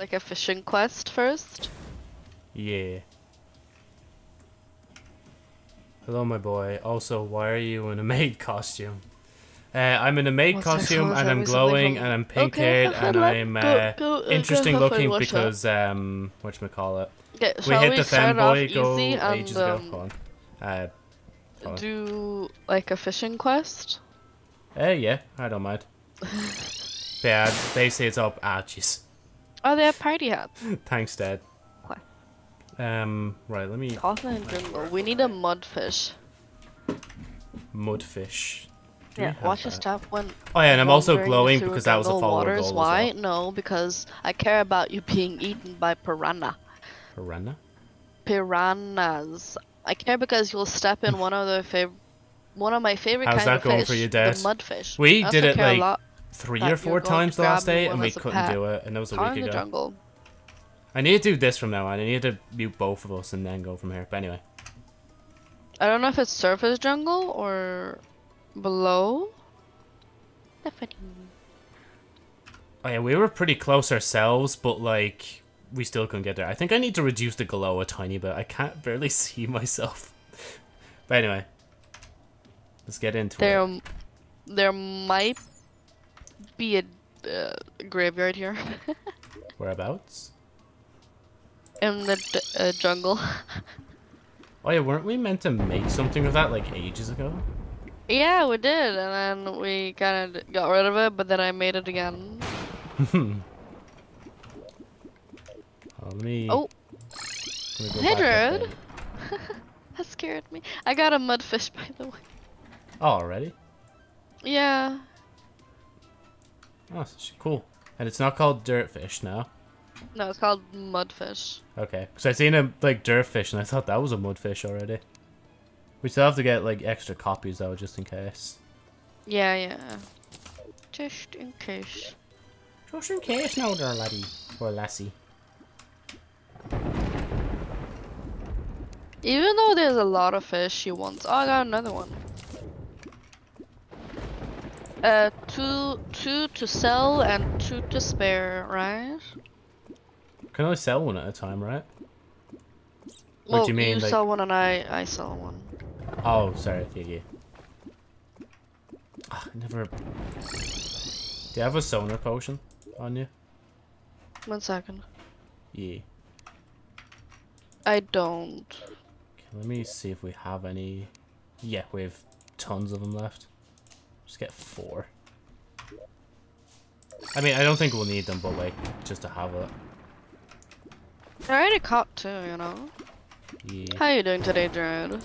Like a fishing quest first? Yeah. Hello, my boy. Also, why are you in a maid costume? I'm in a maid costume, and I'm glowing, and I'm pink-haired, and I'm interesting looking because, whatchamacallit. Okay, we hit the fanboy goal ages ago. Hold on. Do, like, a fishing quest? Yeah, I don't mind. Yeah, basically it's up arches. Oh, they have party hats. Thanks, Dad. What? Right, let me... We need a mudfish. Mudfish. Yeah, watch this top one. Oh yeah, and I'm also glowing because that was a follow-up goal. Why? No, because I care about you being eaten by piranha. Piranha? Piranhas. I care because you'll step in one of their one of my favorite kinds of fish. How's that going for you, Dad? The mudfish. We did it like 3 or 4 times the last day, and we couldn't do it, and that was a week ago. In the jungle. I need to do this from now on. I need to mute both of us and then go from here. But anyway, I don't know if it's surface jungle or below. Definitely. Oh yeah, we were pretty close ourselves, but like we still couldn't get there. I think I need to reduce the glow a tiny bit. I can't barely see myself. But anyway, let's get into it. There might be a graveyard here. Whereabouts? In the jungle. Oh yeah, weren't we meant to make something of that like ages ago? Yeah, we did, and then we kind of got rid of it, but then I made it again. Let me go back up there. That scared me. I got a mudfish, by the way. Oh, already? Yeah. Oh, cool. And it's not called dirtfish now. No, it's called mudfish. Okay, because I seen a like dirtfish, and I thought that was a mudfish already. We still have to get like extra copies though, just in case. Yeah, yeah. Just in case. Just in case, no, there, laddie or lassie. Even though there's a lot of fish, you want. Oh, I got another one. Two to sell and 2 to spare, right? Can I sell one at a time, right? Well, what do you mean? You like... sell one and I sell one. Oh, sorry, yeah. Ugh, never. Do you have a sonar potion on you? 1 second. Yeah. I don't. Okay, let me see if we have any. Yeah, we have tons of them left. Just get 4. I mean, I don't think we'll need them, but like, just to have it. I already caught 2, you know. Yeah. How are you doing today, Jared? How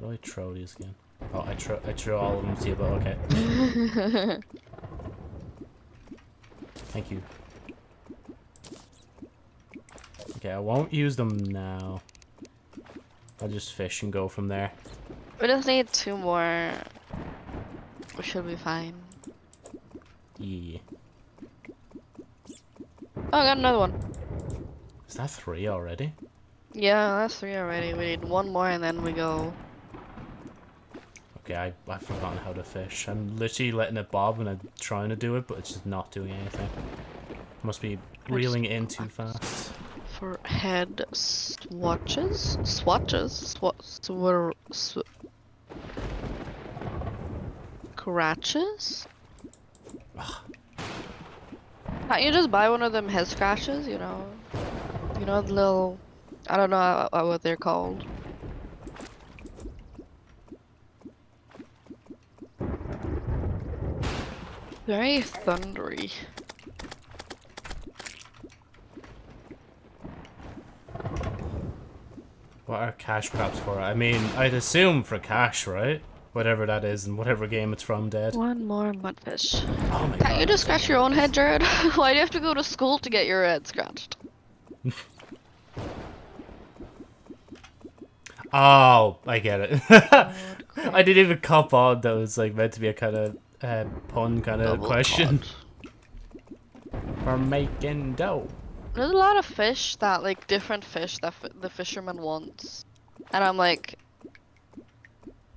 do I throw these again? Oh, I threw all of them to you, but okay. Thank you. Okay, I won't use them now. I'll just fish and go from there. We just need 2 more. We should be fine. Yeah. Oh, I got another one. Is that 3 already? Yeah, that's 3 already. We need 1 more and then we go. Okay, I've forgotten how to fish. I'm literally letting it bob and I'm trying to do it, but it's just not doing anything. Must be reeling in too fast. For head swatches? Swatches? Scratches? Can't you just buy one of them head scratches, you know? You know, the little... I don't know what they're called. Very thundery. What are cash crops for? I mean, I'd assume for cash, right? Whatever that is and whatever game it's from, Dad. 1 more mudfish. Oh my God. Can't you just scratch your own head, Jared? Why do you have to go to school to get your head scratched? Oh, I get it. I didn't even cop on that was like meant to be a kind of pun kind of question. For making dough. There's a lot of fish that like different fish that the fisherman wants, and I'm like,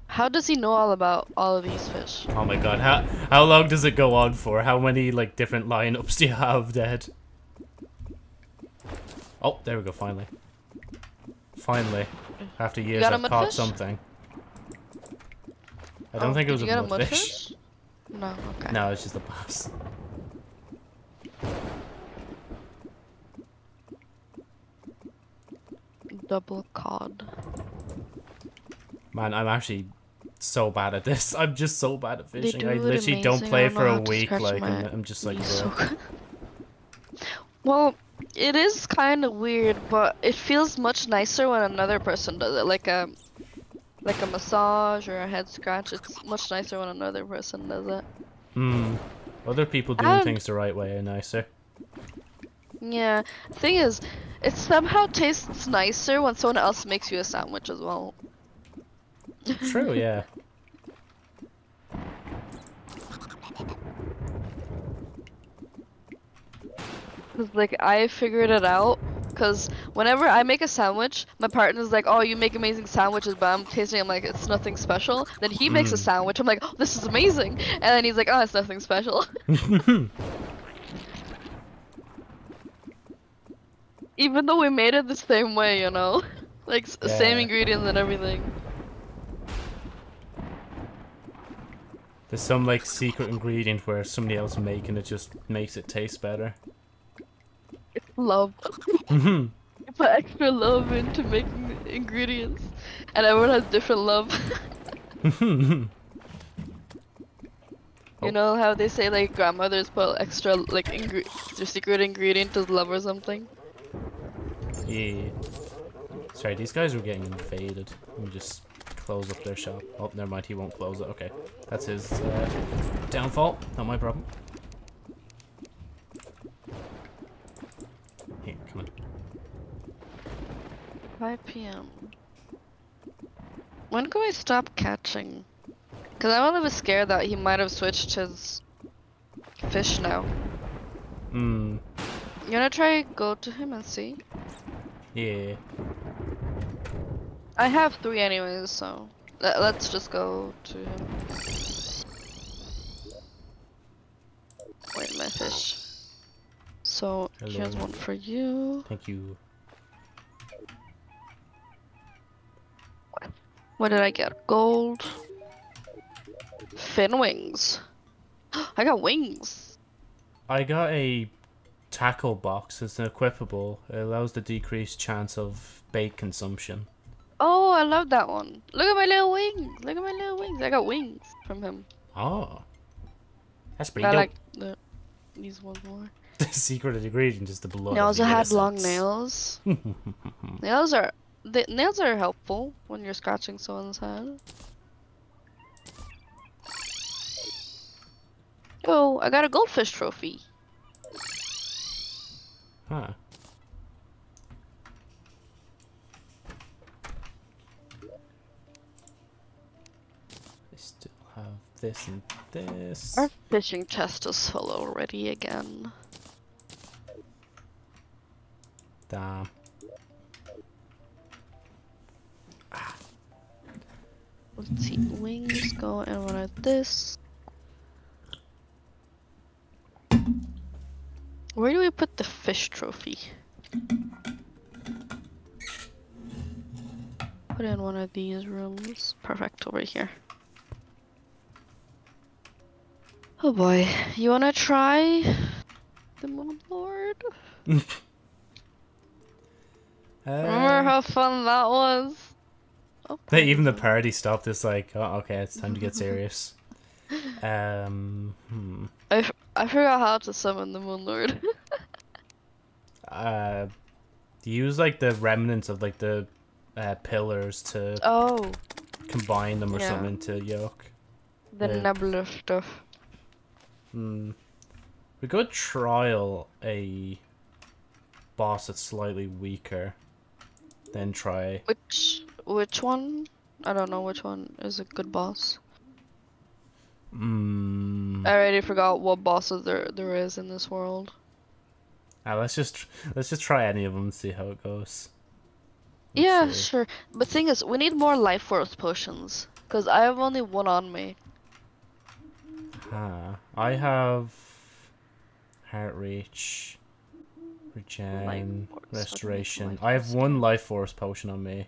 how does he know all about all of these fish? Oh my God, how long does it go on for? How many like different lineups do you have, Dad? Oh, there we go, finally. Finally. After years, I've caught something. I don't think it was a mudfish. No, okay. No, it's just a bass. Double cod. Man, I'm actually so bad at this. I'm just so bad at fishing. I literally don't play for a week. Like, I'm just like, well, it is kind of weird, but it feels much nicer when another person does it. Like a massage or a head scratch. It's much nicer when another person does it. Hmm. Other people doing things the right way are nicer. Yeah. Thing is, it somehow tastes nicer when someone else makes you a sandwich as well. True, yeah. Cause like I figured it out, cause whenever I make a sandwich, my partner's like, "Oh, you make amazing sandwiches," but I'm tasting it, I'm like, "It's nothing special." Then he makes a sandwich, I'm like, "Oh, this is amazing," and then he's like, "Oh, it's nothing special." Even though we made it the same way, you know, like same ingredients and everything. There's some like secret ingredient where somebody else makes and it just makes it taste better. It's love. You put extra love into making ingredients, and everyone has different love. You know how they say like grandmothers put extra like their secret ingredient is love or something. Yeah. Sorry, these guys were getting invaded. Let me just close up their shop. Oh, never mind. He won't close it. Okay, that's his downfall. Not my problem. Here, come on. 5 PM When can I stop catching? Cause I'm a little bit scared that he might have switched his fish now. Hmm. You wanna try go to him and see? Yeah. I have 3 anyways, so let's just go to him. Wait, my fish. So here's one for you. Thank you. What did I get? Gold. Fin wings. I got wings. I got a tackle box. It's an equipable. It allows the decreased chance of bait consumption. Oh, I love that one. Look at my little wings. Look at my little wings. I got wings from him. Oh, that's pretty dope. I like these ones more. The secret ingredient is the blood. Nails. I had long nails. Nails are helpful when you're scratching someone's head. Oh, I got a goldfish trophy. Huh. I still have this and this. Our fishing chest is full already again. Damn. Ah. Let's see, wings go and one of this. Where do we put the fish trophy? Put in one of these rooms. Perfect, over here. Oh boy, you wanna try the Moon Lord? Remember how fun that was? Oh, even the party stopped. It's like, oh, okay, it's time to get serious. I forgot how to summon the Moon Lord. Use like the remnants of like the pillars to combine them or something into yolk. The nebula stuff. Hmm. We could trial a boss that's slightly weaker. Then try which one? I don't know which one is a good boss. I already forgot what bosses there is in this world. Let's just try any of them and see how it goes. Sure. But thing is, we need more life force potions because I have only one on me. I have Heartreach, Regen, restoration. I have one life force potion on me.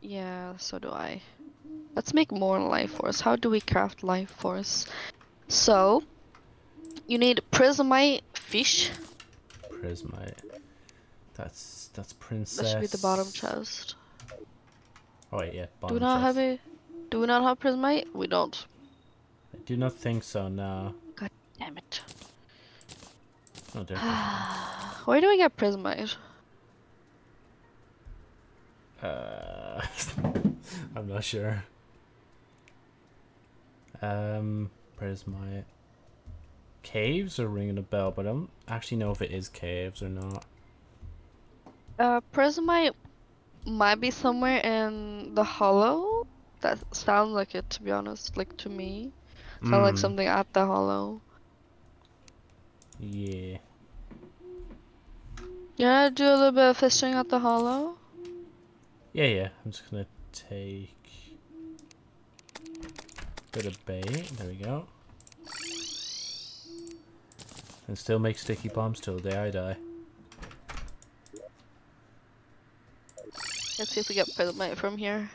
Yeah, so do I. Let's make more life force. How do we craft life force? So, you need prismite fish. Prismite. That's princess. That should be the bottom chest. Oh wait, yeah. Bottom Do we not have prismite? We don't. I do not think so. No. God damn it. Oh, dear. Where do we get prismite? I'm not sure. Prismite. Caves are ringing a bell, but I don't actually know if it is caves or not. Prismite might be somewhere in the hollow. That sounds like it, to be honest, like to me. Sounds like something at the hollow. Yeah. Yeah, do a little bit of fishing at the hollow. Yeah. I'm just gonna take a bit of bait. There we go. And still make sticky bombs till the day I die. Let's see if we get prismite from here.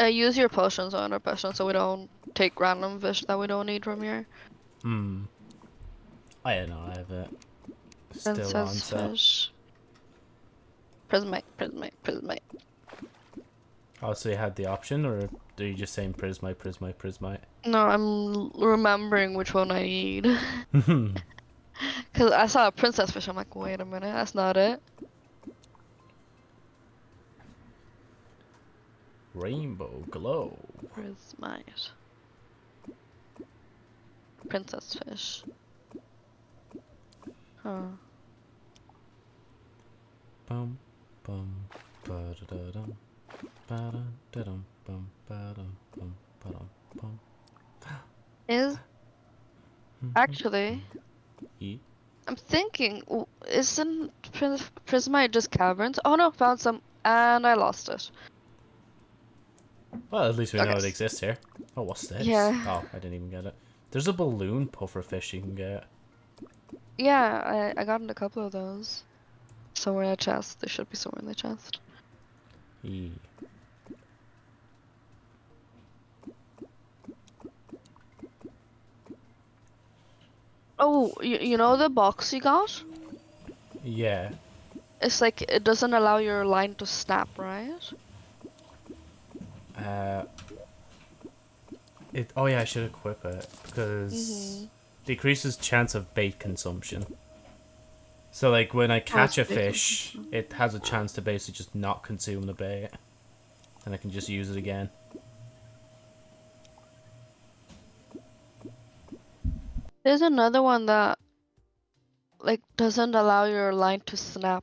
Use your potions on our potions so we don't take random fish that we don't need from here. I don't know, I have it. Still on fish. Prismite. Oh, so you had the option, or are you just saying prismite? No, I'm remembering which one I need. Because I saw a princess fish, I'm like, wait a minute, that's not it. Rainbow glow. Prismite. Princess fish. Huh. Actually, I'm thinking, isn't prismite just caverns? Oh no, found some and I lost it. Well, at least we know it exists here. Oh, what's this? Yeah. Oh, I didn't even get it. There's a balloon puffer fish you can get. Yeah, I got in a couple of those. Somewhere in the chest. There should be somewhere in the chest. Oh, you know the box you got? Yeah. It's like, it doesn't allow your line to snap, right? Oh yeah, I should equip it because decreases chance of bait consumption. So like when I catch a fish, it has a chance to basically just not consume the bait, and I can just use it again. There's another one that like doesn't allow your line to snap.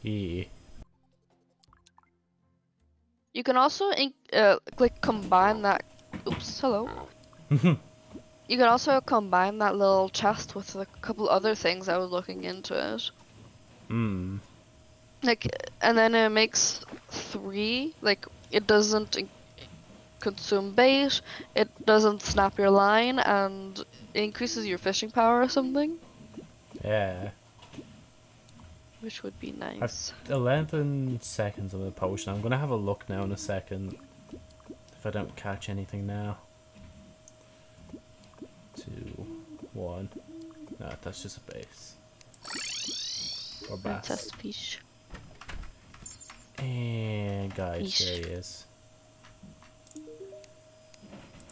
Yeah. You can also combine that. Oops, hello. You can also combine that little chest with a couple other things I was looking into it. And then it makes three. Like, it doesn't consume bait, it doesn't snap your line, and it increases your fishing power or something. Yeah. Which would be nice. I've 11 seconds of the potion. I'm gonna have a look now in a second. If I don't catch anything now. 2, 1. No, that's just a base. Or bass. That's fish. And guys, fish. There he is.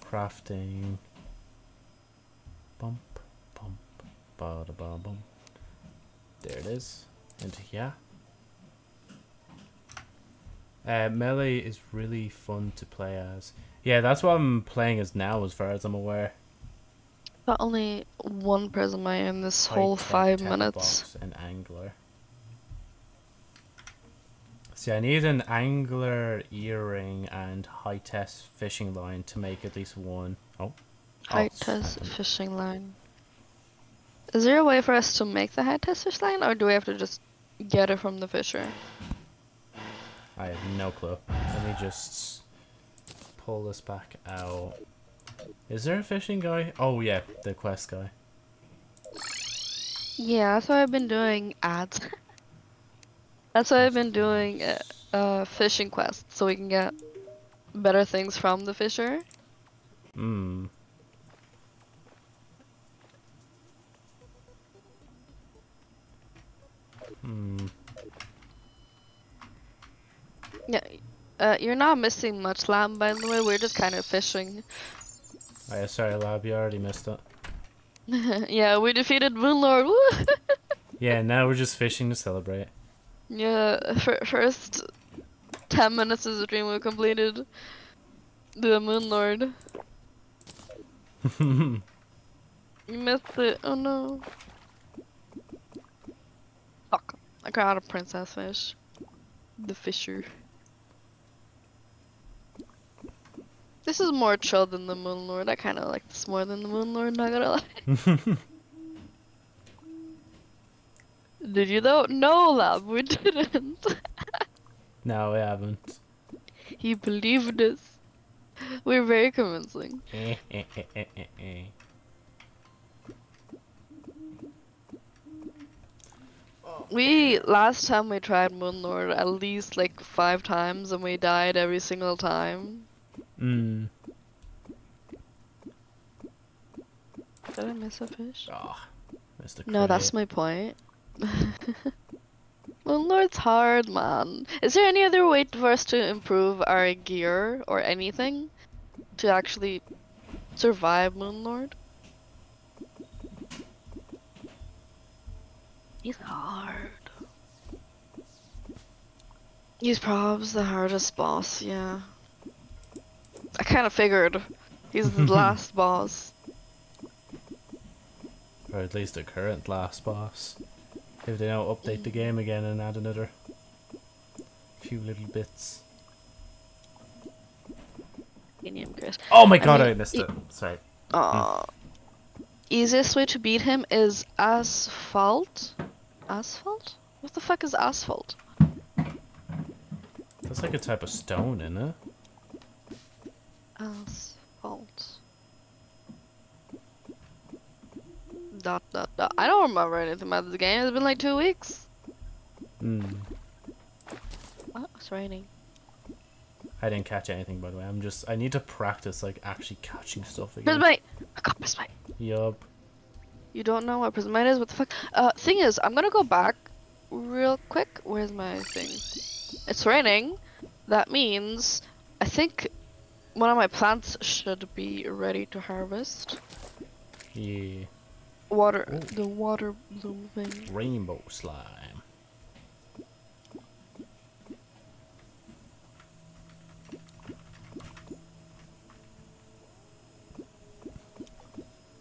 Crafting. Bada bum. There it is. And yeah. Melee is really fun to play as. Yeah, that's what I'm playing as now, as far as I'm aware. But only one prismite in this whole 5 minutes. An angler. See, I need an angler earring and high test fishing line to make at least one. Oh. High test fishing line. Is there a way for us to make the high test fish line, or do we have to just get it from the fisher? I have no clue. Let me just pull this back out. Is there a fishing guy? Oh yeah, the quest guy. Yeah, that's why I've been doing ads. That's why I've been doing fishing quests, so we can get better things from the fisher. Hmm. Hmm. Yeah, you're not missing much, Lab, by the way. We're just kind of fishing. Oh, yeah, sorry, Lab, you already missed it. Yeah, we defeated Moon Lord. Yeah, now we're just fishing to celebrate. Yeah, first 10 minutes of the stream we completed the Moon Lord. You missed it. Oh no. Fuck. I got out a princess fish. The fisher. This is more chill than the Moon Lord. I kind of like this more than the Moon Lord, not gonna lie. Did you though? No, Lab, we didn't. No, we haven't. He believed us. We're very convincing. We, last time we tried Moon Lord at least like 5 times and we died every single time. Hmm. Did I miss a fish? Oh, missed a credit. No, that's my point. Well, Lord's hard, man. Is there any other way for us to improve our gear or anything to actually survive Moon Lord? He's hard. He's probably the hardest boss, yeah. I kind of figured he's the last boss. Or at least the current last boss. If they don't update the game again and add another few little bits. Oh my god, I missed it. Sorry. Easiest way to beat him is asphalt. Asphalt? What the fuck is asphalt? That's like a type of stone, isn't it? Asphalt. Dot dot dot. I don't remember anything about this game. It's been like 2 weeks. Hmm. Oh, it's raining. I didn't catch anything, by the way. I need to practice like actually catching stuff again. Prismite! I got prismite. Yup. You don't know what prismite is? What the fuck? Thing is, I'm gonna go back real quick. Where's my thing? It's raining. That means I think one of my plants should be ready to harvest. Yeah. Water, ooh. The water bloom thing. Rainbow slime.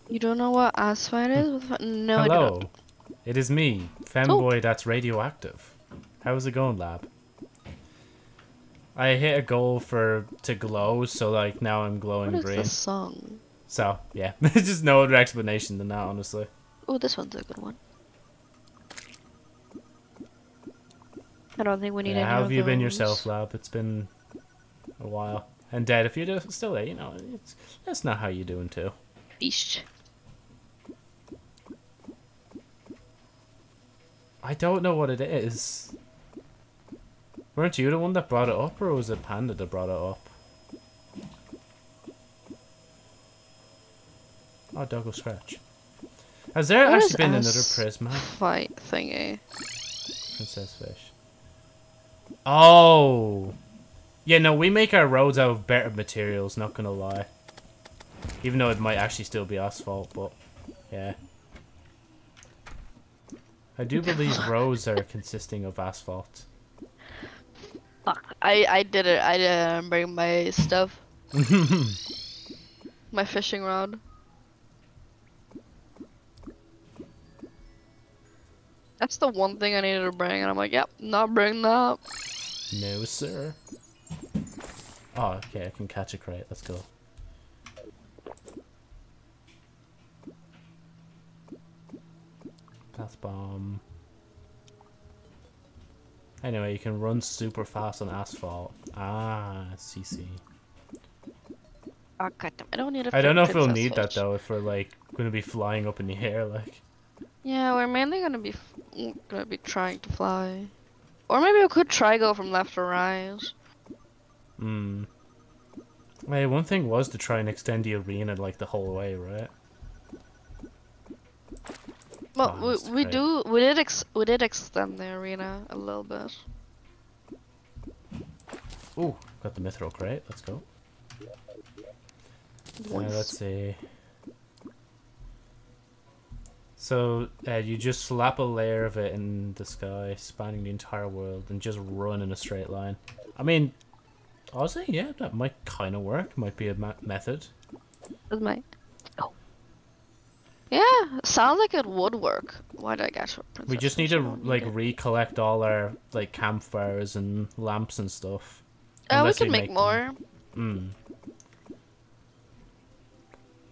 You don't know what asphalt is? No, hello. I do not. It is me, Femboy. Oh. That's radioactive. How's it going, Lab? I hit a goal to glow, so like now I'm glowing green. What is green. This song? So, yeah, there's just no other explanation than that, honestly. Oh, this one's a good one. I don't think we need any of those. How have you been yourself, Lab? It's been a while. And Dad, if you're still there, you know, that's not how you're doing, too. Eesh. I don't know what it is. Weren't you the one that brought it up, or was it Panda that brought it up? Oh, doggo scratch. Has there what actually been another prisma fight thingy? Princess fish. Oh, yeah. No, we make our roads out of better materials. Not gonna lie. Even though it might actually still be asphalt, but yeah, I do believe roads are consisting of asphalt. Fuck! I did it. I didn't bring my stuff. My fishing rod. That's the one thing I needed to bring, and I'm like, yep, not bring that. No, sir. Oh, okay, I can catch a crate. Let's go. Bath bomb. Anyway, you can run super fast on asphalt. Ah, CC. I'll cut them. I don't need a. I don't know if we'll need that though. If we're like gonna be flying up in the air, like. Yeah, we're mainly gonna be trying to fly, or maybe we could try go from left to right. Hmm. Wait, one thing was to try and extend the arena like the whole way, right? Well, oh, we did extend the arena a little bit. Ooh, got the mithril crate. Let's go. Let's see. So you just slap a layer of it in the sky, spanning the entire world, and just run in a straight line. I mean, honestly, yeah, that might kind of work. Might be a method. It might. Oh. Yeah, sounds like it would work. Why did I get shot? We just need to like recollect all our like campfires and lamps and stuff. We can make more. Hmm.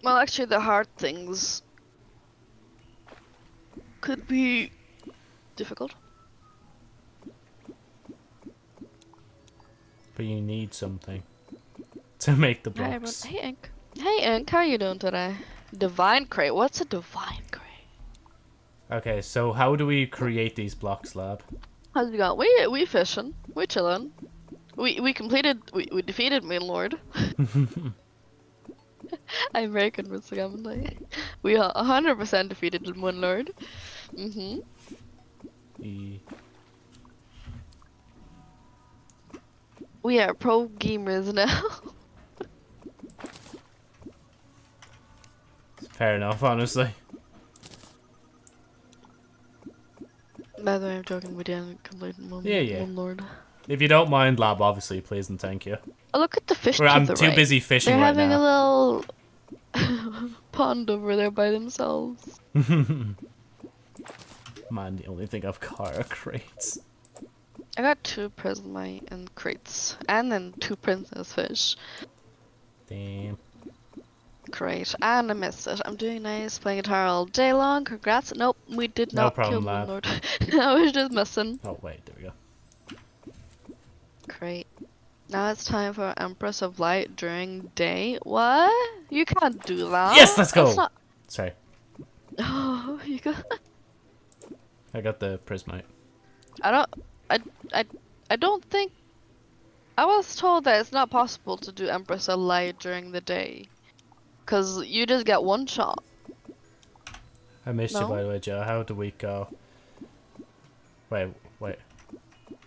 Well, actually, the hard things could be difficult. But you need something to make the blocks. Hey, Ink. Hey, Ink, how you doing today? Divine crate. What's a divine crate? Okay, so how do we create these blocks, lab? How's it going? We fishing. We chilling. We defeated Moon Lord. I'm very convincing, haven't I? We are 100% defeated Moon Lord. Mm-hmm. We are pro gamers now. Fair enough, honestly. By the way, I'm joking, we didn't complete Moon Lord. If you don't mind, lab, obviously, please and thank you. Oh, look at the fish. I'm too busy fishing right now. They're having a little pond over there by themselves. Man, the only thing I've got are crates. I got 2 prismite and crates, and then 2 princess fish. Damn. Great, and I missed it. I'm doing nice, playing guitar all day long. Congrats. Nope, we did not kill Moon Lord. I was just missing. Oh wait, there we go. Great. Now it's time for Empress of Light during day. What? You can't do that. Yes, let's go. Not... Sorry. Oh, you got. I got the prismite. I don't think. I was told that it's not possible to do Empress of Light during the day, cause you just get one shot. I missed you, by the way, Joe. How did we go? Wait.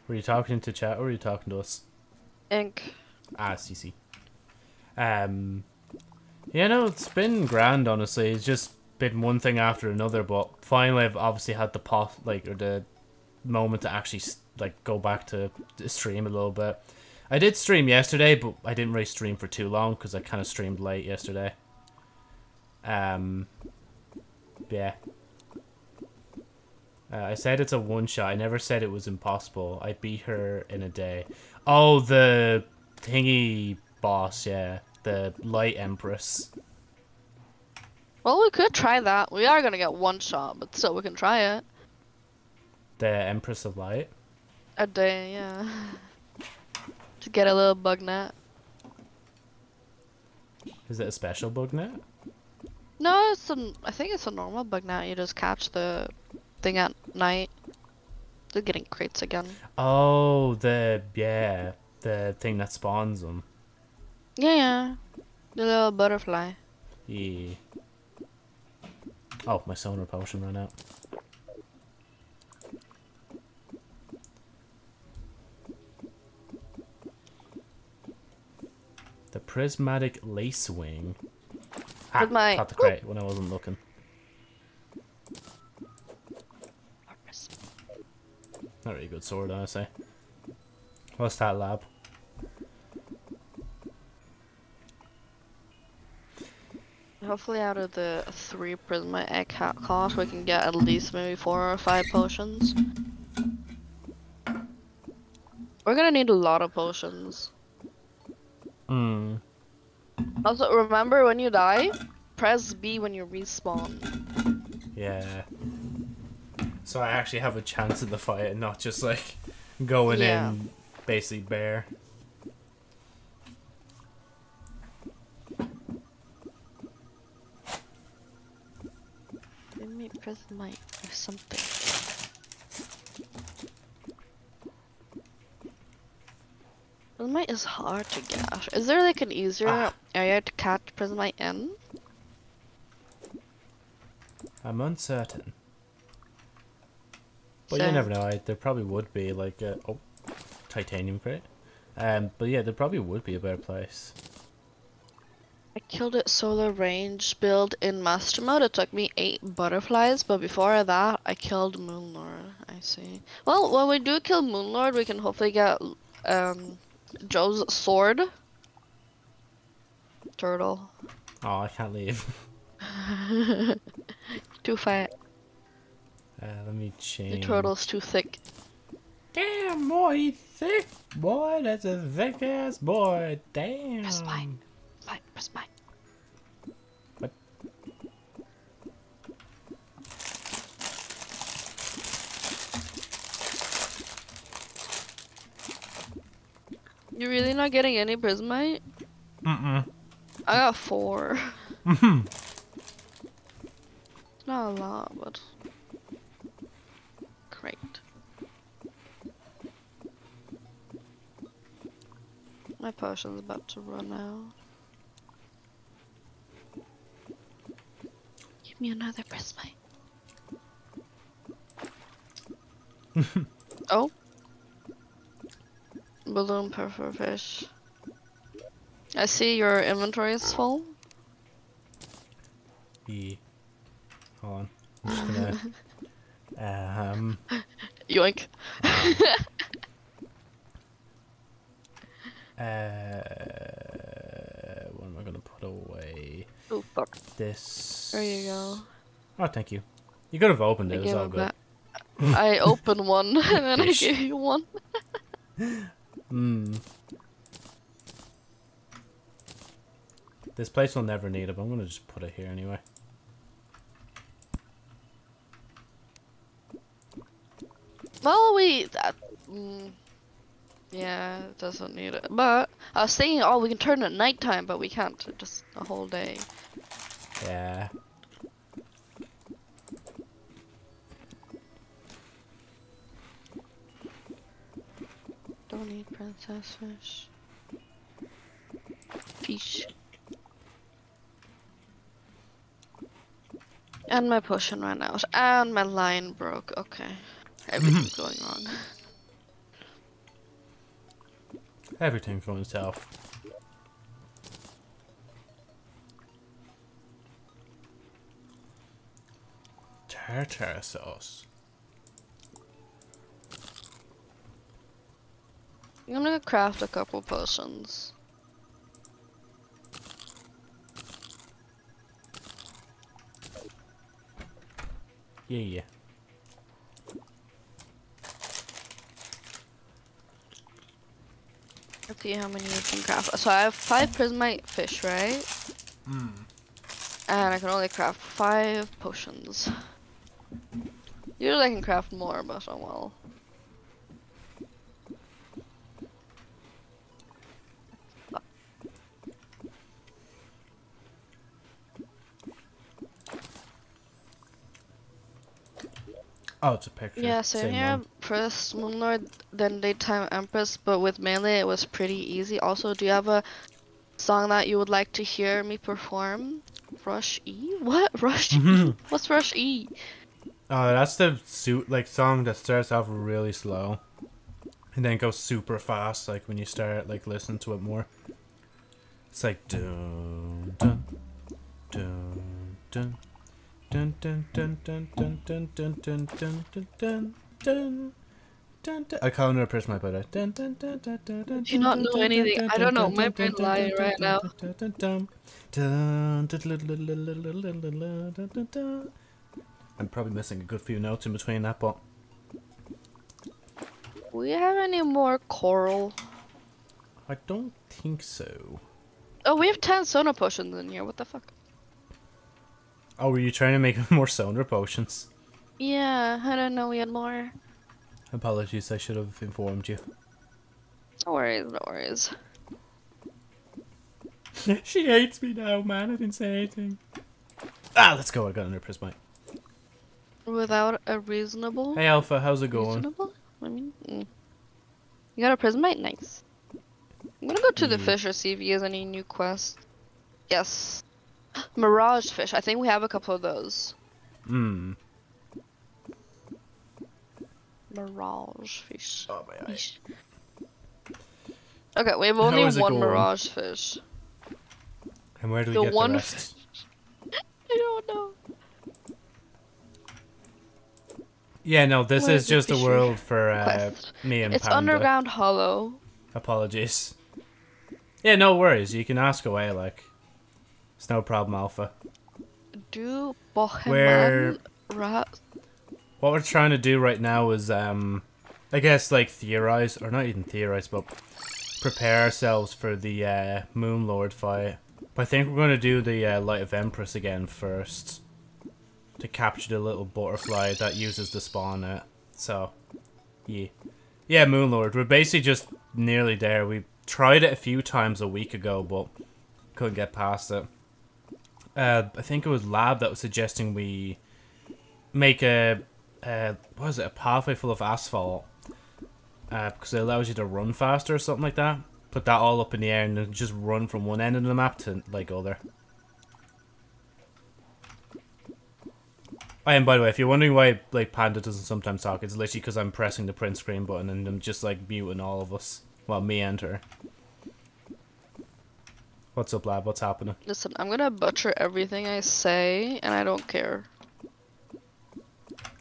Were you talking to chat or were you talking to us? Ink. Ah, CC. Yeah, no, it's been grand, honestly. It's just been one thing after another, but finally I've obviously had the the moment to actually like go back to stream a little bit. I did stream yesterday, but I didn't really stream for too long because I kind of streamed late yesterday. Yeah. I said it's a one-shot. I never said it was impossible. I beat her in a day. Oh, the thingy boss, yeah. The Light Empress. Well, we could try that. We are going to get one shot, but still we can try it. The Empress of Light? A day, yeah. To get a little bug net. Is it a special bug net? No, I think it's a normal bug net. You just catch the... thing at night. They're getting crates again. Oh, the thing that spawns them. Yeah. The little butterfly. Yeah. Oh, my sonar potion ran out. The prismatic lace wing. Ah, caught the crate when I wasn't looking. Not really good sword, honestly. What's that, lab? Hopefully out of the 3 prismatic egg caught, we can get at least maybe 4 or 5 potions. We're gonna need a lot of potions. Hmm. Also, remember when you die, press B when you respawn. Yeah. So I actually have a chance in the fight and not just like going in basically bare. me press the mic or something. The mic is hard to get out. Is there like an easier area to catch press mic in? I'm uncertain. But you never know, there probably would be like a... Oh, titanium crate. But yeah, there probably would be a better place. I killed it solo range build in master mode. It took me 8 butterflies, but before that, I killed Moon Lord. I see. Well, when we do kill Moon Lord, we can hopefully get Joe's sword. Turtle. Oh, I can't leave. Too fat. Let me change. The turtle's too thick. Damn, boy, he's thick. Boy, that's a thick ass boy. Damn. Press mine. Mine. Press mine. What? You're really not getting any prismite? Mm-mm. I got 4. Mm-hmm. Not a lot, but... Great. My potion's about to run out. Give me another prismite. Oh. Balloon puffer fish. I see your inventory is full. Yeah. Hold on. I'm just gonna. Yoink. What am I gonna put away? Oh fuck. This. There you go. Oh, thank you. You could have opened it. It's all good. I opened one and then I gave you one. Hmm. This place will never need it, but I'm gonna just put it here anyway. Well, yeah, it doesn't need it. But I was thinking, oh, we can turn it at nighttime, but we can't. Just a whole day. Yeah. Don't need princess fish. Fish. And my potion ran out. And my line broke. Okay. Everything's going wrong. Everything for himself. Tartar sauce. I'm gonna craft a couple potions. Yeah, yeah. Let's see how many I can craft. So I have 5 prismite fish, right? Mm. And I can only craft 5 potions. Usually I can craft more, but oh well. Oh, it's a picture. Yeah, so here, first Moon Lord, then Daytime Empress, but with melee it was pretty easy. Also, do you have a song that you would like to hear me perform? Rush E? What? Rush E? What's Rush E? Oh, that's the song that starts off really slow and then goes super fast, like when you start like listening to it more. It's like dun dun dun dun. Dun dun dun dun dun dun dun dun dun dun dun dun. I can't repress my brother. Dun dun dun dun dun dun. Do you not know anything? I don't know. My brain's lying right now. I'm probably missing a good few notes in between that, but do we have any more coral? I don't think so. Oh, we have 10 sonar potions in here. What the fuck? Oh, were you trying to make more sonar potions? Yeah, I don't know, we had more. Apologies, I should have informed you. No worries, no worries. She hates me now, man, I didn't say anything. Ah, let's go, I got an Empress mic. Without a reasonable... Hey Alpha, how's it going? Reasonable? I mean... You got a prismite? Nice. I'm gonna go to the fish or see if he has any new quests. Yes. Mirage fish. I think we have a couple of those. Hmm. Mirage fish. Oh my gosh. Okay, we have only one mirage fish. And where do we get the rest? I don't know. Yeah, no, this is just a world for me and Panda. It's underground hollow. Apologies. Yeah, no worries. You can ask away, like. It's no problem, Alpha. Do Bohemian Rat. What we're trying to do right now is, I guess, like, theorize, or not even theorize, but prepare ourselves for the Moon Lord fight. But I think we're going to do the Light of Empress again first, to capture the little butterfly that uses the spawn it. So, yeah. Yeah, Moon Lord. We're basically just nearly there. We tried it a few times a week ago, but couldn't get past it. I think it was Lab that was suggesting we make a... what was it? A pathway full of asphalt. Because it allows you to run faster or something like that. Put that all up in the air and then just run from one end of the map to, like, other. And by the way, if you're wondering why, like, Panda doesn't sometimes talk, it's literally because I'm pressing the print screen button and I'm just, like, muting all of us. Well, me and her. What's up, lad? What's happening? Listen, I'm gonna butcher everything I say, and I don't care.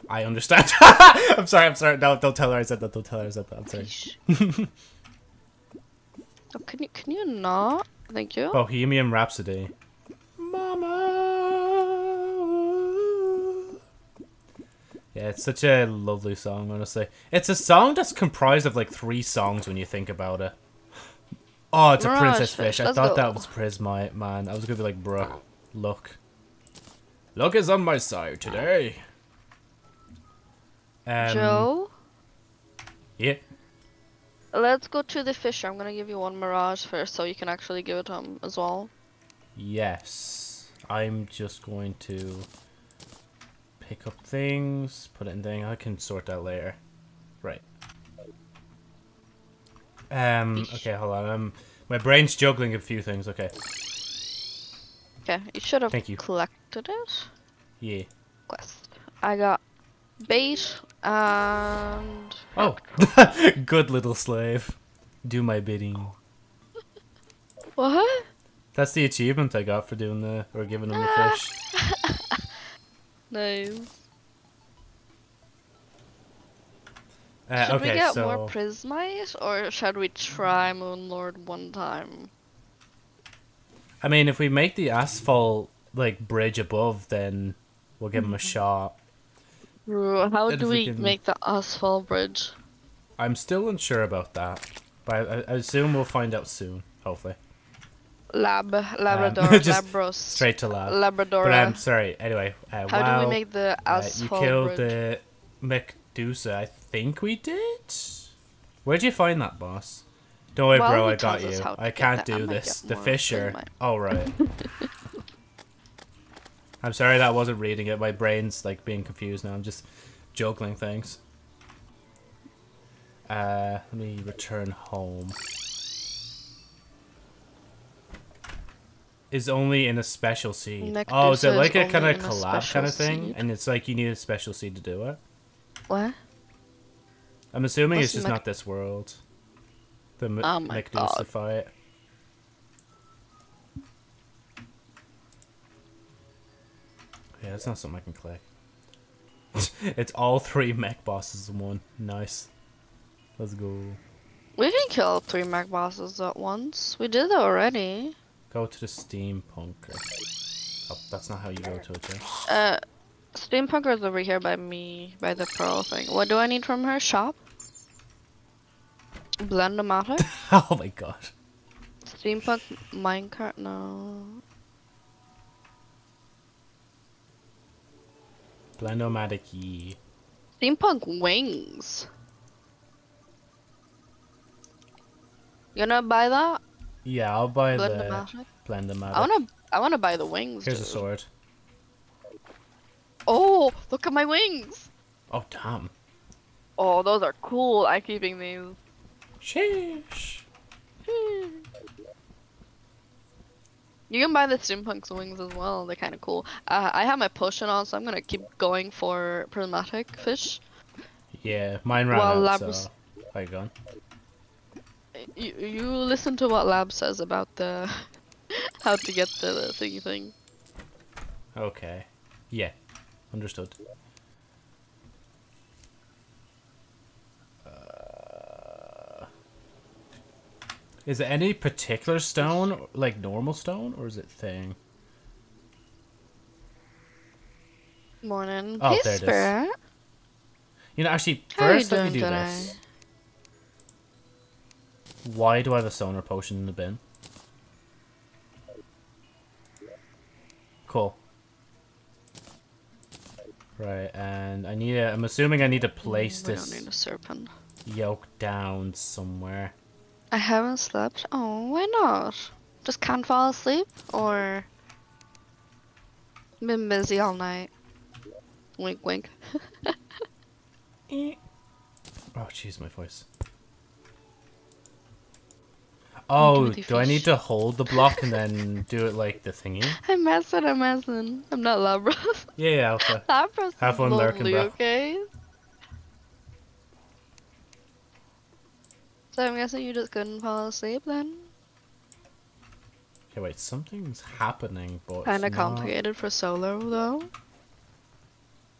I understand. I'm sorry, I'm sorry. No, don't tell her I said that. Don't tell her I said that. I'm sorry. Oh, can you not? Thank you. Bohemian Rhapsody. Mama. Yeah, it's such a lovely song, honestly. It's a song that's comprised of like 3 songs when you think about it. Oh, it's Mirage a princess fish. I thought that was prismite, man. I was gonna be like, bruh, luck. Luck is on my side today. Joe? Yeah? Let's go to the fisher. I'm gonna give you one mirage first so you can actually give it to him as well. Yes. I'm just going to pick up things, put it in thing. I can sort that later. Right. Okay, hold on. My brain's juggling a few things. Okay. Okay, you should have collected it. Yeah. Quest. I got bait and... Oh! Good little slave. Do my bidding. What? That's the achievement I got for doing the... or giving him the fish. Nice. Should we get more prismite, or should we try Moon Lord one time? I mean, if we make the asphalt, like, bridge above, then we'll give him a shot. How do we make the asphalt bridge? I'm still unsure about that, but I assume we'll find out soon, hopefully. Lab, Labrador, Labros. Straight to Lab. Labrador. But I'm sorry, anyway. How do we make the asphalt bridge? You killed the Medusa, I think we did? Where'd you find that, boss? Don't worry, bro, I got you. I can't do this. The Fisher. Oh, right. I'm sorry that I wasn't reading it. My brain's like being confused now. I'm just juggling things. Let me return home. Is only in a special seed. Oh, is it like a kind of collab kind of thing? And it's like you need a special seed to do it? What? I'm assuming it's just not this world. The Medusa fight. Yeah, that's not something I can click. It's all 3 mech bosses in one. Nice. Let's go. We can kill 3 mech bosses at once. We did that already. Go to the steampunker. Oh, that's not how you go to it, Jay. Steampunker is over here by me, by the pearl thing. What do I need from her? Shop? Blend them out. Oh my god. Steampunk minecart? No. Blendomatic ye. Steampunk wings. You gonna buy that? Yeah, I'll buy the Blendomatic. I wanna buy the wings. Here's a sword. Oh, look at my wings. Oh, damn. Oh, those are cool. I'm keeping these. Sheesh. You can buy the Steampunk's wings as well. They're kind of cool. I have my potion on, so I'm going to keep going for prismatic fish. Yeah, mine ran out, so... Are you gone? You listen to what Lab says about the... how to get the thingy thing. Okay. Yeah. Understood. Is it any particular stone, like normal stone, or is it thing? Morning. Oh, hey, there it is. You know, actually, first let me do this. Why do I have a sonar potion in the bin? Cool. Right, and I need a, I'm assuming I need to place this. I don't need a serpent. Yoke down somewhere. I haven't slept. Oh, why not? Just can't fall asleep, or been busy all night. Wink, wink. Oh, jeez, my voice. Oh, do I need to hold the block and then do it like the thingy? I'm messing. I'm messing. I'm not Labros. Yeah, yeah, Alpha. Labros. Have fun lurking, bro. Okay. So I'm guessing you just couldn't fall asleep then? Okay, wait, something's happening, but kinda complicated for solo, though?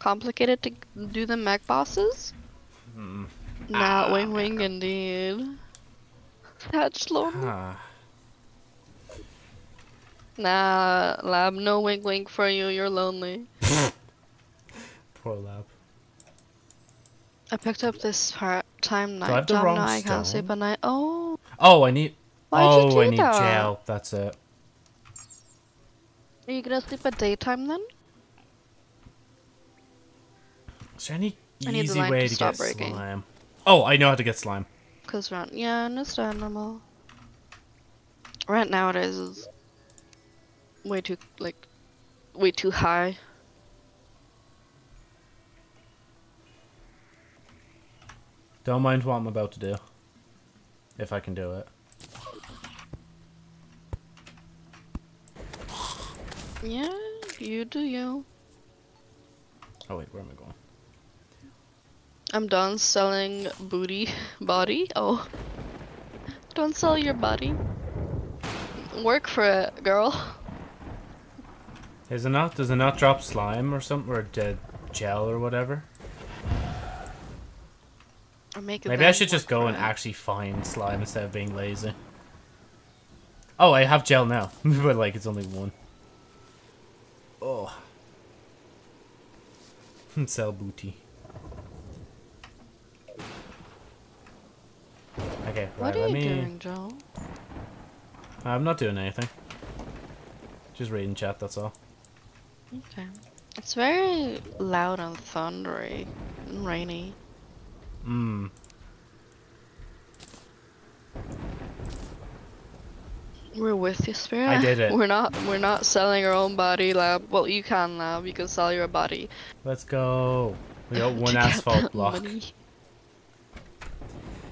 Complicated to do the mech bosses? Hmm. Nah, wing wing indeed. That's lonely. Nah, Lab, no wing wing for you, you're lonely. Poor Lab. I picked up this part time night job now. I can't sleep at night. Oh. Oh, I need. Oh, I need gel. That's it. Are you gonna sleep at daytime then? Is there any easy way to get slime? Oh, I know how to get slime. Cause right, yeah, understandable. Rent nowadays is way too way too high. Don't mind what I'm about to do, if I can do it. Yeah, you do you. Oh wait, where am I going? I'm done selling booty, body. Oh, don't sell your body. Work for it, girl. Is it not? Does it not drop slime or something, or dead gel or whatever? Maybe I should just go and actually find slime instead of being lazy. Oh, I have gel now, but like it's only one. Oh, sell booty. Okay, right. What are you doing, Joe? I'm not doing anything. Just reading chat. That's all. Okay. It's very loud and thundery and rainy. Hmm. We're with you, Spirit. I did it. We're not selling our own body, Lab. Well, you can, Lab. You can sell your body. Let's go. We got one asphalt block. Money.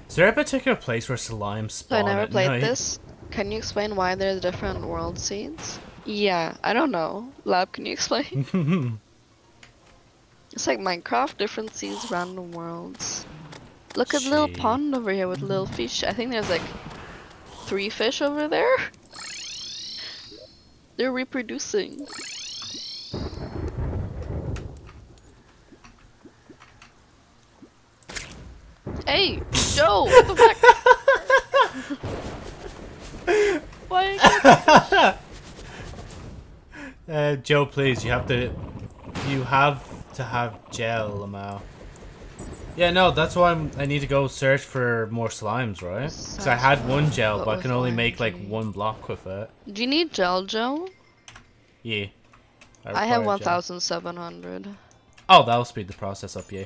Is there a particular place where slime spawns? So I never played this. Can you explain why there's different world seeds? Yeah, I don't know. Lab, can you explain? It's like Minecraft, different seas, random worlds. Look at little pond over here with little fish. I think there's like 3 fish over there. They're reproducing. Hey, Joe! What the fuck? Why? Joe, please, you have to. You have to have gel amount. Yeah, no, that's why I need to go search for more slimes, right? Because I had one gel, but I can only make like one block with it. Do you need gel, Joe? Yeah. I have 1,700. Oh, that'll speed the process up, yeah.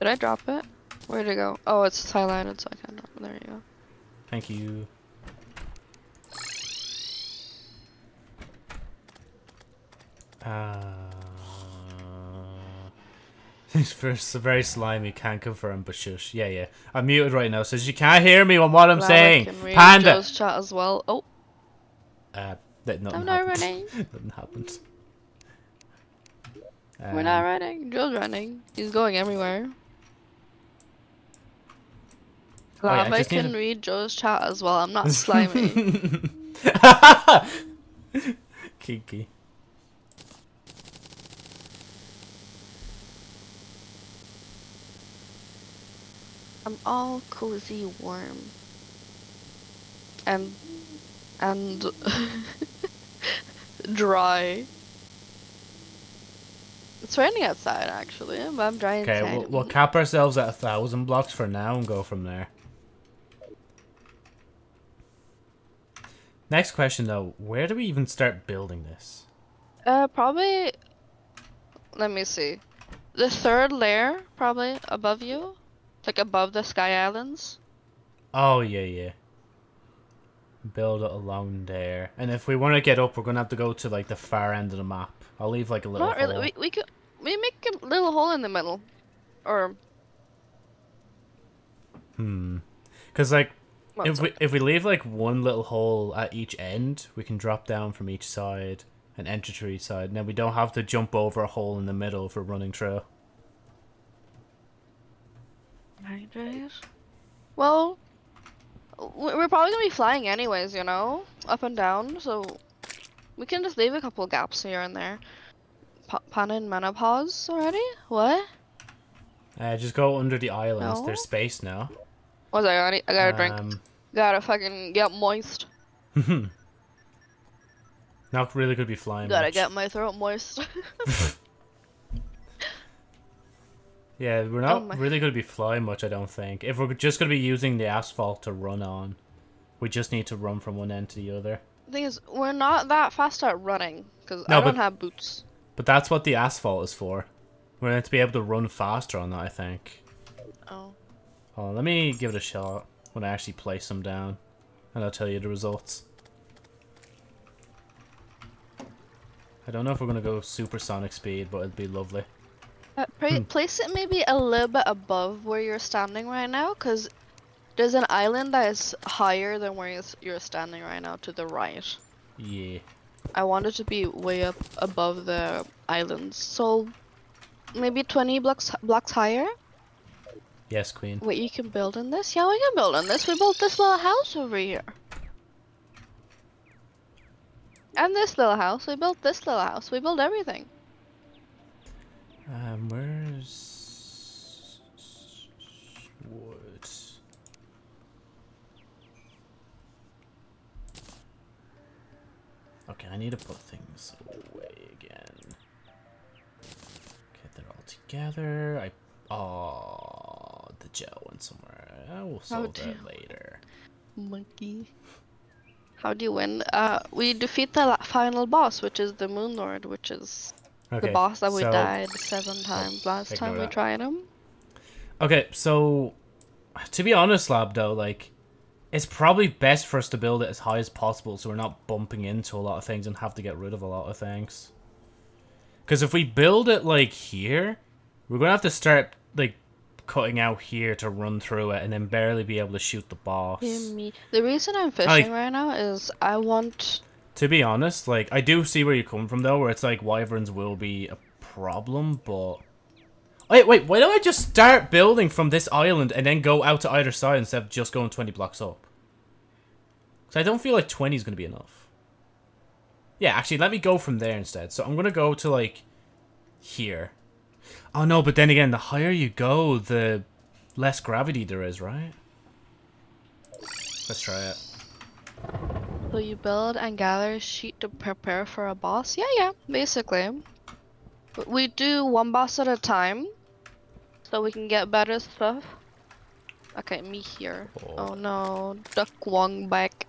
Did I drop it? Where'd it go? Oh, it's highlighted, so I can't drop it. There you go. Thank you. It's very slimy, can't confirm, but shush. Yeah, yeah. I'm muted right now, so you can't hear me on what I'm saying. Can read Panda! Joe's chat as well. Oh. Nothing happened. Running. Nothing happened. We're not running. Joe's running. He's going everywhere. Oh, yeah, I can read Joe's chat as well. I'm not slimy. Kinky. I'm all cozy warm. And dry. It's raining outside actually, but I'm dry inside. Okay, we'll cap ourselves at 1,000 blocks for now and go from there. Next question though, where do we even start building this? Probably, let me see. The third layer, probably, above you. Like above the Sky Islands. Oh, yeah, yeah. Build it along there. And if we want to get up, we're going to have to go to like the far end of the map. I'll leave like a little hole. Not really. We could, we make a little hole in the middle. Or... Because like, if we leave like one little hole at each end, we can drop down from each side and enter to each side. And then we don't have to jump over a hole in the middle for running through. Well, we're probably gonna be flying anyways, you know, up and down, so we can just leave a couple gaps here and there. Panda in menopause already? What? Just go under the islands. No? There's space now. What's that? I gotta drink. Gotta fucking get moist. Not really gonna be flying. Gotta get my throat moist. Yeah, we're not really going to be flying much, I don't think. If we're just going to be using the asphalt to run on, we just need to run from one end to the other. The thing is, we're not that fast at running, because I don't have boots. But that's what the asphalt is for. We're meant to be able to run faster on that, I think. Oh. Hold on, let me give it a shot when I actually place them down, and I'll tell you the results. I don't know if we're going to go supersonic speed, but it'd be lovely. Place it maybe a little bit above where you're standing right now, because there's an island that is higher than where you're standing right now, to the right. Yeah. I want it to be way up above the islands, so maybe 20 blocks higher? Yes, queen. Wait, you can build on this? Yeah, we can build on this. We built this little house over here. And this little house. We built this little house. We built everything. Where's wood? Okay, I need to put things away again. Get that all together. Oh, the gel went somewhere. I will solve that later. Monkey. How do you win? We defeat the final boss, which is the Moon Lord, which is... Okay, the boss that we died 7 times last time we tried him. Okay, so to be honest, Lab, though, like, it's probably best for us to build it as high as possible so we're not bumping into a lot of things and have to get rid of a lot of things. Because if we build it, like, here, we're going to have to start, like, cutting out here to run through it and then barely be able to shoot the boss. The reason I'm fishing right now is I want... To be honest, like, I do see where you come from, though, where it's like, wyverns will be a problem, but... Wait, why don't I just start building from this island and then go out to either side instead of just going 20 blocks up? Because I don't feel like 20 is going to be enough. Yeah, actually, let me go from there instead. So I'm going to go to, like, here. Oh, no, but then again, the higher you go, the less gravity there is, right? Let's try it. So you build and gather sheep to prepare for a boss? Yeah, basically. We do one boss at a time, so we can get better stuff. Okay, me here. Oh no, duck Wong back.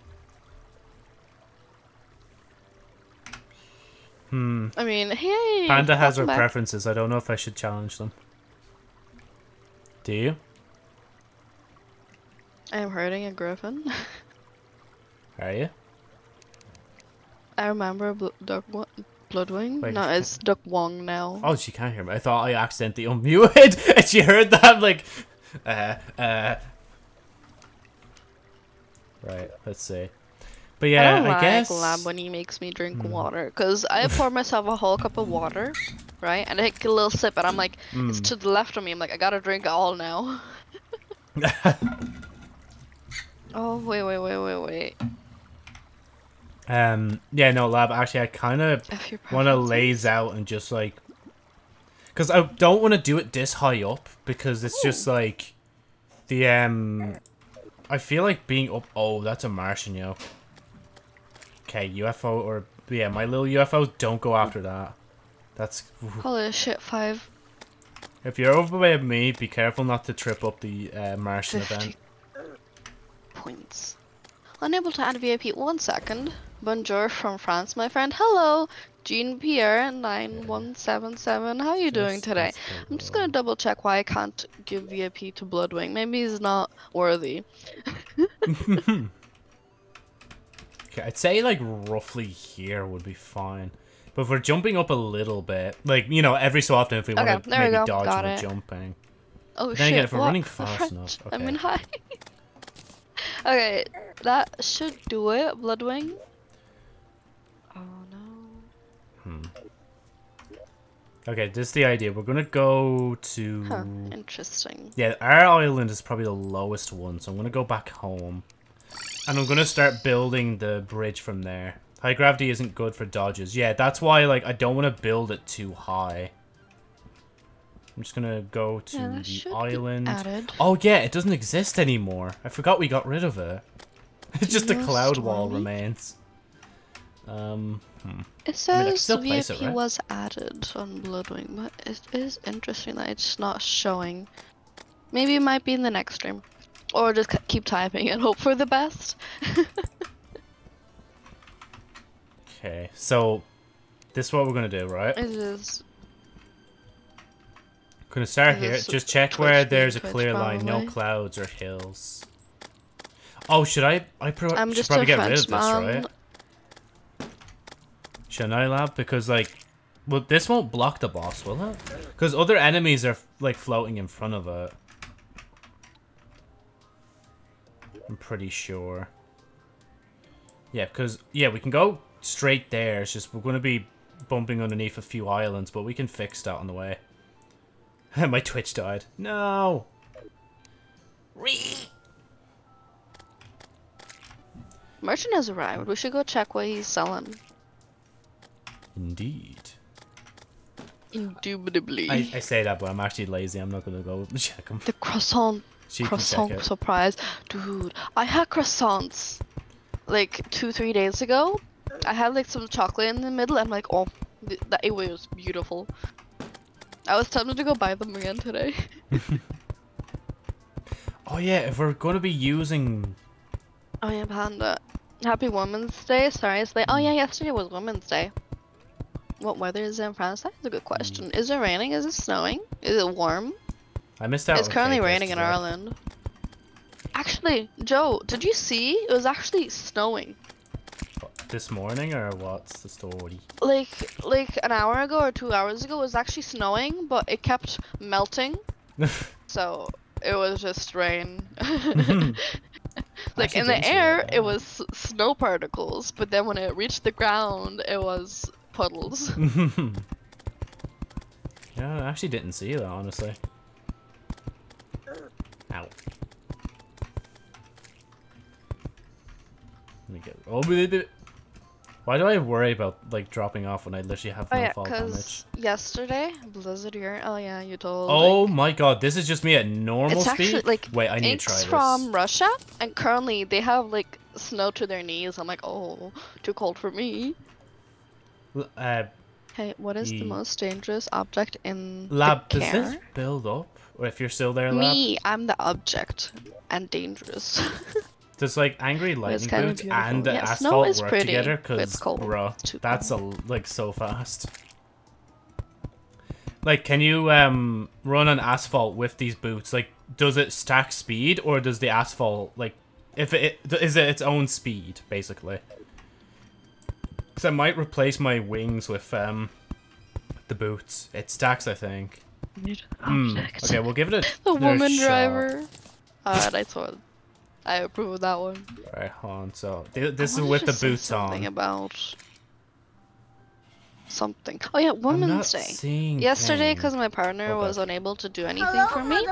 I mean, hey! Panda has her preferences, I don't know if I should challenge them. Do you? I am hurting a griffin. Are you? I remember Duck Bloodwing? Wait, no, it's Duck Wong now. Oh, she can't hear me. I thought I accidentally unmuted and she heard that. I'm like, Right, let's see. But yeah, I, guess. I like Lab when he makes me drink water, because I pour myself a whole cup of water, right? And I take a little sip and I'm like, it's to the left of me. I'm like, I gotta drink it all now. Oh, wait. Yeah, no, Lab, actually, I kind of want to laze out and just, like... Because I don't want to do it this high up, because it's just, like, the, I feel like being up... Oh, that's a Martian, yo. Okay, UFO or... Yeah, my little UFOs don't go after that. That's... Holy shit, 5. If you're over by me, be careful not to trip up the Martian event. Points. Unable to add VIP. 1 second. Bonjour from France, my friend. Hello, Jean Pierre 9177. How are you doing today? I'm just gonna double check why I can't give VIP to Bloodwing. Maybe he's not worthy. Okay, I'd say like roughly here would be fine, but if we're jumping up a little bit, like you know, every so often if we want to maybe dodge when we're jumping. Oh shit! Again, if we're running fast enough, okay. I mean, hi. Okay, that should do it, Bloodwing. Oh no. Okay, this is the idea. We're gonna go to... Huh, interesting. Yeah, our island is probably the lowest one, so I'm gonna go back home. And I'm gonna start building the bridge from there. High gravity isn't good for dodges. Yeah, that's why like I don't want to build it too high. I'm just gonna go to the island. Oh yeah, it doesn't exist anymore. I forgot we got rid of it. It's just a cloud wall remains. It says VIP was added on Bloodwing, but it is interesting that it's not showing. Maybe it might be in the next stream, or just keep typing and hope for the best. Okay, so this is what we're gonna do, right? It is. Gonna start here. Just check where there's a clear line, no clouds or hills. Oh, should I? I should probably get rid of this, right? Shouldn't I, Lab? Because like, well, this won't block the boss, will it? Because other enemies are like floating in front of it. I'm pretty sure. Yeah, because yeah, we can go straight there. It's just we're gonna be bumping underneath a few islands, but we can fix that on the way. My Twitch died. No. Merchant has arrived. We should go check what he's selling. Indeed. Indubitably. I say that, but I'm actually lazy. I'm not gonna go check him. The croissant. Croissant surprise, dude! I had croissants like 2-3 days ago. I had like some chocolate in the middle, and like oh, that it was beautiful. I was tempted to go buy them again today. Oh yeah, if we're gonna be using... Oh yeah, Panda. Happy Women's Day, sorry it's late. Oh yeah, yesterday was Women's Day. What weather is it in France? That's a good question. Is it raining? Is it snowing? Is it warm? I missed out. It's currently raining in Ireland. Actually, Joe, did you see? It was actually snowing. This morning or what's the story? Like an hour ago or 2 hours ago, it was actually snowing, but it kept melting. So it was just rain. Like in the air, it was snow particles, but then when it reached the ground, it was puddles. Yeah, I actually didn't see that honestly. Ow. Let me get Why do I worry about like dropping off when I literally have no fall damage? Yesterday, Blizzard here. Oh yeah, you told. Oh like, my god, this is just me at normal it's speed. Actually, like, wait, I need to try this. From Russia, and currently they have like snow to their knees. I'm like, oh, too cold for me. Hey, what is the most dangerous object in Lab? The does this build up? Or if you're still there, Lab? Me, I'm the object and dangerous. Does like angry lightning boots and asphalt work together? Because bro, that's like so fast. Like, can you run on asphalt with these boots? Like, does it stack speed or does the asphalt like, if it is it its own speed basically? Because I might replace my wings with the boots. It stacks, I think. Okay, we'll give it a the woman shot. Driver. Alright, I approve of that one. Alright, hold on. So this is with the boots on. Something about something. Oh yeah, Women's Day. Yesterday, because my partner was unable to do anything for me,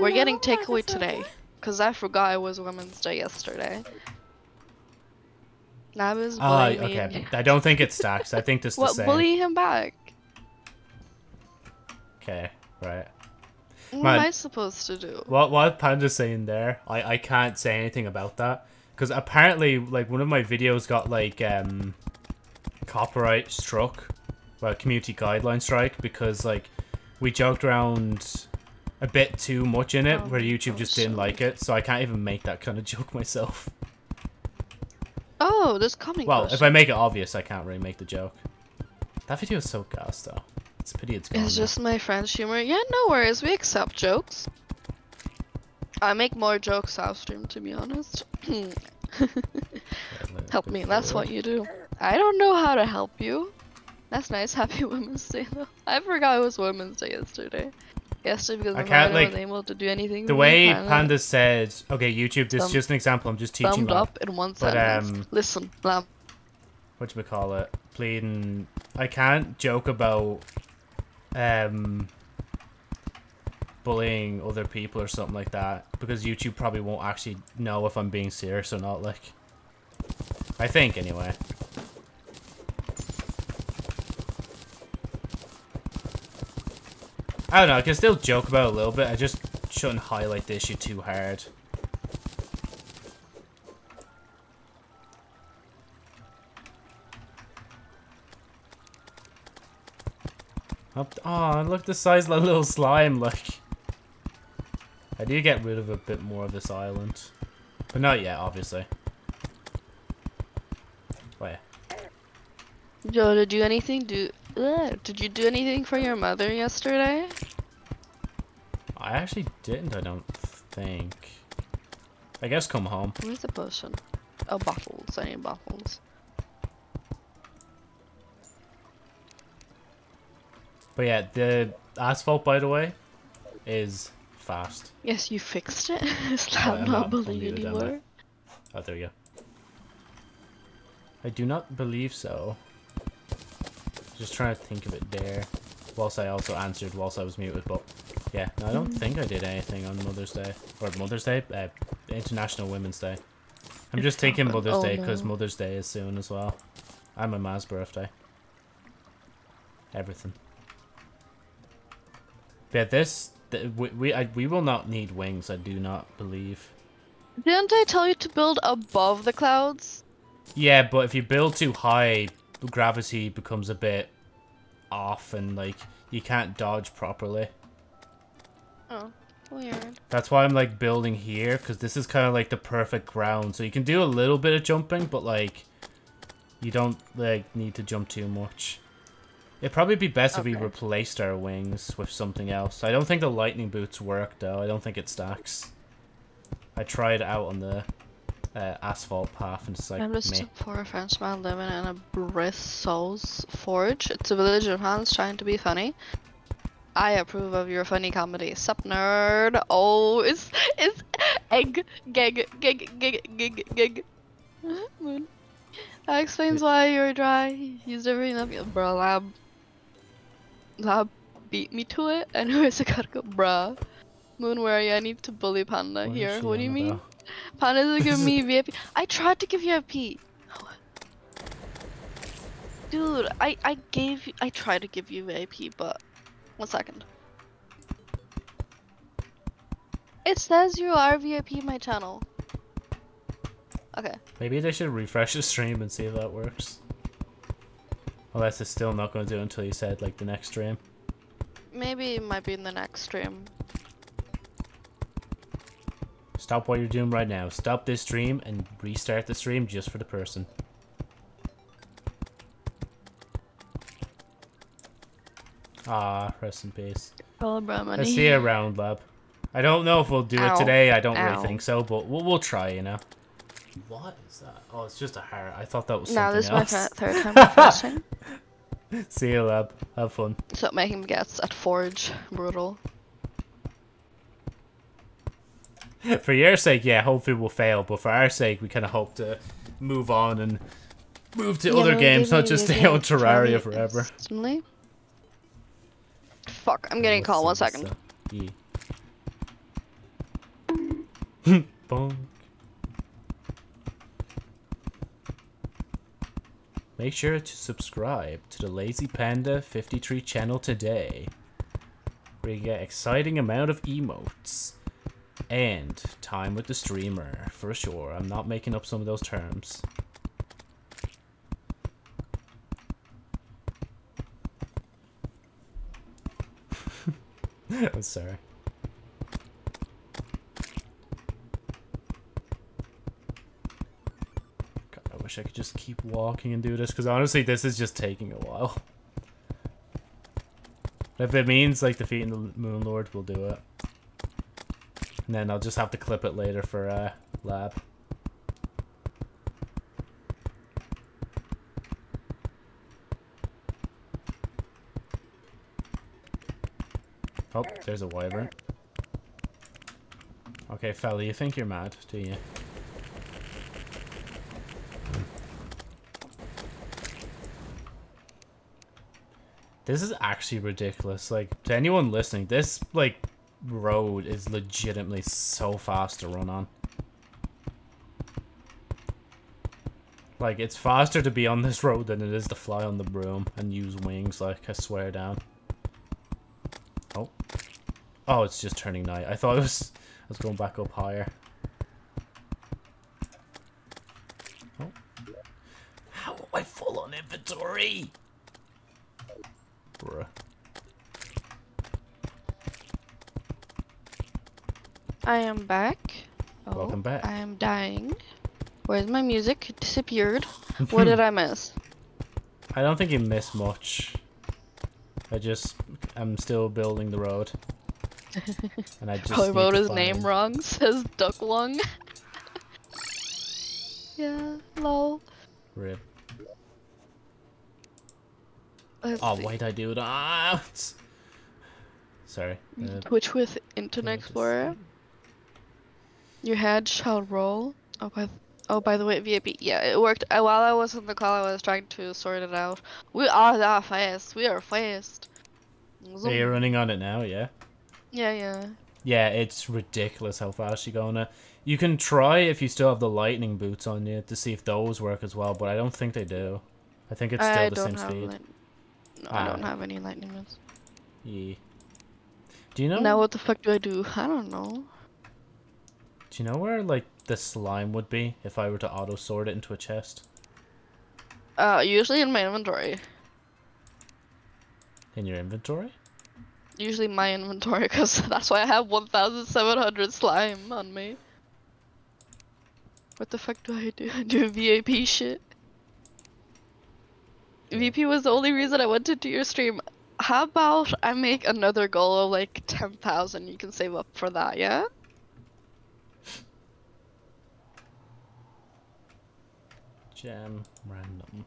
we're getting takeaway today. Because I forgot it was Women's Day yesterday. That was bullying. Okay. I don't think it stacks. I think this is the same. Bully him back. Okay, right. What am I supposed to do? What Panda's saying there, I can't say anything about that. Because apparently, like, one of my videos got, like, copyright struck. Well, community guideline strike. Because, like, we joked around a bit too much in it, where YouTube just didn't like it. So I can't even make that kind of joke myself. Oh, there's coming. Well, if I make it obvious, I can't really make the joke. That video is so gas, though. It's a pity it's gone. It's just my friend's humor. Yeah, no worries. We accept jokes. I make more jokes off stream, to be honest. Help me. That's what you do. I don't know how to help you. That's nice. Happy Women's Day, though. I forgot it was Women's Day yesterday. Yesterday, because I wasn't able to do anything. The way Panda said, okay, YouTube, this is just an example. I'm just teaching. Summed up in one sentence. But, listen, lamb. Whatchamacallit? Pleading. I can't joke about bullying other people or something like that, because YouTube probably won't actually know if I'm being serious or not, like, I think anyway. I don't know, I can still joke about it a little bit, I just shouldn't highlight the issue too hard. Oh, look, the size of the little slime, like. I do get rid of a bit more of this island. But not yet, obviously. Oh, yeah. Yo, did you do anything for your mother yesterday? I actually didn't, I don't think. I guess come home. Where's the potion? Oh, bottles. I need bottles. But yeah, the asphalt, by the way, is fast. Yes, you fixed it. Is that not believe anymore? Oh, there we go. I do not believe so. Just trying to think of it there. Whilst I also answered whilst I was muted, but yeah. No, I don't think I did anything on Mother's Day. Or Mother's Day? International Women's Day. I'm just thinking Mother's Day because Mother's Day is soon as well. And my mom's birthday. Everything. Yeah, we will not need wings, I do not believe. Didn't I tell you to build above the clouds? Yeah, but if you build too high, gravity becomes a bit off and, like, you can't dodge properly. Oh, weird. That's why I'm, like, building here, because this is kind of, like, the perfect ground. So you can do a little bit of jumping, but, like, you don't, like, need to jump too much. It'd probably be best if we replaced our wings with something else. I don't think the lightning boots work, though. I don't think it stacks. I tried out on the asphalt path, and it's like, I'm just a poor Frenchman living in a Bristol's forge. It's a village in France trying to be funny. I approve of your funny comedy. Sup, nerd? Oh, it's egg, gig, gig, gig, gig, gig. Moon. That explains why you're dry. He's never enough. Bro, Lab beat me to it. Anyways, I gotta go. Bruh. Moon, where are you? I need to bully Panda here. What do you mean? Panda doesn't give me VIP. I tried to give you a P. Dude, I gave you. I tried to give you VIP, but. 1 second. It says you are VIP my channel. Okay. Maybe they should refresh the stream and see if that works. Unless it's still not going to do it until you said, like, the next stream. Maybe it might be in the next stream. Stop what you're doing right now. Stop this stream and restart the stream just for the person. Ah, rest in peace. Let's see you around, lab. I don't know if we'll do it today. I don't really think so, but we'll try, you know. What is that? Oh, it's just a heart. I thought that was something else. No, this is my third time refreshing. See you, lab. Have fun. Stop making baguettes at Forge. Brutal. For your sake, yeah, hopefully we'll fail. But for our sake, we kind of hope to move on and move to other games, not just stay on Terraria forever. Instantly. Fuck, I'm getting a call. 1 second. Bonk. Make sure to subscribe to the lazypanda53 channel today, where you get exciting amount of emotes and time with the streamer for sure. I'm not making up some of those terms. I'm sorry. I wish I could just keep walking and do this, because honestly this is just taking a while. If it means like defeating the Moon Lord, we'll do it. And then I'll just have to clip it later for lab. Oh, there's a wyvern. Okay, fella, you think you're mad, do you? This is actually ridiculous. Like, to anyone listening, this, like, road is legitimately so fast to run on. Like, it's faster to be on this road than it is to fly on the broom and use wings, like, I swear down. Oh. Oh, it's just turning night. I thought it was... I was going back up higher. Oh. How am I full on inventory? I am back. Oh, welcome back. I am dying. Where's my music? It disappeared. What did I miss? I don't think you missed much. I just am still building the road. And I just wrote his name wrong. Says duck lung. Yeah, lol. Rip. Let's see. Why'd I do that? Sorry. Which with Internet Explorer? Your head shall roll. Oh, by the way, VIP. Yeah, it worked. While I was on the call, I was trying to sort it out. We are fast. We are fast. So you're running on it now, yeah? Yeah. Yeah, it's ridiculous how fast you're going. You can try if you still have the lightning boots on you to see if those work as well, but I don't think they do. I think it's still the same speed. No, I don't have any lightning rods. Yeah. Do you know? Now what the fuck do I do? I don't know. Do you know where like the slime would be if I were to auto sort it into a chest? Usually in my inventory. In your inventory? Usually my inventory, because that's why I have 1,700 slime on me. What the fuck do I do? I do VAP shit. VP was the only reason I went to do your stream. How about I make another goal of like 10,000? You can save up for that, yeah? Gem random.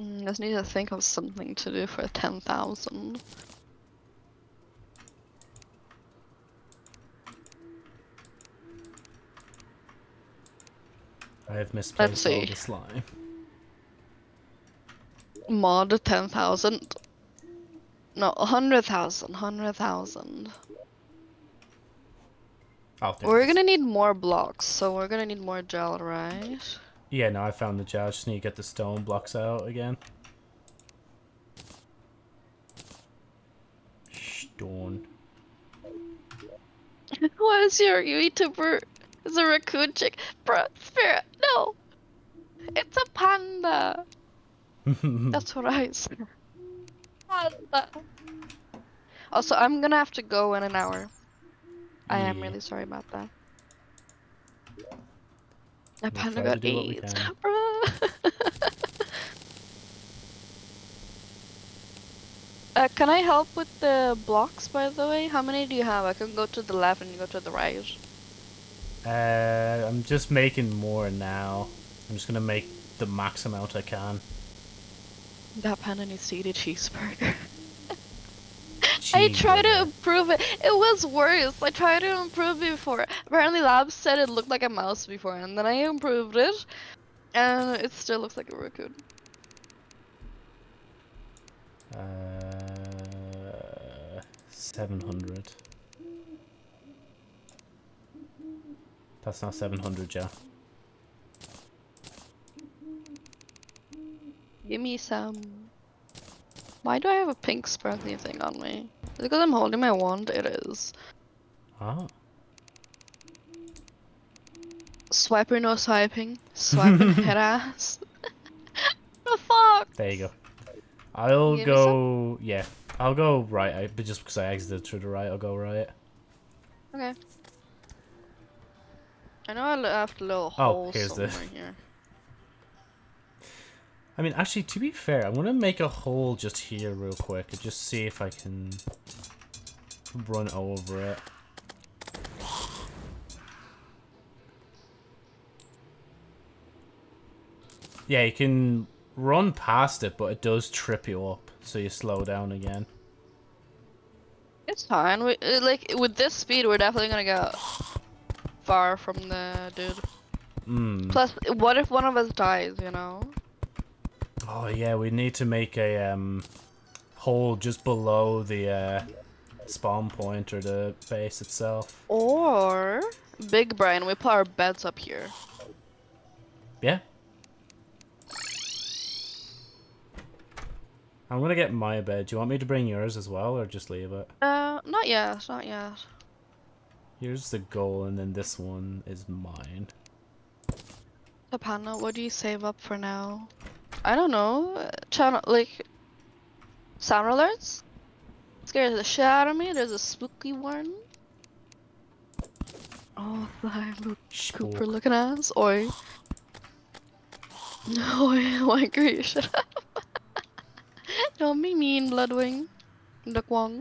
I just need to think of something to do for 10,000. I have misplaced all the slime. Mod 10,000. No, 100,000. 100,000. We're gonna need more blocks, so we're gonna need more gel, right? Yeah, no, I found the gel. Just need to get the stone blocks out again. Stone. What is your YouTuber? It's a raccoon chick. Bro, Spirit, no! It's a panda! That's what I said. Also, I'm gonna have to go in an hour. I am really sorry about that. I kind of got AIDS. Can I help with the blocks, by the way? How many do you have? I can go to the left and you go to the right. I'm just making more now. I'm just gonna make the max amount I can. That panda needs to eat a cheeseburger. I tried to improve it. It was worse. I tried to improve it before. Apparently Lab said it looked like a mouse before, and then I improved it. And it still looks like a raccoon. $700. That's not 700, yeah. Give me some. Why do I have a pink sparkly thing on me? Is it because I'm holding my wand? It is. Ah. Swiper no swiping. Swiping harass. The fuck? There you go. I'll go. Yeah. I'll go right. But just because I exited through the right, I'll go right. Okay. I know I left a little hole somewhere here. I mean, actually, to be fair, I'm gonna make a hole just here real quick and just see if I can run over it. Yeah, you can run past it, but it does trip you up, so you slow down again. It's fine. We, like, with this speed, we're definitely gonna go far from the dude. Mm. Plus, what if one of us dies, you know? Oh yeah, we need to make a hole just below the spawn point or the base itself. Or Big Brian, we put our beds up here. Yeah. I'm gonna get my bed. Do you want me to bring yours as well, or just leave it? Not yet, not yet. Here's the goal, and then this one is mine. Panda, what do you save up for now? I don't know, channel, like, sound alerts? Scares the shit out of me, there's a spooky one. Oh, thy little Cooper looking ass, oi. No, why agree, shut up. Don't be mean, Bloodwing. Duckwong.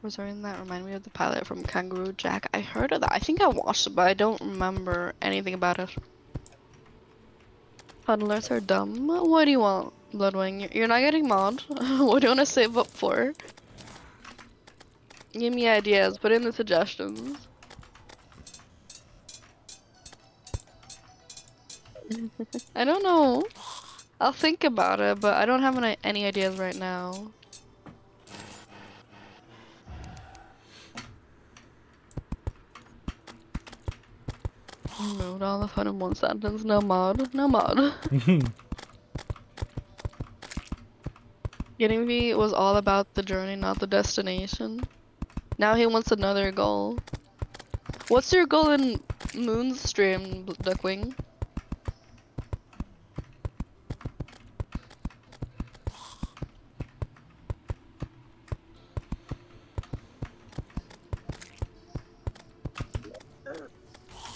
For some reason that reminded me of the pilot from Kangaroo Jack. I heard of that. I think I watched it, but I don't remember anything about it. Huddlers are dumb. What do you want, Bloodwing? You're not getting mod. What do you want to save up for? Give me ideas. Put in the suggestions. I don't know. I'll think about it, but I don't have any ideas right now. Removed all the fun in one sentence. No mod. No mod. Getting V was all about the journey, not the destination. Now he wants another goal. What's your goal in Moonstream, Duckwing?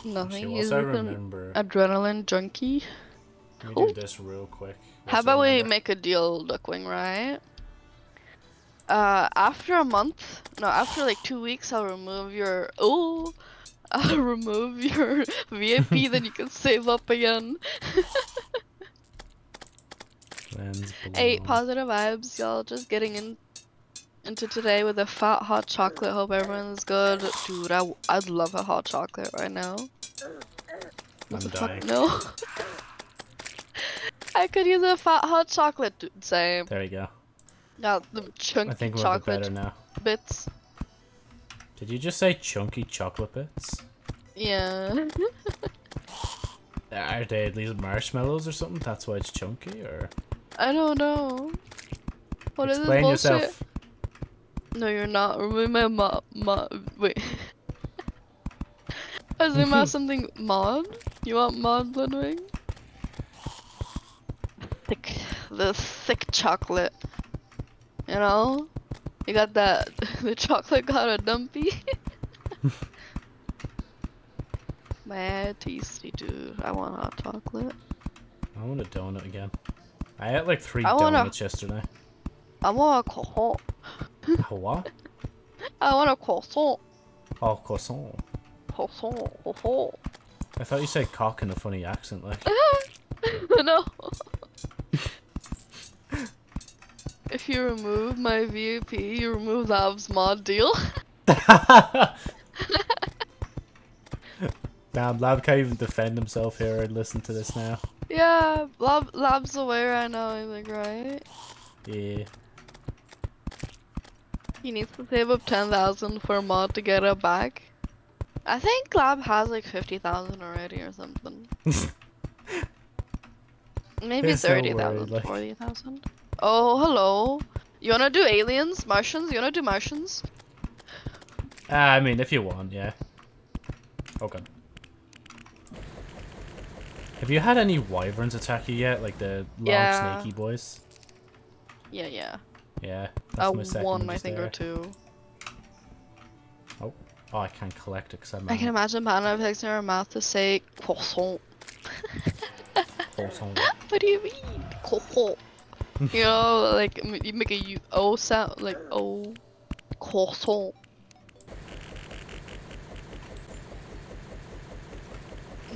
Nothing. He's an adrenaline junkie. Can we do this real quick? How about we make a deal, Duckwing, right? After a month, no, after like 2 weeks, I'll remove your. Oh, I'll remove your VIP. Then you can save up again. Hey, positive vibes, y'all. Just getting into today with a fat hot chocolate. Hope everyone's good. Dude, I'd love a hot chocolate right now. What the fuck? No. I could use a fat hot chocolate, dude. Same. There you go. Got the chunky chocolate bits. Did you just say chunky chocolate bits? Yeah. Are they at least marshmallows or something? That's why it's chunky, or? I don't know. What is this bullshit? Explain yourself. No, you're not. Remove my mod. Wait. I was about something mod. You want mod, Bloodwing? Thick, the thick chocolate. You know, you got that. The chocolate got a dumpy. My tasty dude. I want hot chocolate. I want a donut again. I had like 3 donuts yesterday. I want a cohort. What? I want a croissant. Oh, croissant. Croissant, croissant. I thought you said cock in a funny accent, like. No. If you remove my VP, you remove Lab's mod deal. Damn, Lab can't even defend himself here and listen to this now. Yeah, Lab's away right now, I think, right? Yeah. He needs to save up 10,000 for a mod to get it back. I think Lab has like 50,000 already or something. Maybe 30,000, like... 40,000. Oh, hello. You wanna do aliens? Martians? You wanna do Martians? I mean, if you want, yeah. Okay. Have you had any wyverns attack you yet? Like the long snaky boys? Yeah, yeah. Yeah, that's my second one, I think, or two. Oh. Oh, I can't collect it because I'm I can imagine Panda fixing her mouth to say croissant. Croissant. What do you mean? Croissant. You know, like, you make a U-O sound, like, oh, croissant.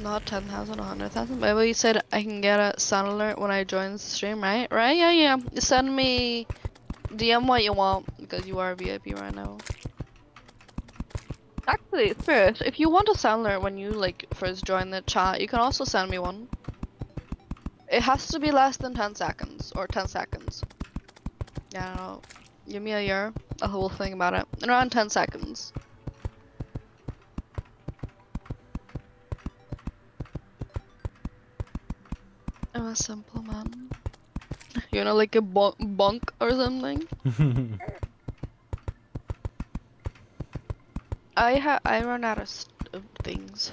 Not 10,000, 100,000. Maybe you said I can get a sound alert when I join the stream, right? Right? Yeah, yeah. You send me DM what you want because you are a VIP right now. Actually, first, if you want a sound alert when you like first join the chat, you can also send me one. It has to be less than 10 seconds or 10 seconds. Yeah, I don't know. Give me a year. A whole thing about it. In around 10 seconds. I'm a simple man. You know, like a bunk or something? I run out of things.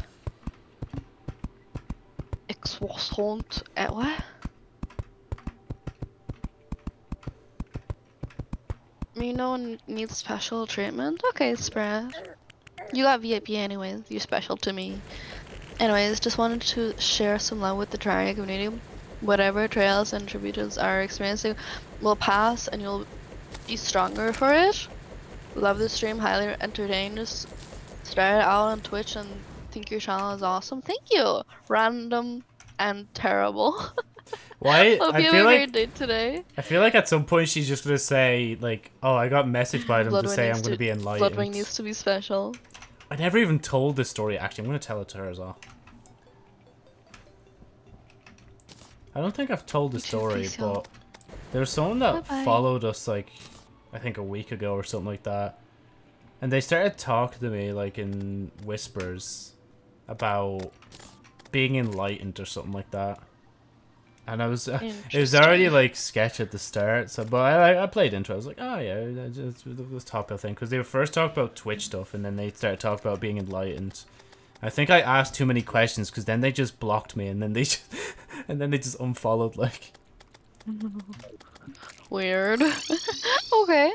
Croissant at what? You know, needs special treatment? Okay, Sprat. You got VIP anyways, you're special to me. Anyways, just wanted to share some love with the Terraria community. Whatever trials and tribulations are experiencing will pass and you'll be stronger for it. Love this stream, highly entertained. Just start out on Twitch and think your channel is awesome. Thank you! Random and terrible. Why? Hope you have a great day today. I feel like at some point she's just gonna say, like, oh, I got messaged by them to say I'm gonna be enlightened. Bloodwing needs to be special. I never even told this story, actually. I'm gonna tell it to her as well. I don't think I've told the story, but there was someone that followed us, like, I think a week ago or something like that. And they started talking to me, like, in whispers about being enlightened or something like that. And I was, it was already, like, sketch at the start, so, but I played into it. I was like, oh, yeah, just this topic thing. Because they were first talking about Twitch stuff, and then they started talking about being enlightened. I think I asked too many questions, because then they just blocked me, and then they just, and then they just unfollowed, like. Weird. Okay.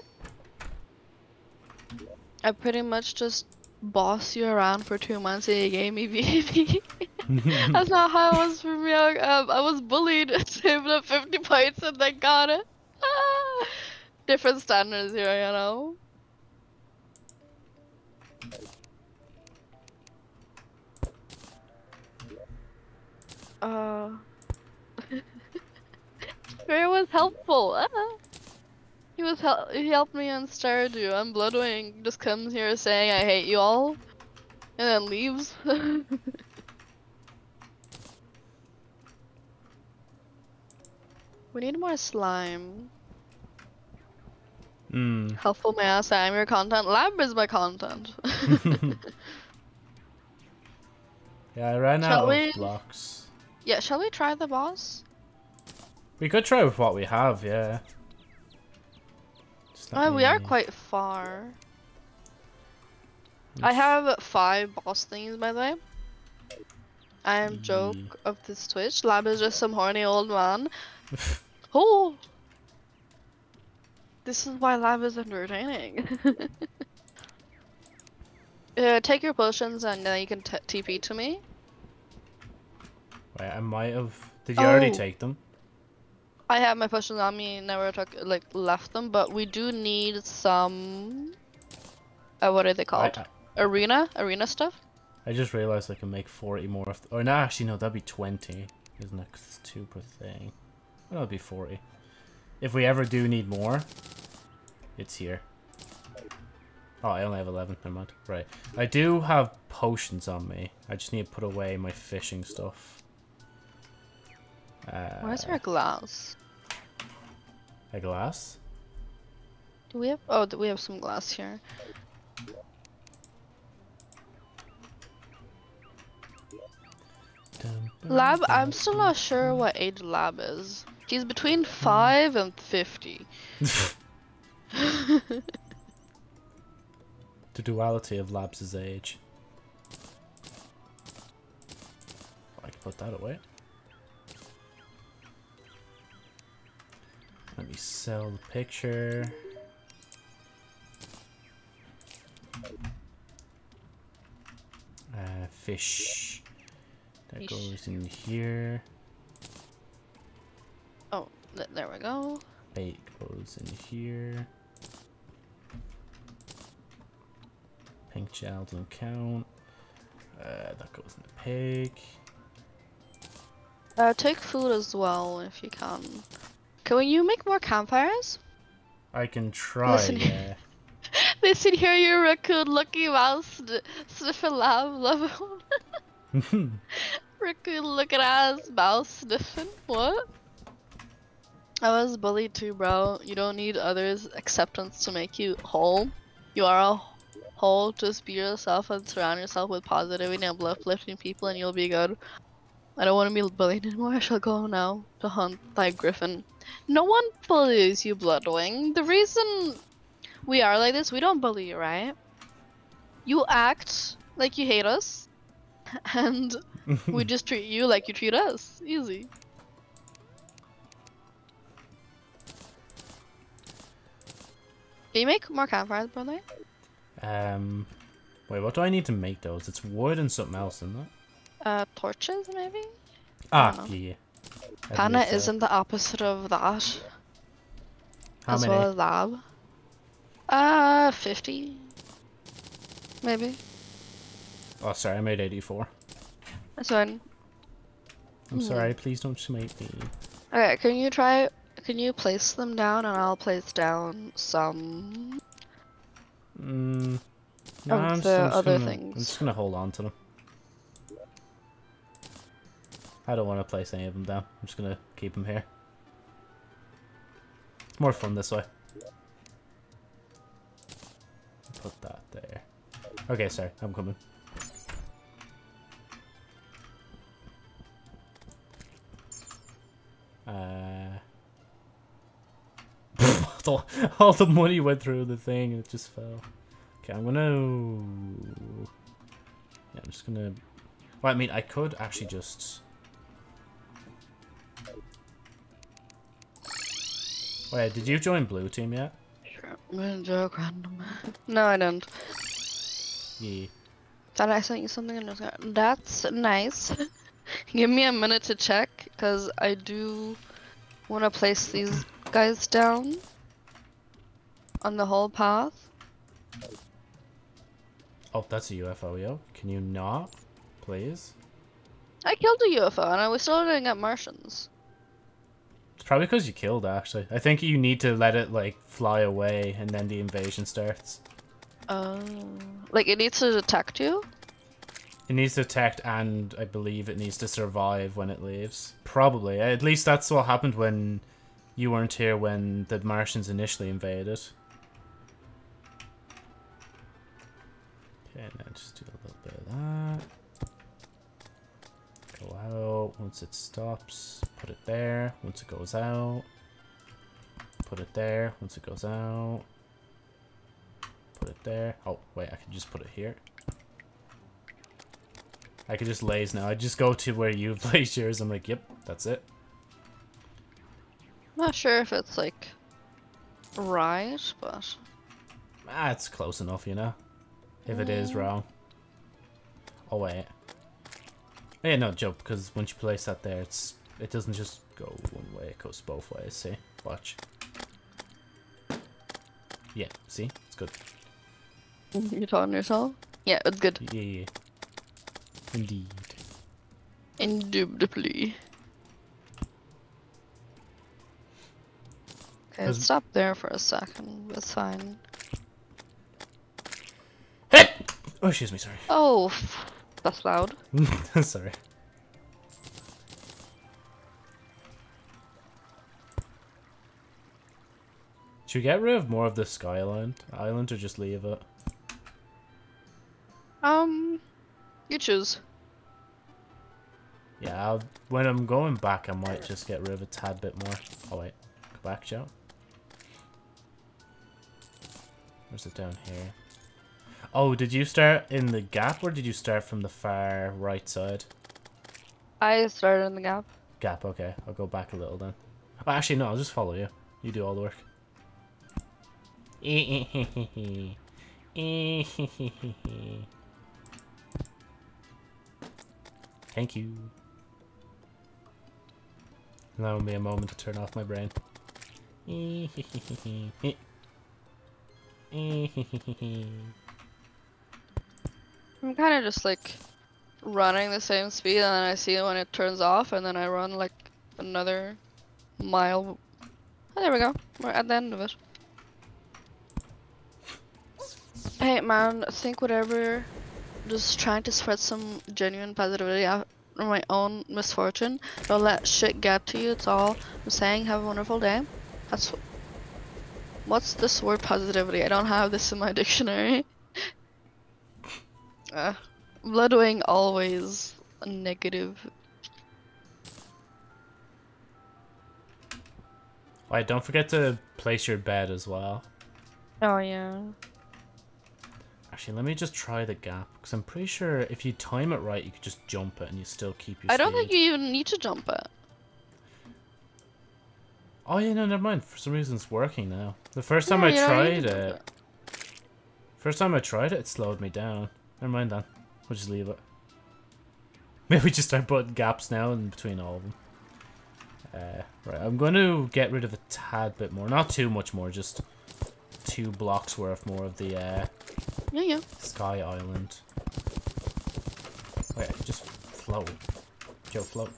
I pretty much just bossed you around for 2 months and you gave me VIP. That's not how it was for me. I was bullied, saved up 50 points and then got it. Ah, different standards here, you know? It was helpful. Ah. He helped me on Stardew, and Bloodwing just comes here saying I hate you all, and then leaves. We need more slime. Helpful may I say I'm your content? Lab is my content. Yeah, I ran out of blocks. Yeah, shall we try the boss? We could try with what we have, yeah. Oh, we are quite far. I have 5 boss things, by the way. I am joke of this Twitch. Lab is just some horny old man. Oh! This is why Lab is entertaining. Take your potions and then you can TP to me. Wait, I might have... Did you already take them? I have my potions on me, never took, like, left them, but we do need some what are they called? Arena stuff? I just realized I can make 40 more of... Or no, actually no, that'd be 20. Isn't it? 'Cause it's 2 per thing. That would be 40. If we ever do need more, it's here. Oh, I only have 11, never mind. Right. I do have potions on me. I just need to put away my fishing stuff. Where's our glass? A glass? Do we have... Oh, do we have some glass here? Lab? I'm still not sure what age Lab is. He's between 5 and 50. The duality of Lab's age. I can put that away. Let me sell the picture. Fish. That goes in here. Oh, there we go. Bait goes in here. Pink gel doesn't count. That goes in the pig. Take food as well if you can. Can you make more campfires? I can try. Listen, yeah. Listen here, you raccoon, lucky mouse, sniff a lab, love it. Raccoon, look at us, mouse sniffing. What? I was bullied too, bro. You don't need others' acceptance to make you whole. You are a whole. Just be yourself and surround yourself with positivity and uplifting people, and you'll be good. I don't want to be bullied anymore. I shall go now to hunt thy griffin. No one bullies you, Bloodwing. The reason we are like this, we don't bully you, right? You act like you hate us, and we just treat you like you treat us. Easy. Can you make more campfires, brother? Wait, what do I need to make those? It's wood and something else, isn't it? Torches, maybe? Ah, yeah. Panda isn't the opposite of that. How many? As well as lab. 50. Maybe. Oh, sorry, I made 84. That's fine. I'm sorry, please don't smite me. Okay, can you place them down and I'll place down some... no, I'm just other things. I'm just gonna hold on to them. I don't want to place any of them down. I'm just gonna keep them here. It's more fun this way. Put that there. Okay, sorry, I'm coming. All the money went through the thing and it just fell. Okay, I'm gonna... Yeah, I'm just gonna... Well, I mean, I could actually just... Wait, did you join blue team yet? Sure. I'm gonna joke random. No, I don't. Yeah. Thought I sent you something in the... That's nice. Give me a minute to check, because I do want to place these guys down. On the whole path. Oh, that's a UFO, yo. Can you not? Please? I killed a UFO, and I was still looking at Martians. It's probably because you killed, actually. I think you need to let it, like, fly away, and then the invasion starts. Oh. Like, it needs to detect you? It needs to detect, and I believe it needs to survive when it leaves. Probably. At least that's what happened when you weren't here when the Martians initially invaded. Okay, now just do a little bit of that. Go out. Once it stops, put it there. Once it goes out, put it there. Once it goes out, put it there. Oh wait, I can just put it here. I can just laze now. I just go to where you place yours. I'm like, yep, that's it. Not sure if it's like right, but it's close enough, you know. If it is wrong. Oh wait. Yeah, no joke, because once you place that there, it doesn't just go one way, it goes both ways, see? Watch. Yeah, see? It's good. You're talking to yourself? Yeah, it's good. Yeah. Indeed. Indubitably. Okay, let's stop there for a second. That's fine. Hey! Oh, excuse me, sorry. Oh, that's loud. Sorry. Should we get rid of more of the skyline island or just leave it? You choose. Yeah, when I'm going back, I might just get rid of a tad bit more. Oh wait, go back, Joe. Where's it down here? Oh, did you start in the gap or did you start from the far right side? I started in the gap. Gap, okay. I'll go back a little then. Oh, actually, no, I'll just follow you. You do all the work. Thank you. Allow me a moment to turn off my brain. I'm kind of just like running the same speed, and then I see it when it turns off, and then I run like another mile. Oh, there we go. We're at the end of it. Hey man, I think whatever, just trying to spread some genuine positivity out of my own misfortune. Don't let shit get to you, it's all I'm saying. Have a wonderful day. That's... What's this word positivity? I don't have this in my dictionary. Bloodwing always a negative. Alright, don't forget to place your bed as well. Oh yeah. Actually, let me just try the gap, because I'm pretty sure if you time it right, you could just jump it and you still keep your speed. I don't think you even need to jump it. Oh yeah, no, never mind. For some reason, it's working now. The first time I tried it, it slowed me down. Never mind then. We'll just leave it. Maybe we just start putting gaps now in between all of them. Right, I'm going to get rid of a tad bit more. Not too much more, just 2 blocks worth more of the... Yeah. Sky Island. Wait, just float. Joe, float.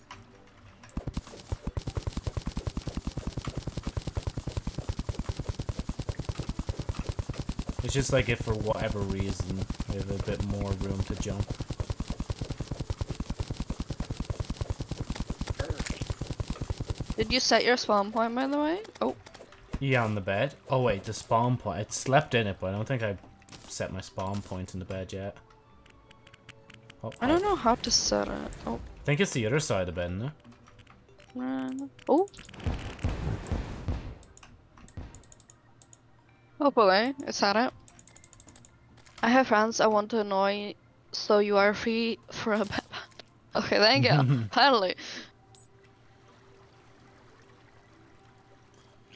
It's just like if for whatever reason we have a bit more room to jump. Did you set your spawn point, by the way? Oh. Yeah, on the bed. Oh wait, the spawn point. It slept in it, but I don't think I set my spawn point in the bed yet. Oh, I don't know how to set it. Oh. I think it's the other side of the bed, isn't it? Oh. Hopefully, it's had it. I have friends I want to annoy, so you are free for a bad. Okay, thank you. Finally.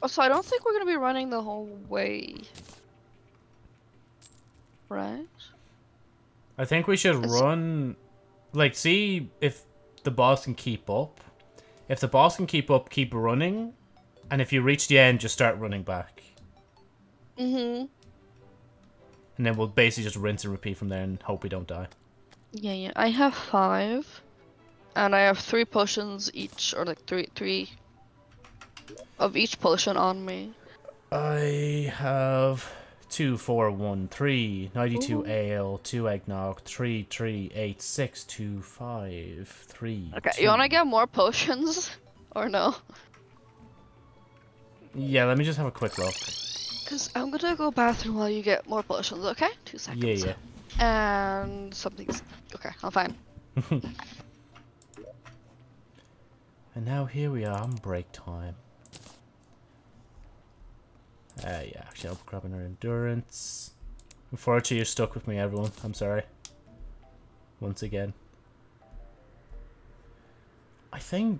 So I don't think we're gonna be running the whole way. Right? I think we should run, like, see if the boss can keep up. If the boss can keep up, keep running. And if you reach the end, just start running back. Mm-hmm. And then we'll basically just rinse and repeat from there and hope we don't die. Yeah. I have 5. And I have 3 potions each, or like three of each potion on me. I have... 2, 4, 1, 3, 92 ale, 2 eggnog, 3, 3, 8, 6, 2, 5, 3. Okay, you wanna get more potions or no? Yeah, let me just have a quick look. Cause I'm gonna go bathroom while you get more potions, okay? 2 seconds. Yeah. And something's okay. I'm fine. And now here we are on break time. Yeah, actually, I'll grab another endurance. Unfortunately, you're stuck with me, everyone. I'm sorry. Once again. I think...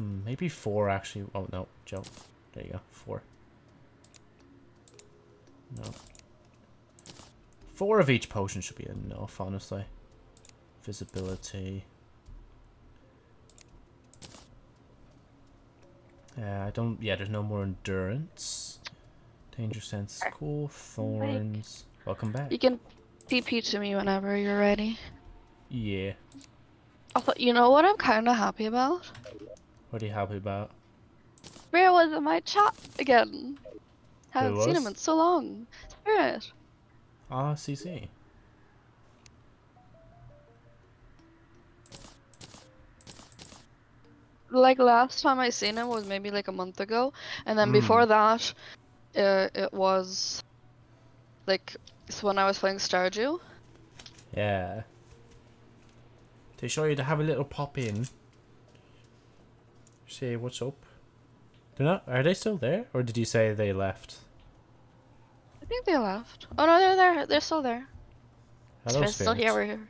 maybe 4, actually. Oh, no. Jump. There you go. 4. No. 4 of each potion should be enough, honestly. Visibility. I don't... Yeah, there's no more endurance. Danger sense, cool, thorns. Welcome back. You can TP to me whenever you're ready. Yeah. I thought, you know what I'm kind of happy about? What are you happy about? Spirit was in my chat again. Haven't seen him in so long. Spirit. Ah, CC. Like last time I seen him was maybe like a month ago, and then before that, it was like when I was playing Stardew. Yeah. They show you to have a little pop in. Say what's up. They're not. Are they still there, or did you say they left? I think they left. Oh no, they're there. They're still there. Hello, Spirit's still here. We're here.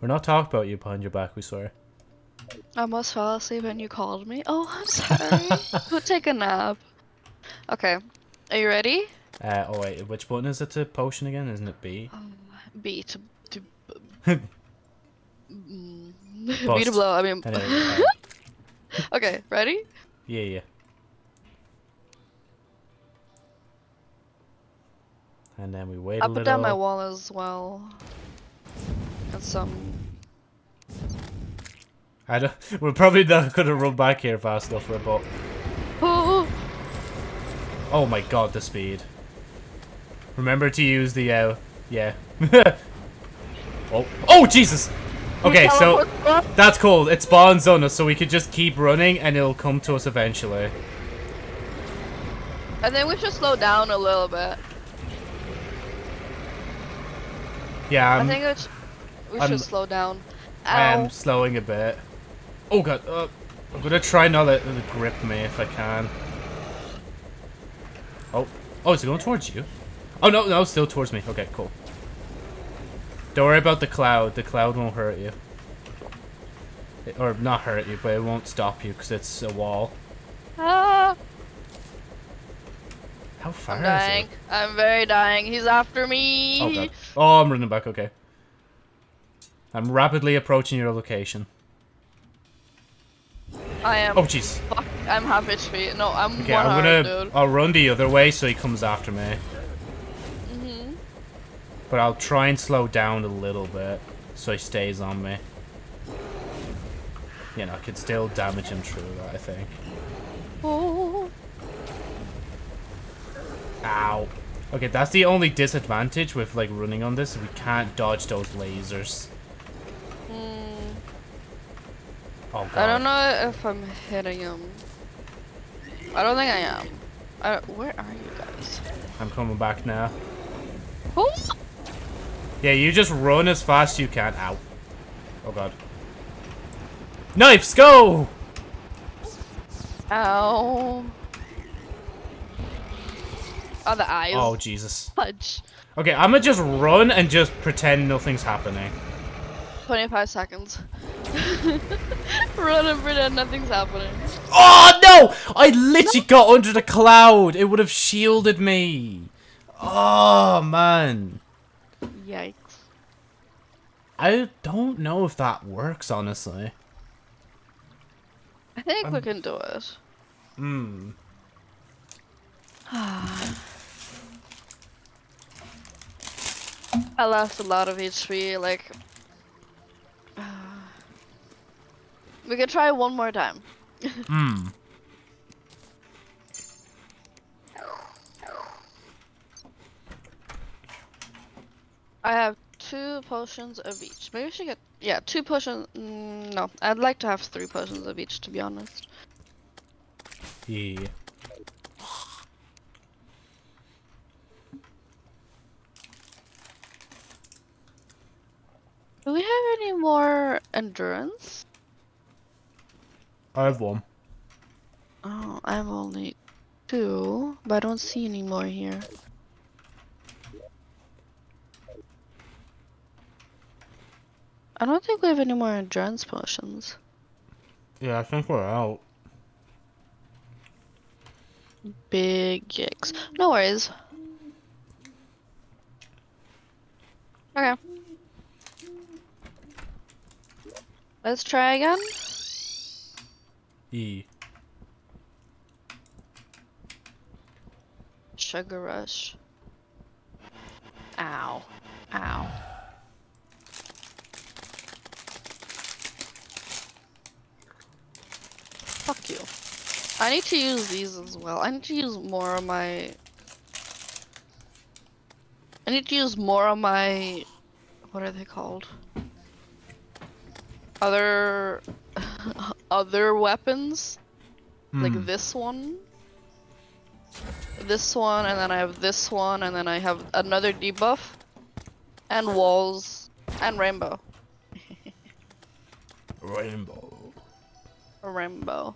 We're not talking about you behind your back. We swear. I almost fell asleep when you called me. Oh, I'm sorry. Go take a nap. Okay. Are you ready? Oh wait, which button is it to potion again? Isn't it B? B to blow, I mean... Anyway, okay, ready? Yeah, yeah. And then we wait a little... I put down my wall as well. And some... I don't, we're probably not gonna run back here fast enough for a bot. Oh. Oh my god, the speed. Remember to use the, yeah. Oh, oh Jesus! Okay, so, that's cool. It spawns on us, so we could just keep running and it'll come to us eventually. And then we should slow down a little bit. Yeah, I think it's, we should slow down. I am slowing a bit. Oh god, I'm gonna try not let it grip me if I can. Oh, oh, is it going towards you? Oh no, no, it's still towards me. Okay, cool. Don't worry about the cloud. The cloud won't hurt you. It, or not hurt you, but it won't stop you because it's a wall. Ah. How far I'm dying. Is it? I'm very dying. He's after me. Oh god. Oh, I'm running back. Okay. I'm rapidly approaching your location. I am. Oh jeez. Fuck, I'm half HP. No, I'm okay, I'll run the other way so he comes after me. Mhm. But I'll try and slow down a little bit so he stays on me. You know, I could still damage him through that, I think. Oh. Ow. Okay, that's the only disadvantage with like running on this. We can't dodge those lasers. Oh, I don't know if I'm hitting him. I don't think I am. Where are you guys? I'm coming back now. Oh. Yeah, you just run as fast as you can. Ow. Oh god. Knives, go! Ow. Oh, the eyes. Oh, Jesus. Fudge. Okay, I'm gonna just run and just pretend nothing's happening. 25 seconds. Run and pretend nothing's happening. Oh no! I literally got under the cloud. It would have shielded me. Oh man. Yikes. I don't know if that works, honestly. I think we can do it. Hmm. I lost a lot of HP, like... We can try one more time. Hmm. I have 2 potions of each. Maybe we should get... Yeah, 2 potions... no, I'd like to have 3 potions of each, to be honest. Yeah. Do we have any more endurance? I have 1. Oh, I have only 2, but I don't see any more here. I don't think we have any more endurance potions. Yeah, I think we're out. Big yikes. No worries. Okay. Let's try again. E. Sugar rush. Ow. Ow. Fuck you. I need to use these as well. I need to use more of my... What are they called? Other weapons? Hmm. Like this one? This one, and then I have this one, and then I have another debuff. And walls. And rainbow. Rainbow. Rainbow.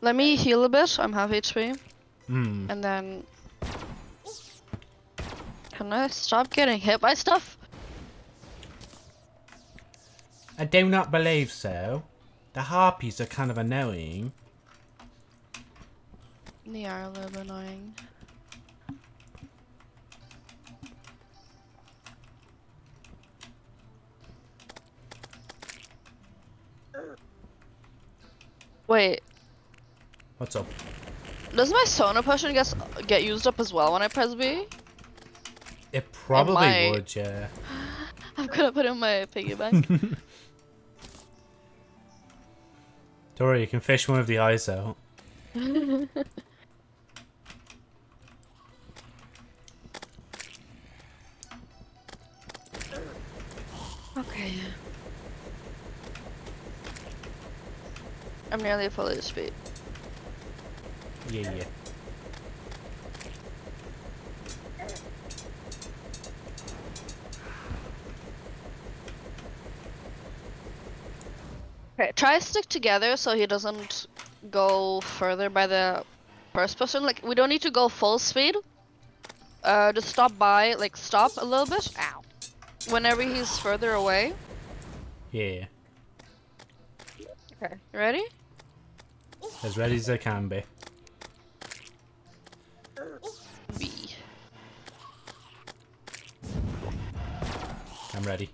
Let me heal a bit, I'm half HP. Hmm. And then... Can I stop getting hit by stuff? I do not believe so. The harpies are kind of annoying. They are a little bit annoying. Wait. What's up? Does my sonar potion get used up as well when I press B? It probably would, yeah. I'm gonna put in my piggy bank. Dora, you can fish one of the eyes out. Okay. I'm nearly full HP. Yeah, yeah. Okay, try to stick together so he doesn't go further by the first person. Like, we don't need to go full speed. Just stop by, like, stop a little bit. Ow. Whenever he's further away. Yeah. Okay, you ready? As ready as I can be. B. I'm ready.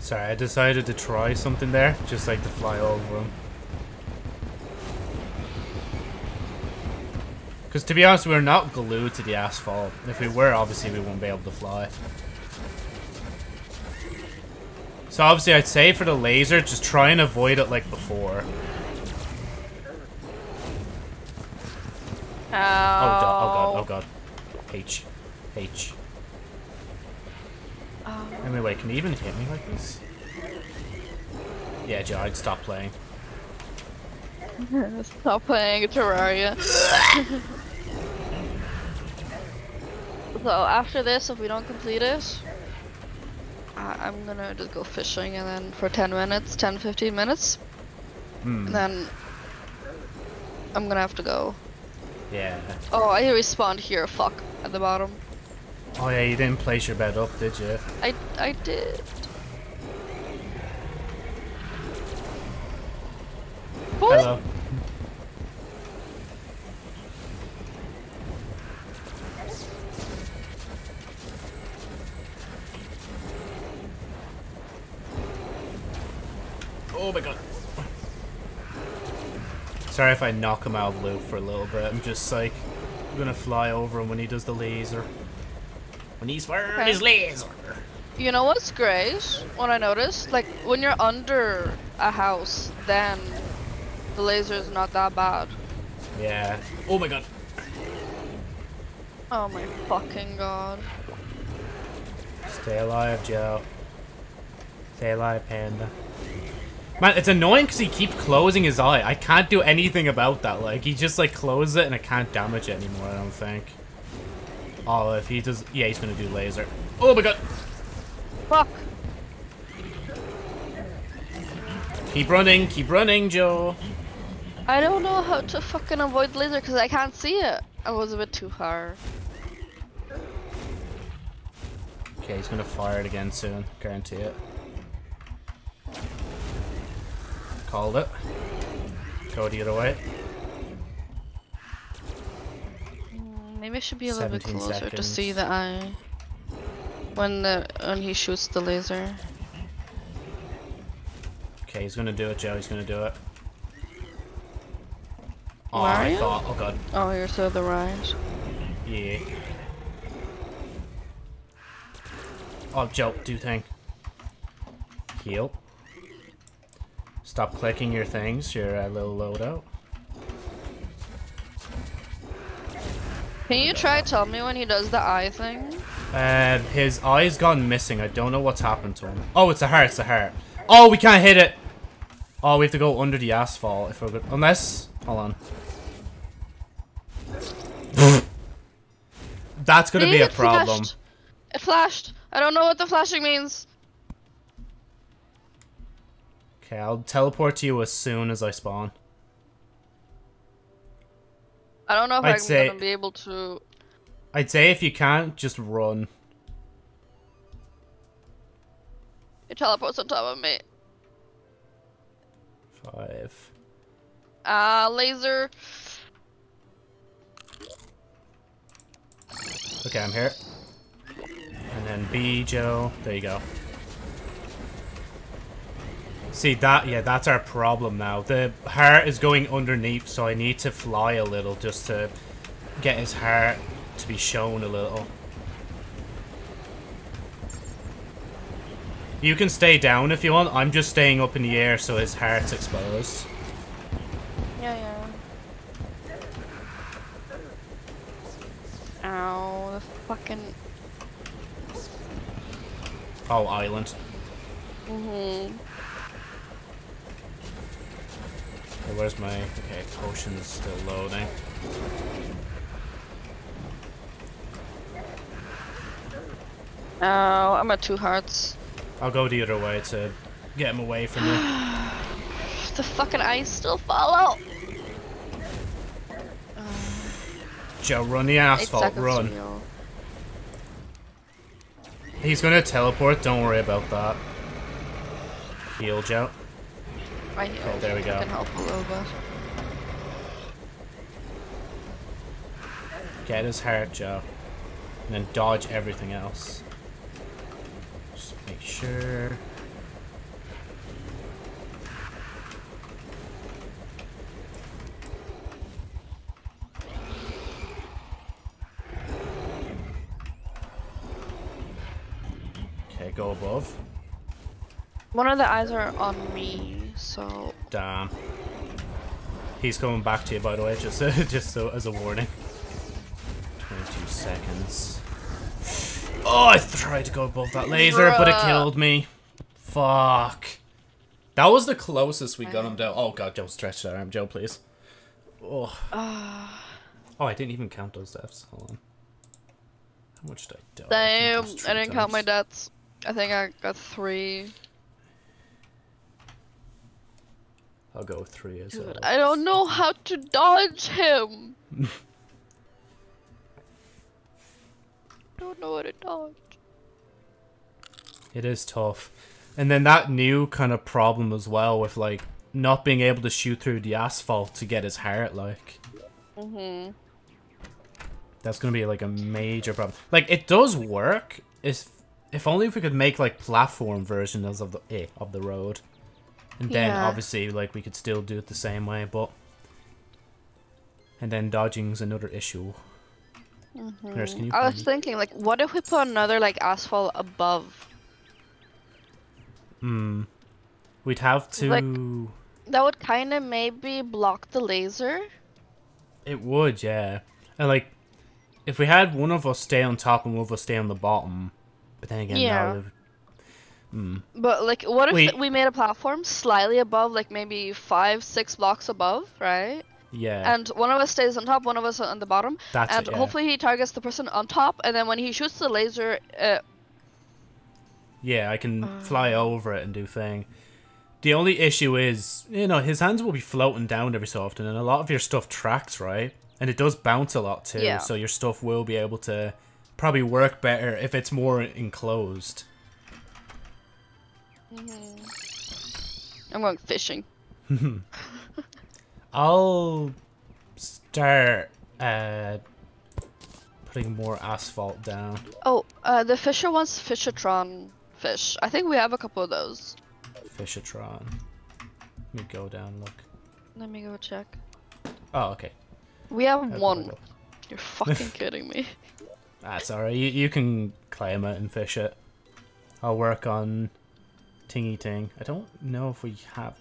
Sorry, I decided to try something there, just like to fly over him. Because to be honest, we're not glued to the asphalt. If we were, obviously we wouldn't be able to fly. So obviously I'd say for the laser, just try and avoid it like before. Oh god, oh god, oh god. H. H. Anyway, can he even hit me like this? Yeah, Joe, I'd stop playing. Stop playing Terraria. So after this, if we don't complete it, I'm gonna just go fishing and then for 10 minutes, 10-15 minutes. Hmm. And then I'm gonna have to go. Yeah. Oh, I respawned here, fuck, at the bottom. Oh yeah, you didn't place your bed up, did you? I did. What? Hello. Oh my god. Sorry if I knock him out of loop for a little bit. I'm just like, I'm gonna fly over him when he does the laser. When he's firing his laser. You know what's great? What I noticed? Like, when you're under a house, then the laser is not that bad. Yeah. Oh my god. Oh my fucking god. Stay alive, Joe. Stay alive, Panda. Man, it's annoying because he keeps closing his eye. I can't do anything about that. Like, he just, like, closes it and I can't damage it anymore, I don't think. Oh, if he does... Yeah, he's gonna do laser. Oh my god! Fuck! Keep running, Joe! I don't know how to fucking avoid laser because I can't see it. I was a bit too far. Okay, he's gonna fire it again soon. Guarantee it. Called it. Code either way. Maybe I should be a little bit closer seconds. To see the eye when he shoots the laser. Okay, he's gonna do it, Joe. He's gonna do it. Oh, Mario? I thought. Oh god. Oh, you're to the right. Yeah. Oh, Joe, do thing. Heal. Stop clicking your things. Your little loadout. Can you try tell me when he does the eye thing? His eye's gone missing. I don't know what's happened to him. Oh, it's a heart. It's a heart. Oh, we can't hit it. Oh, we have to go under the asphalt if we're good. Unless, hold on. That's gonna be a problem. Flashed. It flashed. I don't know what the flashing means. Okay, I'll teleport to you as soon as I spawn. I don't know if I'm gonna be able to... I'd say if you can't, just run. It teleports on top of me. 5. Laser. Okay, I'm here. And then B, Joe. There you go. See, that, yeah, that's our problem now. The heart is going underneath, so I need to fly a little just to get his heart to be shown a little. You can stay down if you want. I'm just staying up in the air so his heart's exposed. Yeah, yeah. Ow, the fucking... Oh, island. Mm-hmm. Where's my... Okay, potion's still loading. Oh, I'm at 2 hearts. I'll go the other way to get him away from you. The fucking eyes still follow! Joe, run the asphalt, run. He's gonna teleport, don't worry about that. Heal, Joe. Right here. Oh, there we go. I can help a little bit. Get his heart, Joe. And then dodge everything else. Just make sure. Okay, go above. One of the eyes are on me. So damn. He's coming back to you, by the way, just so as a warning. 22 seconds. Oh, I tried to go above that laser, but it killed me. Fuck. That was the closest we got him down. Oh god, Joe, stretch that arm, Joe, please. Oh. Oh, I didn't even count those deaths. Hold on. How much did I do? Damn, I didn't count my deaths. I think I got 3. I'll go 3 as well. I don't know how to dodge him. Don't know how to dodge. It is tough. And then that new kind of problem as well with like not being able to shoot through the asphalt to get his heart, like. Mhm. That's gonna be like a major problem. Like it does work. If only if we could make like platform versions of the road. And then, yeah. Obviously, like, we could still do it the same way, but... And then dodging's another issue. Mm-hmm. Nurse, can you I was thinking, like, what if we put another, like, asphalt above? Hmm. We'd have to... Like, that would kind of maybe block the laser? It would, yeah. And, like, if we had one of us stay on top and one of us stay on the bottom, but then again, yeah. That would... Mm. But like, what if we made a platform slightly above, like maybe 5-6 blocks above, right? Yeah. And one of us stays on top, one of us on the bottom. That's and it, yeah. Hopefully he targets the person on top, and then when he shoots the laser, yeah, I can fly over it and do thing. The only issue is, you know, his hands will be floating down every so often, and a lot of your stuff tracks, right? And it does bounce a lot too, yeah. So your stuff will be able to probably work better if it's more enclosed. Mm-hmm. I'm going fishing. I'll start putting more asphalt down. Oh, the Fisher wants Fishertron fish. I think we have a couple of those. Fishertron. Let me go down, look. Let me go check. Oh, okay. We have one. You're fucking kidding me. That's alright. You can claim it and fish it. I'll work on Tingy Ting. I don't know if we have...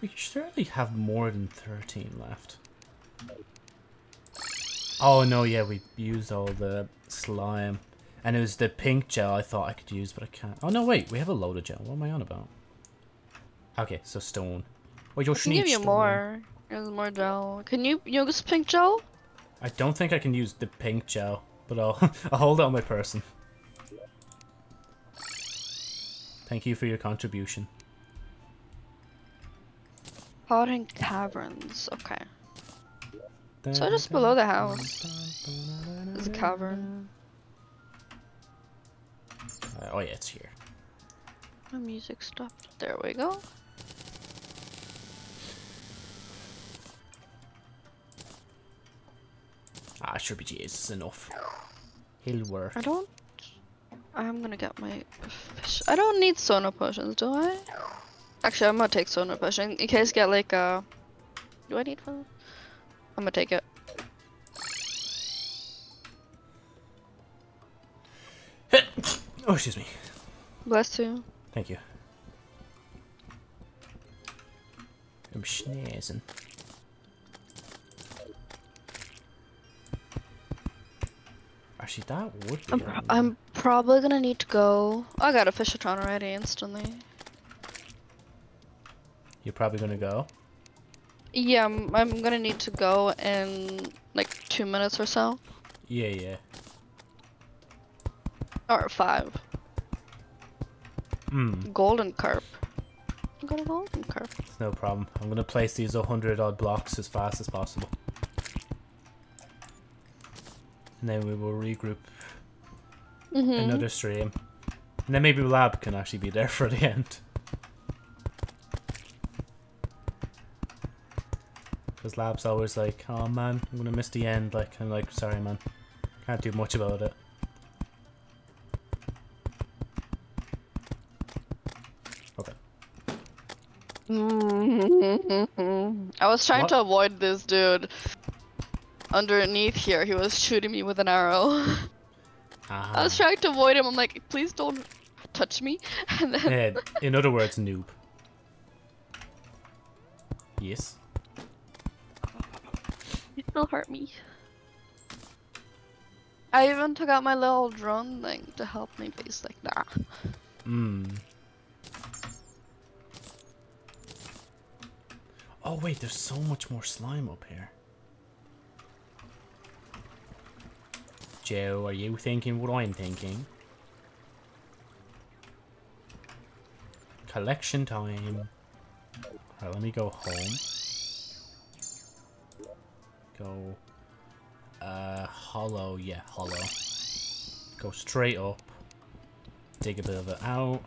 We surely have more than 13 left. Oh no, yeah, we used all the slime. And it was the pink gel I thought I could use, but I can't. Oh no, wait, we have a load of gel. What am I on about? Okay, so stone. Well, you can give you more. There's more gel. Can you use pink gel? I don't think I can use the pink gel, but I'll hold it on my person. Thank you for your contribution. Potting caverns, okay. So just below the house is a cavern. Oh yeah, it's here. My music stopped. There we go. Ah, should be Jesus enough. He'll work. I don't... I'm gonna get my fish. I don't need sonar potions, do I? Actually, I'm gonna take sonar potion in case get like a... Do I need one? I'm gonna take it. Oh, excuse me. Bless you. Thank you. I'm schneezing. Actually, that would be... I'm probably gonna need to go... Oh, I got a Fishertron already instantly. You're probably gonna go? Yeah, I'm gonna need to go in like 2 minutes or so. Yeah, yeah. Or 5. Golden carp. I got a golden carp. No problem. I'm gonna place these 100-odd blocks as fast as possible. And then we will regroup another stream. And then maybe Lab can actually be there for the end. Because Lab's always like, oh man, I'm gonna miss the end. Like, I'm like, sorry man, can't do much about it. Okay. I was trying to avoid this dude. Underneath here, he was shooting me with an arrow. I was trying to avoid him. I'm like, please don't touch me. And then... in other words, noob. Yes. You still hurt me. I even took out my little drone thing to help me base like that. Oh wait, there's so much more slime up here. Joe, are you thinking what I'm thinking? Collection time. Alright, let me go home. Go hollow, yeah, hollow. Go straight up. Dig a bit of it out.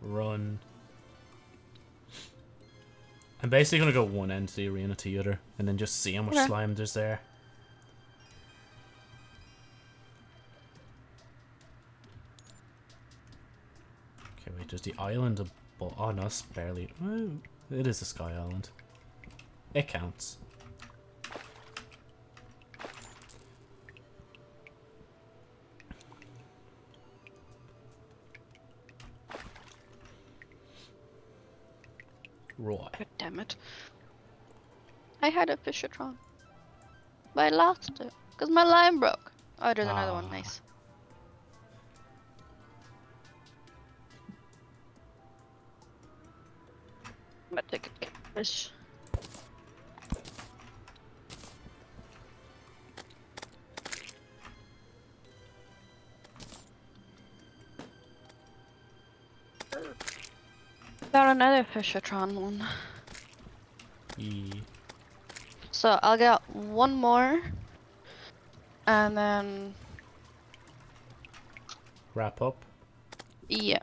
Run. I'm basically gonna go one end of the arena to the other and then just see how much slime there's there. Okay, wait, there's the island above. Oh no, it's barely. Oh, it is a sky island. It counts. Right. God damn it. I had a Fishertron. But I lost it. Because my line broke. Oh, there's another one. Nice. I'm gonna take a fish. Got another Fishertron one. So I'll get one more and then wrap up. Yeah.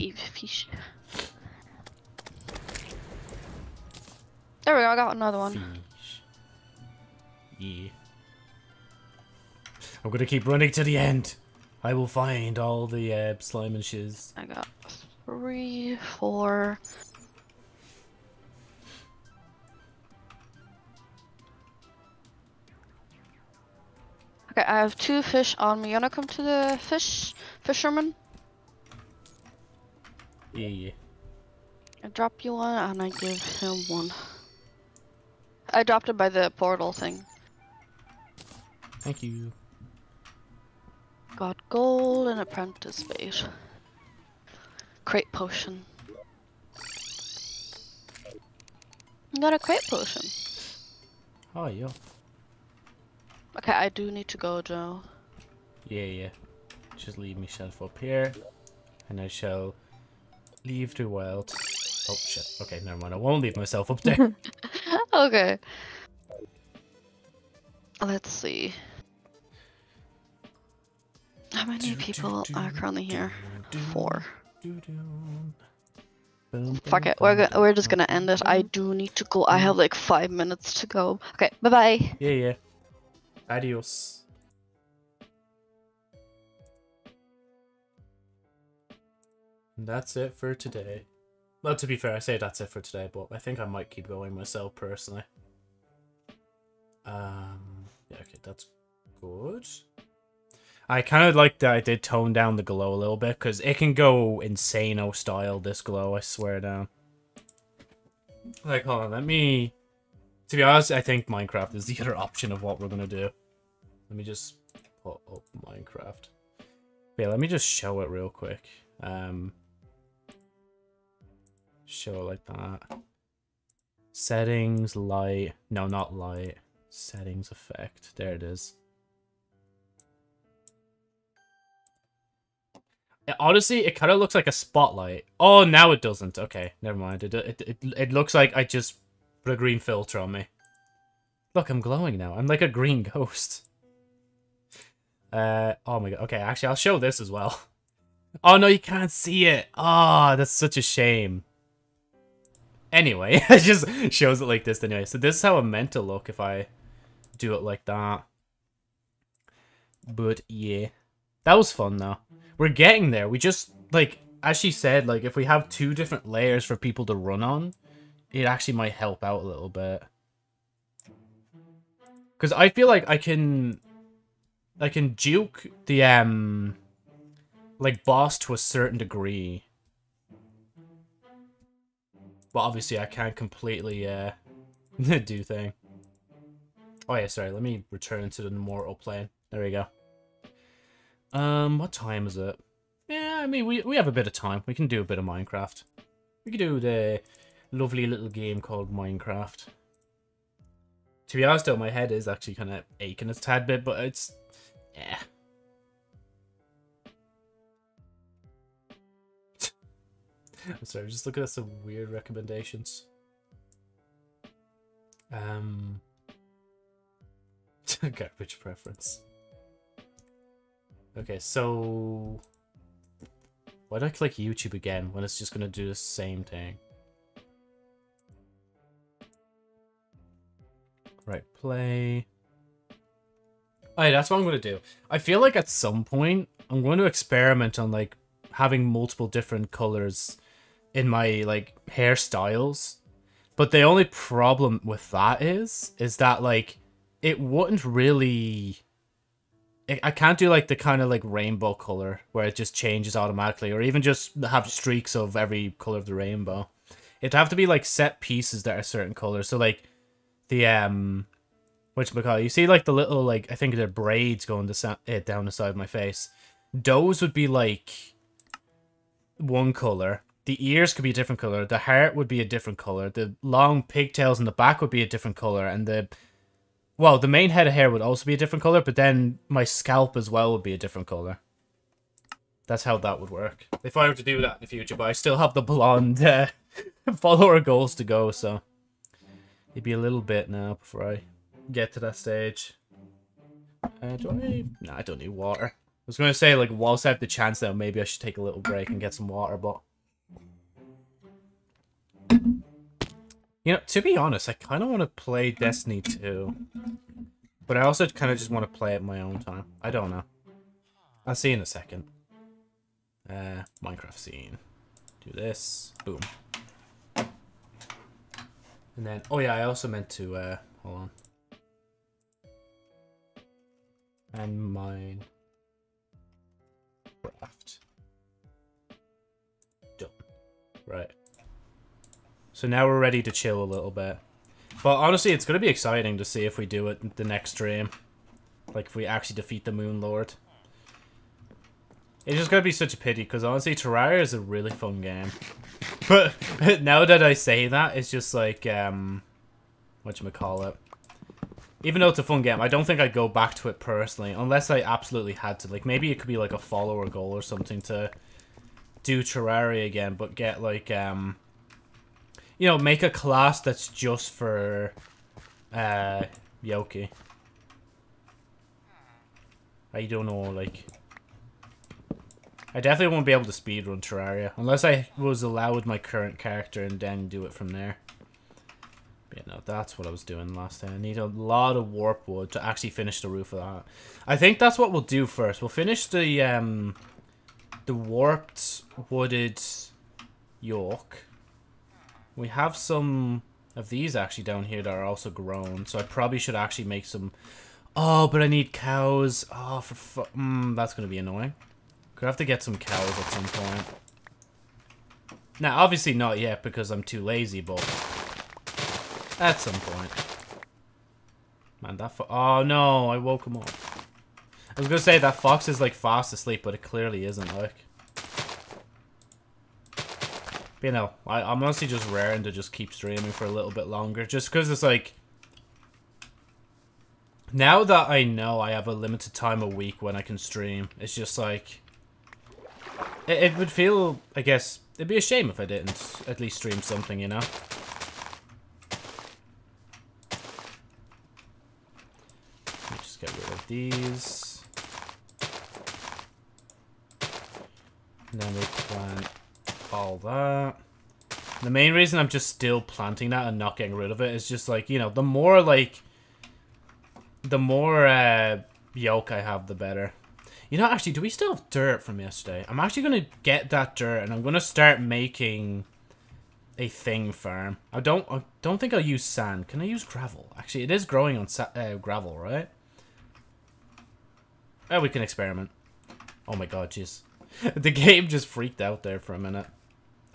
cave fish. There we go, I got another one. Fish. Yeah. I'm gonna keep running to the end. I will find all the slime and shiz. I got 3, 4. Okay, I have 2 fish on me. You wanna come to the fisherman? Yeah, yeah. I drop you one and I give him one. I dropped it by the portal thing. Thank you. Got gold and apprentice bait. Crate potion. Got a crate potion. Oh, yeah. Okay, I do need to go, Joe. Yeah, yeah. Just leave myself up here. And I shall leave the wild. Oh, shit. Okay, never mind. I won't leave myself up there. Okay. Let's see. How many people are currently here? 4. Fuck it, we're just gonna end it. I do need to go. I have like 5 minutes to go. Okay, bye bye. Yeah, yeah. Adios. And that's it for today. Well, to be fair, I say that's it for today, but I think I might keep going myself personally. Yeah, okay, that's good. I kind of like that I did tone down the glow a little bit, because it can go insano style, this glow, I swear down. Like, hold on, let me... To be honest, I think Minecraft is the other option of what we're going to do. Let me just put up Minecraft. Yeah, let me just show it real quick. Show it like that. Settings, light. No, not light. Settings, effect. There it is. Honestly, it kind of looks like a spotlight. Oh, now it doesn't. Okay, never mind. It looks like I just put a green filter on me. Look, I'm glowing now. I'm like a green ghost. Oh my god. Okay, actually, I'll show this as well. Oh no, you can't see it. Ah, oh, that's such a shame. Anyway, it just shows it like this anyway. So this is how I'm meant to look if I do it like that. But yeah, that was fun though. We're getting there. We just, like, as she said, like, if we have 2 different layers for people to run on, it actually might help out a little bit. Because I feel like I can juke the, like, boss to a certain degree. But obviously I can't completely, do thing. Oh yeah, sorry, let me return to the mortal plane. There we go. What time is it? Yeah, I mean, we have a bit of time. We can do a bit of Minecraft. We can do the lovely little game called Minecraft. To be honest though, my head is actually kind of aching a tad bit, but it's... yeah. I'm sorry, I'm just looking at some weird recommendations. Garbage preference. Okay, so why did I click YouTube again when it's just going to do the same thing? Right, play. Oh, yeah, that's what I'm going to do. I feel like at some point I'm going to experiment on, like, having multiple different colors in my, like, hairstyles. But the only problem with that is that, like, it wouldn't really... I can't do, like, the kind of, like, rainbow color where it just changes automatically, or even just have streaks of every color of the rainbow. It'd have to be, like, set pieces that are certain colors. So, like, the, whatchamacallit, you see, like, the little, like, I think they're braids going down the side of my face. Those would be, like, one color. The ears could be a different color. The heart would be a different color. The long pigtails in the back would be a different color. And the... well, the main head of hair would also be a different color, but then my scalp as well would be a different color. That's how that would work. If I were to do that in the future, but I still have the blonde follower goals to go, so... it'd be a little bit now before I get to that stage. Do I need... nah, I don't need water. I was going to say, like, whilst I have the chance now, maybe I should take a little break and get some water, but... You know, to be honest, I kind of want to play Destiny 2. But I also kind of just want to play it my own time. I don't know. I'll see you in a second. Minecraft scene. Do this. Boom. And then... Oh yeah, I also meant to... hold on. And mine... Craft. Done. Right. So now we're ready to chill a little bit. But honestly, it's going to be exciting to see if we do it the next stream. Like, if we actually defeat the Moon Lord. It's just going to be such a pity, because honestly, Terraria is a really fun game. But now that I say that, it's just like, whatchamacallit. Even though it's a fun game, I don't think I'd go back to it personally, unless I absolutely had to. Like, maybe it could be like a follower goal or something to do Terraria again, but get like, you know, make a class that's just for, Yoki. I don't know, like... I definitely won't be able to speedrun Terraria, unless I was allowed my current character and then do it from there. But yeah, no, that's what I was doing last time. I need a lot of warp wood to actually finish the roof of that. I think that's what we'll do first. We'll finish the warped wooded York. We have some of these actually down here that are also grown, so I probably should actually make some... Oh, but I need cows. Oh, for fuck. That's going to be annoying. Could have to get some cows at some point. Now, obviously not yet because I'm too lazy, but... At some point. Man, that fox... Oh, no, I woke him up. I was going to say that fox is, like, fast asleep, but it clearly isn't, like... But, you know, I'm honestly just raring to just keep streaming for a little bit longer. Just because it's, like... Now that I know I have a limited time a week when I can stream, it's just, like... It would feel, I guess, it'd be a shame if I didn't at least stream something, you know? Let me just get rid of these. And then we plant all that. The main reason I'm just still planting that and not getting rid of it is just like, you know, the more like... The more yolk I have, the better. You know, actually, do we still have dirt from yesterday? I'm actually going to get that dirt, and I'm going to start making a thing farm. I don't think I'll use sand. Can I use gravel? Actually, it is growing on gravel, right? Oh, we can experiment. Oh my god, jeez. The game just freaked out there for a minute.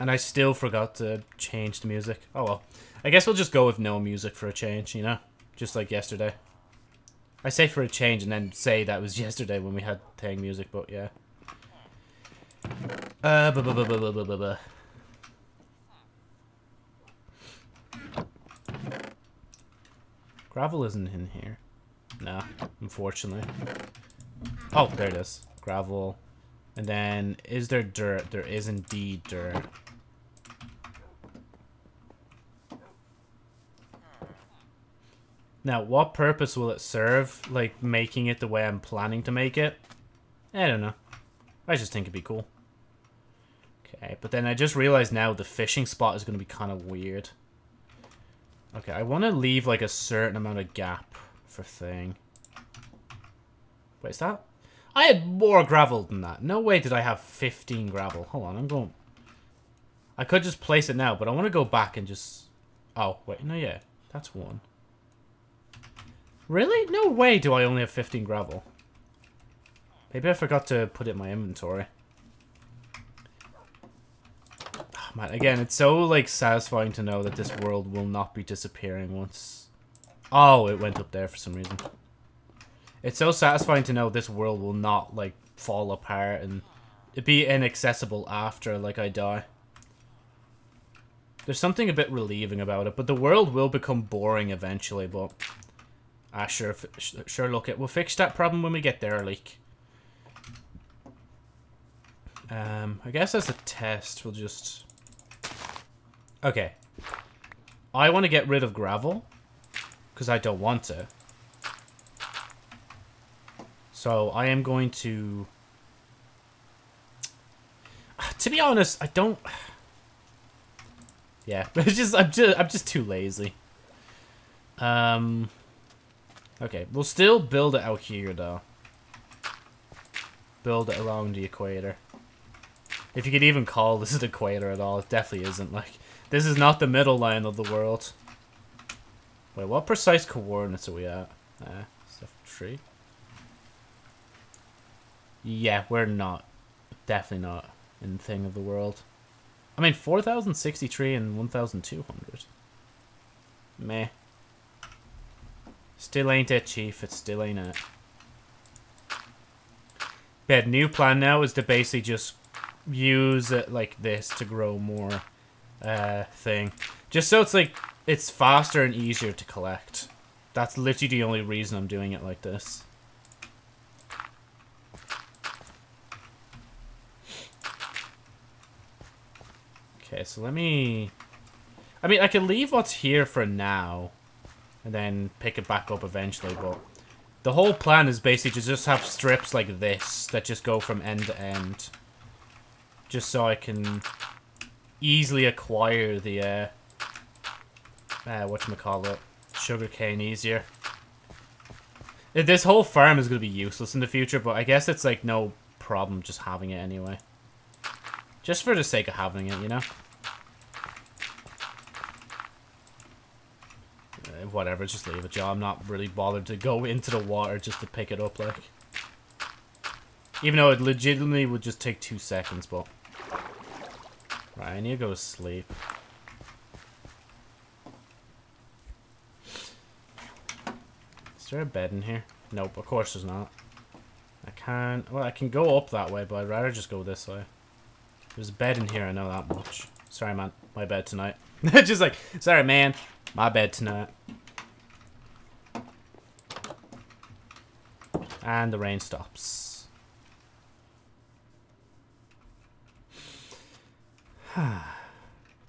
And I still forgot to change the music. Oh well. I guess we'll just go with no music for a change, you know? Just like yesterday. I say for a change and then say that was yesterday when we had playing music, but yeah. Gravel isn't in here. No, unfortunately. Oh, there it is. Gravel. And then, is there dirt? There is indeed dirt. Now, what purpose will it serve, like, making it the way I'm planning to make it? I don't know. I just think it'd be cool. Okay, but then I just realized now the fishing spot is going to be kind of weird. Okay, I want to leave, like, a certain amount of gap for thing. Wait, is that? I had more gravel than that. No way did I have 15 gravel. Hold on, I'm going... I could just place it now, but I want to go back and just... Oh, wait, no, yeah. That's one. Really? No way do I only have 15 gravel. Maybe I forgot to put it in my inventory. Oh, man, again, it's so, like, satisfying to know that this world will not be disappearing once... Oh, it went up there for some reason. It's so satisfying to know this world will not, like, fall apart and be inaccessible after, like, I die. There's something a bit relieving about it, but the world will become boring eventually, but... Ah, sure, look it. We'll fix that problem when we get there, like. I guess as a test, we'll just... Okay. I want to get rid of gravel, because I don't want to. So, I am going to... To be honest, I don't... Yeah, it's just I'm just too lazy. Okay, we'll still build it out here though. Build it around the equator. If you could even call this an equator at all, it definitely isn't. Like, this is not the middle line of the world. Wait, what precise coordinates are we at? Stuff tree. Yeah, we're not. Definitely not in the thing of the world. I mean, 4,063 and 1,200. Meh. Still ain't it, Chief. It still ain't it. But new plan now is to basically just use it like this to grow more thing. Just so it's like, it's faster and easier to collect. That's literally the only reason I'm doing it like this. Okay, so let me... I mean, I can leave what's here for now and then pick it back up eventually, but the whole plan is basically to just have strips like this that just go from end to end. Just so I can easily acquire the, whatchamacallit, sugarcane easier. This whole farm is going to be useless in the future, but I guess it's like no problem just having it anyway. Just for the sake of having it, you know? Whatever, just leave it, Joe. I'm not really bothered to go into the water just to pick it up, like. Even though it legitimately would just take 2 seconds, but... Right, I need to go to sleep. Is there a bed in here? Nope, of course there's not. I can't... Well, I can go up that way, but I'd rather just go this way. There's a bed in here, I know that much. Sorry, man. My bed tonight. Just like, sorry, man. My bed tonight. And the rain stops.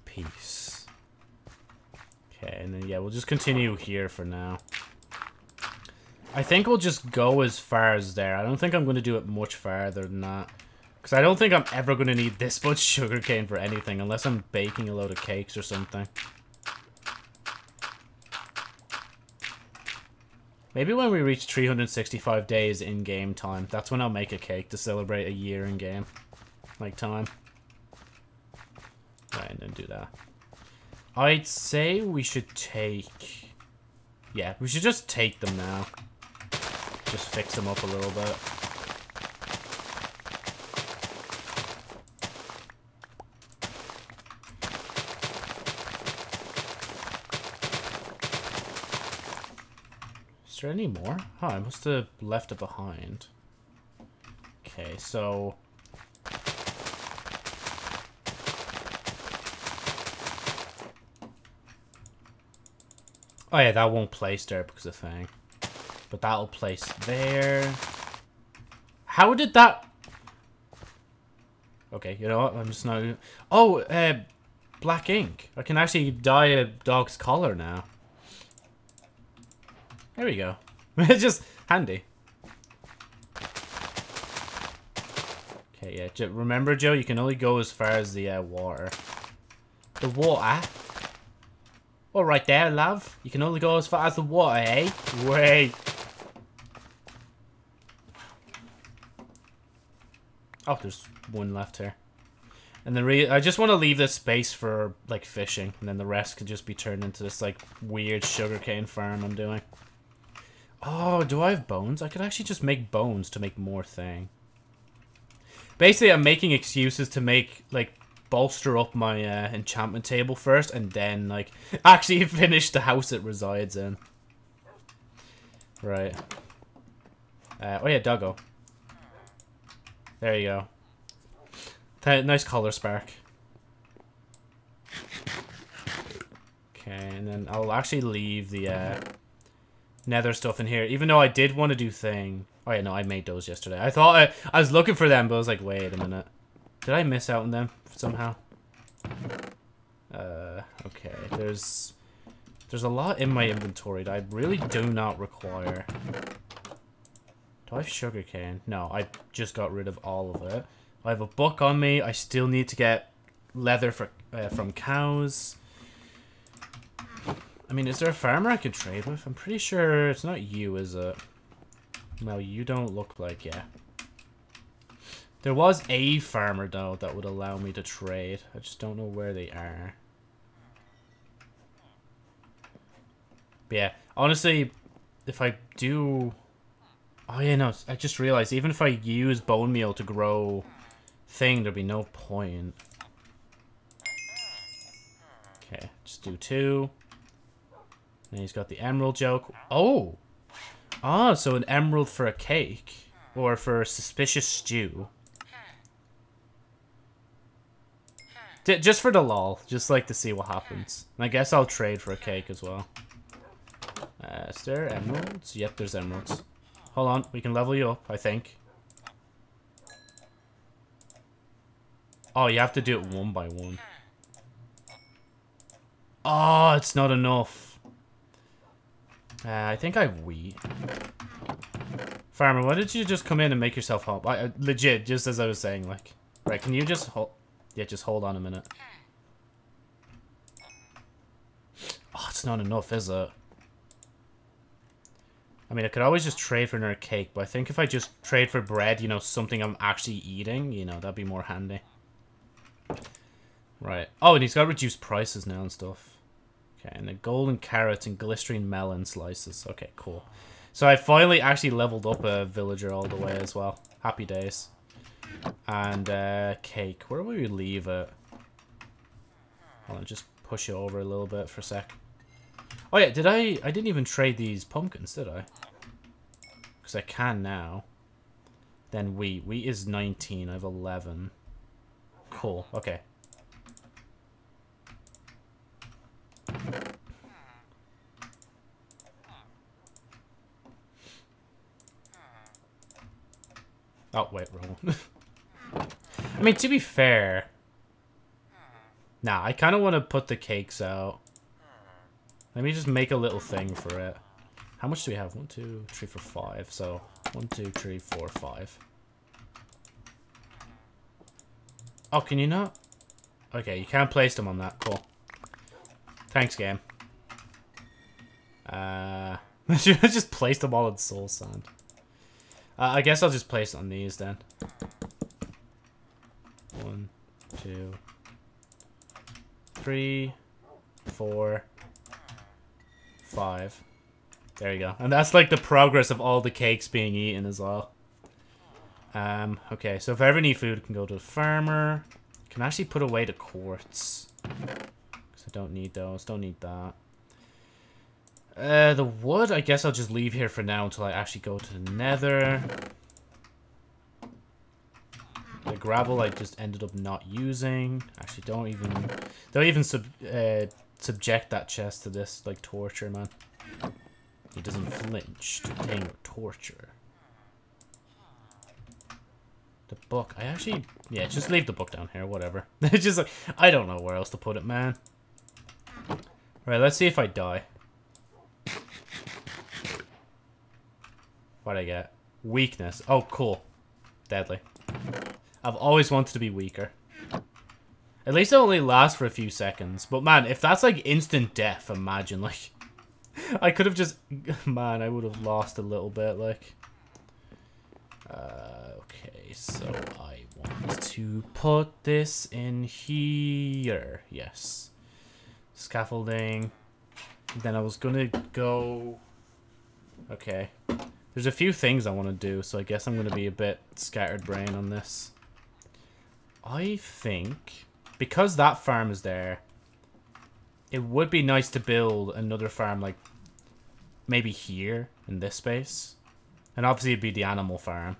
Peace. Okay, and then, yeah, we'll just continue here for now. I think we'll just go as far as there. I don't think I'm going to do it much farther than that. Because I don't think I'm ever going to need this much sugarcane for anything, unless I'm baking a load of cakes or something. Maybe when we reach 365 days in-game time, that's when I'll make a cake to celebrate a year in-game. Like, time. Right, and then do that. I'd say we should take... Yeah, we should just take them now. Just fix them up a little bit. Is there any more? Oh, I must have left it behind. Okay, so... Oh yeah, that won't place there because of the thing. But that'll place there. How did that... Okay, you know what? I'm just not... Oh, black ink. I can actually dye a dog's collar now. There we go. It's just handy. Okay, yeah. Remember, Joe, you can only go as far as the water. The water? All right there, love. You can only go as far as the water, eh? Wait. Oh, there's one left here. And the I just want to leave this space for, like, fishing. And then the rest could just be turned into this, like, weird sugarcane farm I'm doing. Oh, do I have bones? I could actually just make bones to make more thing. Basically, I'm making excuses to make, like, bolster up my enchantment table first and then, like, actually finish the house it resides in. Right. Oh, yeah, doggo. There you go. Nice color spark. Okay, and then I'll actually leave the... Nether stuff in here, even though I did want to do thing. Oh yeah, no, I made those yesterday. I thought I was looking for them, but I was like, wait a minute, did I miss out on them somehow? Okay, there's a lot in my inventory that I really do not require. Do I have sugarcane? No, I just got rid of all of it. I have a book on me. I still need to get leather for from cows. I mean, is there a farmer I could trade with? I'm pretty sure it's not you, is it? Well, you don't look like it. There was a farmer, though, that would allow me to trade. I just don't know where they are. But yeah, honestly, if I do... Oh, yeah, no, I just realized, even if I use bone meal to grow thing, there'd be no point. Okay, just do two. And he's got the emerald joke. Oh! Ah, so an emerald for a cake. Or for a suspicious stew. Just for the lol. Just like to see what happens. And I guess I'll trade for a cake as well. Is there emeralds? Yep, there's emeralds. Hold on, we can level you up, I think. Oh, you have to do it one by one. Oh, it's not enough. I think I have wheat. Farmer, why did you just come in and make yourself home? I, legit, just as I was saying, like... Right, can you just hold... Yeah, just hold on a minute. Oh, it's not enough, is it? I mean, I could always just trade for another cake, but I think if I just trade for bread, you know, something I'm actually eating, you know, that'd be more handy. Right. Oh, and he's got reduced prices now and stuff. Okay, and the golden carrots and glistering melon slices. Okay, cool. So I finally actually leveled up a villager all the way as well. Happy days. And, cake. Where will we leave it? I'll just push it over a little bit for a sec. Oh yeah, did I didn't even trade these pumpkins, did I? Because I can now. Then wheat. Wheat is 19. I have 11. Cool. Okay. Oh, wait, wrong. I mean, to be fair... Nah, I kind of want to put the cakes out. Let me just make a little thing for it. How much do we have? 1, 2, 3, 4, 5. So, 1, 2, 3, 4, 5. Oh, can you not? Okay, you can't place them on that. Cool. Thanks, game. Just place them all in soul sand. I guess I'll just place it on these then. 1, 2, 3, 4, 5. There you go. And that's like the progress of all the cakes being eaten as well. Okay, so if I ever need food, I can go to the farmer. I can actually put away the quartz. Because I don't need those. Don't need that. The wood, I guess I'll just leave here for now until I actually go to the nether. The gravel I just ended up not using. Actually, don't even subject that chest to this, like, torture, man. He doesn't flinch to pain or torture. The book, I actually... Yeah, just leave the book down here, whatever. It's just like, I don't know where else to put it, man. Alright, let's see if I die. What'd I get? Weakness. Oh, cool. Deadly. I've always wanted to be weaker. At least it only lasts for a few seconds. But man, if that's like instant death, imagine. Like, I could have just... Man, I would have lost a little bit, like. Okay, so I want to put this in here. Yes. Scaffolding. Then I was gonna go... Okay. There's a few things I want to do, so I guess I'm going to be a bit scattered brain on this. I think, because that farm is there, it would be nice to build another farm, like, maybe here, in this space. And obviously it'd be the animal farm.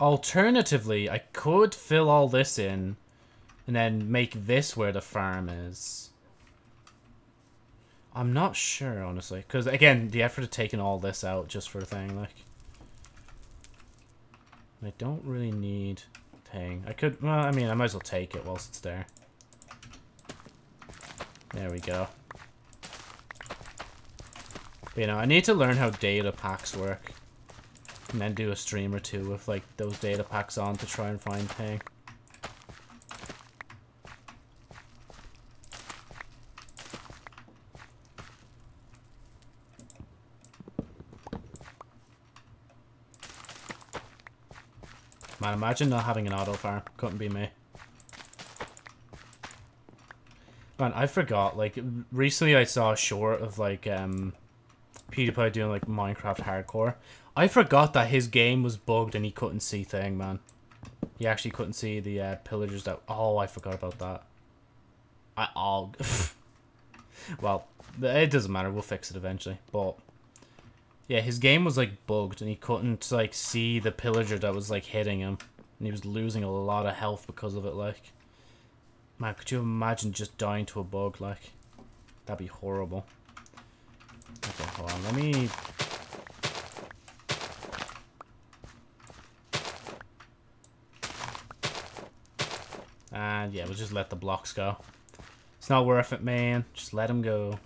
Alternatively, I could fill all this in, and then make this where the farm is. I'm not sure, honestly. Because, again, the effort of taking all this out just for a thing, like... I don't really need thing. I could... Well, I mean, I might as well take it whilst it's there. There we go. But, you know, I need to learn how data packs work. And then do a stream or two with, like, those data packs on to try and find thing. Man, imagine not having an auto farm. Couldn't be me. Man, I forgot. Like, recently I saw a short of, like, PewDiePie doing, like, Minecraft hardcore. I forgot that his game was bugged and he couldn't see thing, man. He actually couldn't see the pillagers that... Oh, I forgot about that. Well, it doesn't matter. We'll fix it eventually. But, yeah, his game was, like, bugged and he couldn't, like, see the pillager that was, like, hitting him. And he was losing a lot of health because of it, like. Man, could you imagine just dying to a bug, like? That'd be horrible. Okay, hold on. Let me... And, yeah, we'll just let the blocks go. It's not worth it, man. Just let them go.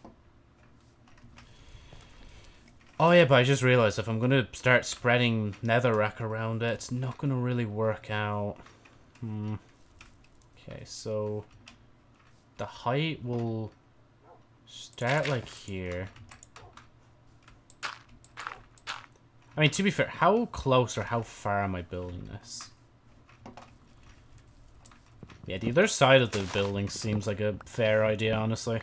Oh, yeah, but I just realized if I'm going to start spreading netherrack around it, it's not going to really work out. Okay, so the height will start, like, here. I mean, to be fair, how close or how far am I building this? Yeah, the other side of the building seems like a fair idea, honestly.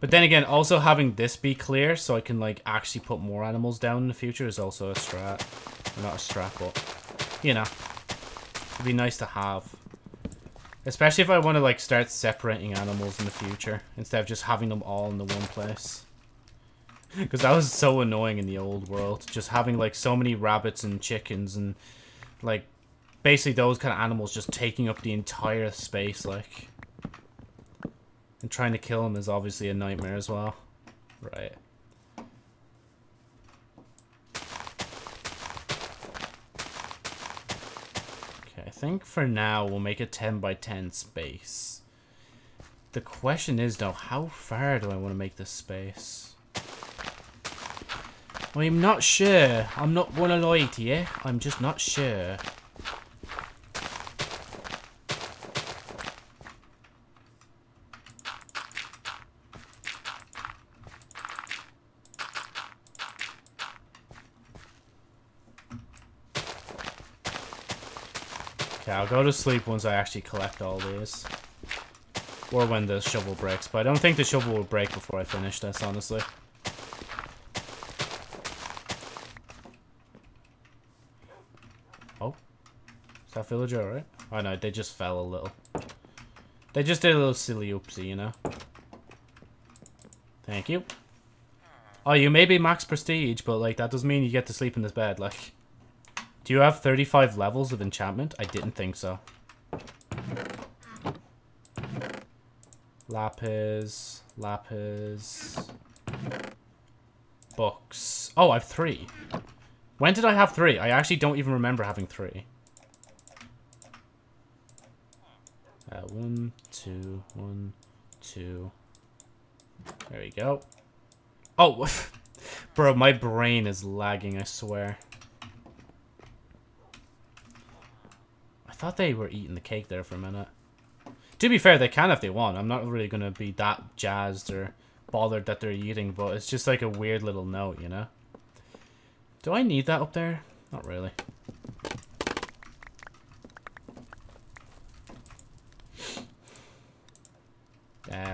But then again, also having this be clear so I can, like, actually put more animals down in the future is also a strat. Or not a strat, but, you know, it'd be nice to have. Especially if I want to, like, start separating animals in the future instead of just having them all in the one place. Because that was so annoying in the old world. Just having, like, so many rabbits and chickens and, like... Basically, those kind of animals just taking up the entire space, like. And trying to kill them is obviously a nightmare as well. Right. Okay, I think for now we'll make a 10 by 10 space. The question is, though, how far do I want to make this space? Well, I'm not sure. I'm not going to lie to you. I'm just not sure. I'll go to sleep once I actually collect all these. Or when the shovel breaks. But I don't think the shovel will break before I finish this, honestly. Oh. Is that villager alright? Oh no, they just fell a little. They just did a little silly oopsie, you know? Thank you. Oh, you may be max prestige, but like that doesn't mean you get to sleep in this bed, like... Do you have 35 levels of enchantment? I didn't think so. Lapis. Lapis. Books. Oh, I have 3. When did I have 3? I actually don't even remember having 3. 1, 2, 1, 2. There we go. Oh, bro, my brain is lagging, I swear. I thought they were eating the cake there for a minute. To be fair, they can if they want. I'm not really going to be that jazzed or bothered that they're eating, but it's just like a weird little note, you know? Do I need that up there? Not really.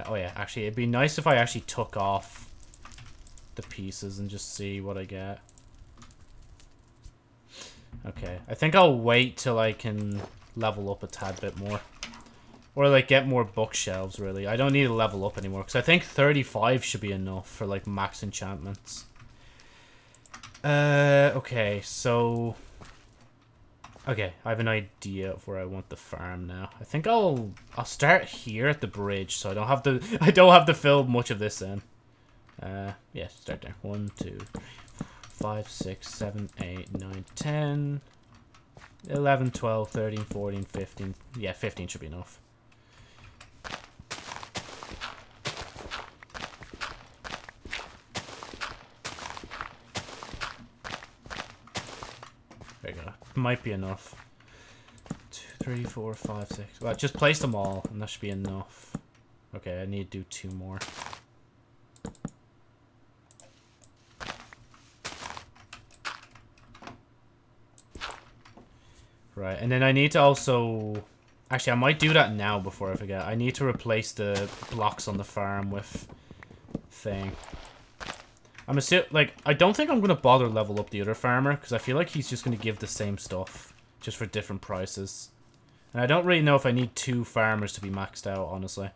Oh yeah, actually, it'd be nice if I actually took off the pieces and just see what I get. Okay, I think I'll wait till I can level up a tad bit more. Or, like, get more bookshelves, really. I don't need to level up anymore, because I think 35 should be enough for, like, max enchantments. Okay, so... Okay, I have an idea of where I want the farm now. I think I'll start here at the bridge, so I don't have to fill much of this in. Yeah, start there. 1, 2, 3. 5, 6, 7, 8, 9, 10, 11, 12, 13, 14, 15. Yeah, 15 should be enough. There you go. Might be enough. 2, 3, 4, 5, 6. Well, just place them all, and that should be enough. Okay, I need to do 2 more. Right, and then I need to also... Actually, I might do that now before I forget. I need to replace the blocks on the farm with... thing. I'm assuming... Like, I don't think I'm going to bother level up the other farmer, because I feel like he's just going to give the same stuff, just for different prices. And I don't really know if I need two farmers to be maxed out, honestly.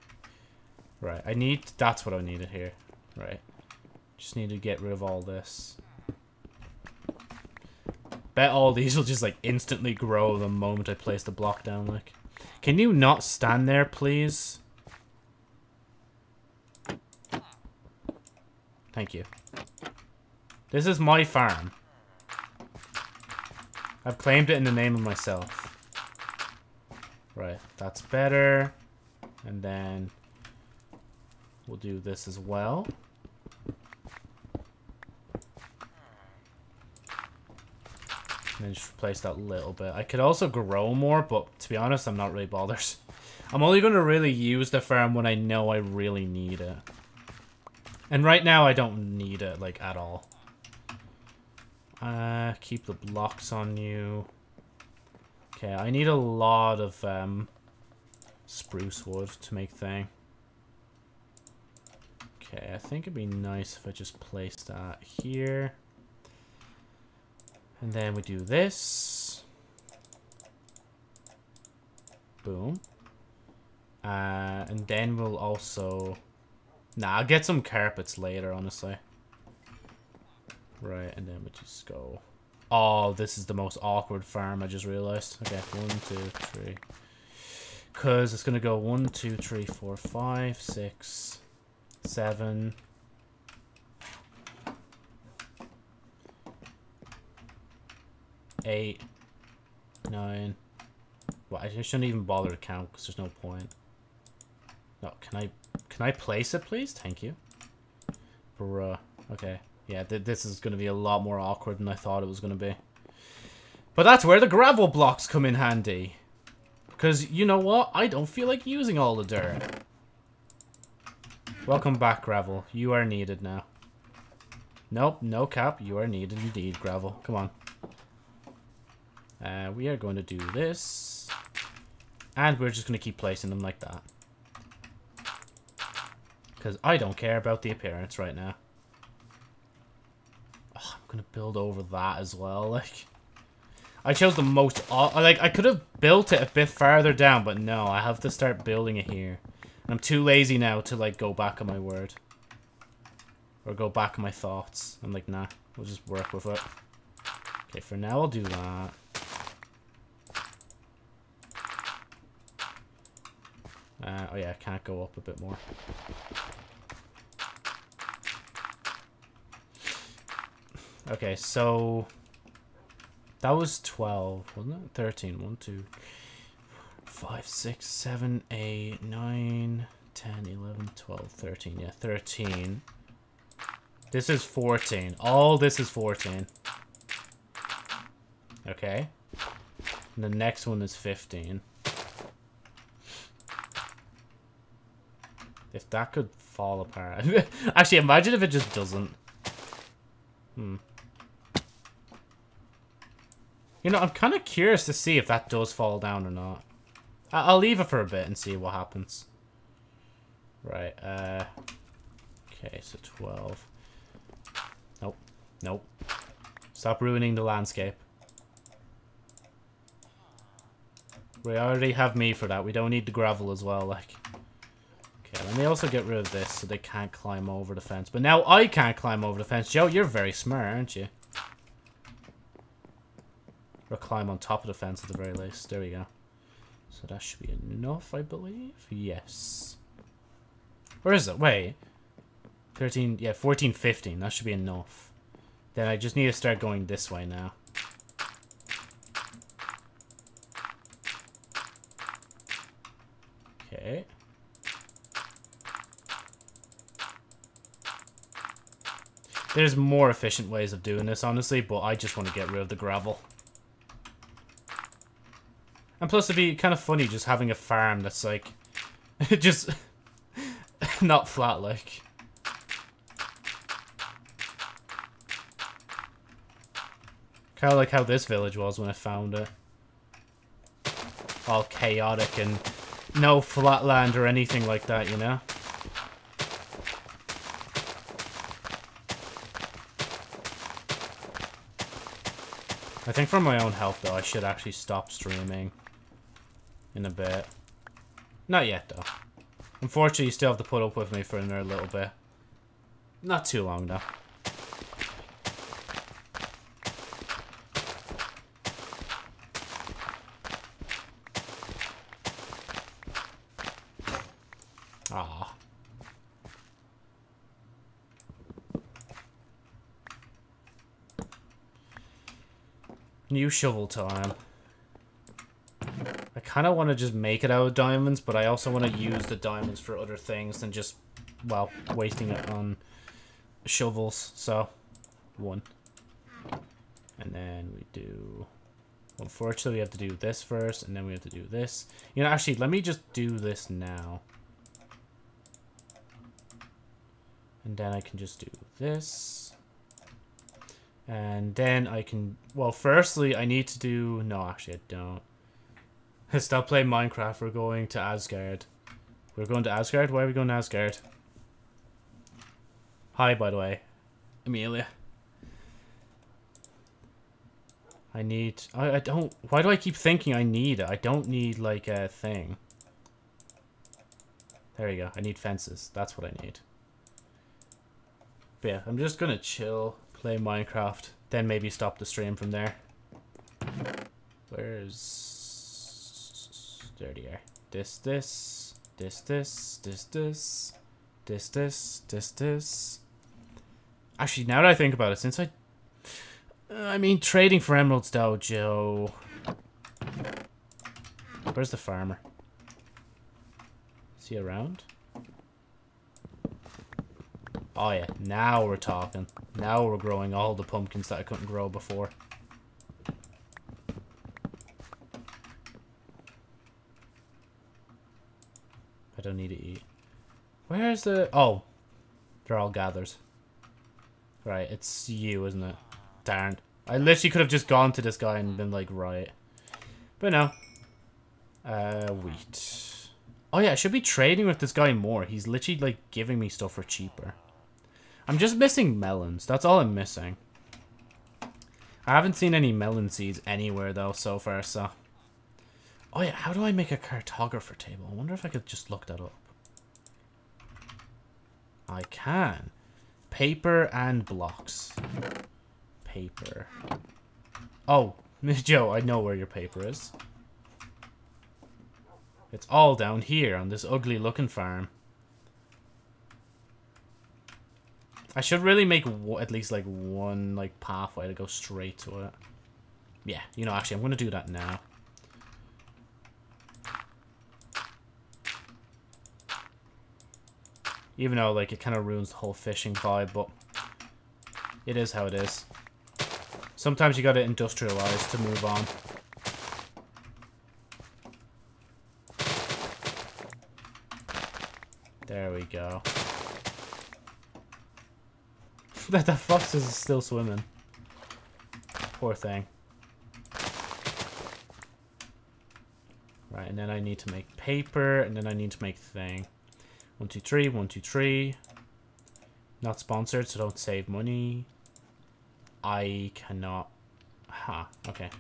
Right, I need... That's what I needed here. Right. Just need to get rid of all this. Bet all these will just, like, instantly grow the moment I place the block down, like. Can you not stand there, please? Thank you. This is my farm. I've claimed it in the name of myself. Right, that's better. And then... we'll do this as well. And then just replace that little bit. I could also grow more, but to be honest, I'm not really bothered. I'm only going to really use the farm when I know I really need it. And right now, I don't need it, like, at all. Keep the blocks on you. Okay, I need a lot of spruce wood to make thing. Okay, I think it'd be nice if I just place that here. And then we do this. Boom. And then we'll also... Nah, I'll get some carpets later, honestly. Right, and then we just go... Oh, this is the most awkward farm, I just realized. Okay, 1, 2, 3. Because it's going to go 1, 2, 3, 4, 5, 6, 7. Eight, nine. Well, I shouldn't even bother to count because there's no point. No, can I place it, please? Thank you. Bruh. Okay. Yeah, this is going to be a lot more awkward than I thought it was going to be. But that's where the gravel blocks come in handy. Because, you know what? I don't feel like using all the dirt. Welcome back, gravel. You are needed now. Nope, no cap. You are needed indeed, gravel. Come on. We are going to do this. And we're just going to keep placing them like that. Because I don't care about the appearance right now. Oh, I'm going to build over that as well. Like, I chose the most... Like, I could have built it a bit farther down, but no. I have to start building it here. And I'm too lazy now to, like, go back on my word. Or go back on my thoughts. I'm like, nah. We'll just work with it. Okay, for now I'll do that. Oh yeah, I can't go up a bit more. Okay, so... That was 12, wasn't it? 13. 1, 2, 5, 6, 7, 8, 9, 10, 11, 12, 13. Yeah, 13. This is 14. All this is 14. Okay. And the next one is 15. If that could fall apart. Actually, imagine if it just doesn't. You know, I'm kind of curious to see if that does fall down or not. I'll leave it for a bit and see what happens. Right, okay, so 12. Nope. Nope. Stop ruining the landscape. We already have me for that. We don't need the gravel as well, like... Okay, let me also get rid of this so they can't climb over the fence. But now I can't climb over the fence. Joe, you're very smart, aren't you? Or climb on top of the fence at the very least. There we go. So that should be enough, I believe. Yes. Where is it? Wait. 13, yeah, 14, 15. That should be enough. Then I just need to start going this way now. Okay. There's more efficient ways of doing this, honestly, but I just want to get rid of the gravel. And plus, it'd be kind of funny just having a farm that's, like, just not flat, like. Kind of like how this village was when I found it. all chaotic and no flatland or anything like that, you know? I think for my own health, though, I should actually stop streaming in a bit. Not yet, though. Unfortunately, you still have to put up with me for another little bit. Not too long, though. New shovel time. I kind of want to just make it out of diamonds, but I also want to use the diamonds for other things than just, well, wasting it on shovels. So, one. And then we do... Unfortunately, we have to do this first, and then we have to do this. You know, actually, let me just do this now. And then I can just do this. And then I can... Well, firstly, I need to do... No, actually, I don't. Stop playing Minecraft. We're going to Asgard. We're going to Asgard? Why are we going to Asgard? Hi, by the way. Amelia. I need... I don't... Why do I keep thinking I need it? I don't need, like, a thing. There you go. I need fences. That's what I need. But yeah, I'm just gonna chill... Play Minecraft, then maybe stop the stream from there. Where's... There they are. This. Actually, now that I think about it, since I mean, trading for emeralds, though, Joe. Where's the farmer? Is he around? Oh yeah, now we're talking. Now we're growing all the pumpkins that I couldn't grow before. I don't need to eat. Where's the... Oh. They're all gathers. Right, it's you, isn't it? Darn. I literally could have just gone to this guy and been like, right. But no. Wheat. Oh yeah, I should be trading with this guy more. He's literally like giving me stuff for cheaper. I'm just missing melons. That's all I'm missing. I haven't seen any melon seeds anywhere, though, so far, so... Oh, yeah. How do I make a cartographer table? I wonder if I could just look that up. I can. Paper and blocks. Paper. Oh, Joe, I know where your paper is. It's all down here on this ugly-looking farm. I should really make at least like one like pathway to go straight to it. Yeah, you know, actually, I'm going to do that now. Even though like it kind of ruins the whole fishing vibe, but it is how it is. Sometimes you got to industrialize to move on. There we go. The fox is still swimming. Poor thing. Right, and then I need to make paper, and then I need to make thing. 1, 2, 3, 1, 2, 3. Not sponsored, so don't save money. I cannot... Ha, huh, okay.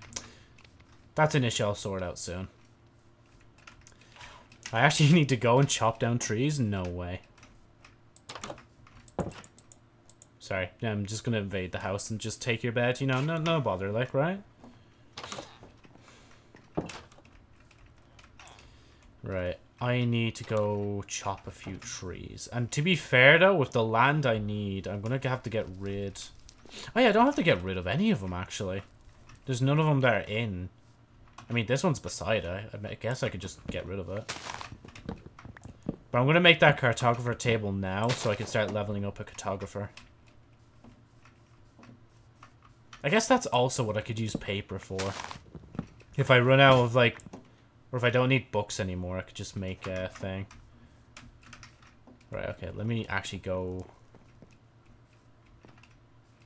That's an issue I'll sort out soon. I actually need to go and chop down trees? No way. Sorry, I'm just going to invade the house and just take your bed, you know, no bother, like, right? Right, I need to go chop a few trees. And to be fair, though, with the land I need, I'm going to have to get rid... Oh, yeah, I don't have to get rid of any of them, actually. There's none of them that are in. I mean, this one's beside it. I guess I could just get rid of it. But I'm going to make that cartographer table now so I can start leveling up a cartographer. I guess that's also what I could use paper for. If I run out of, like... Or if I don't need books anymore, I could just make a thing. Right, okay. Let me actually go...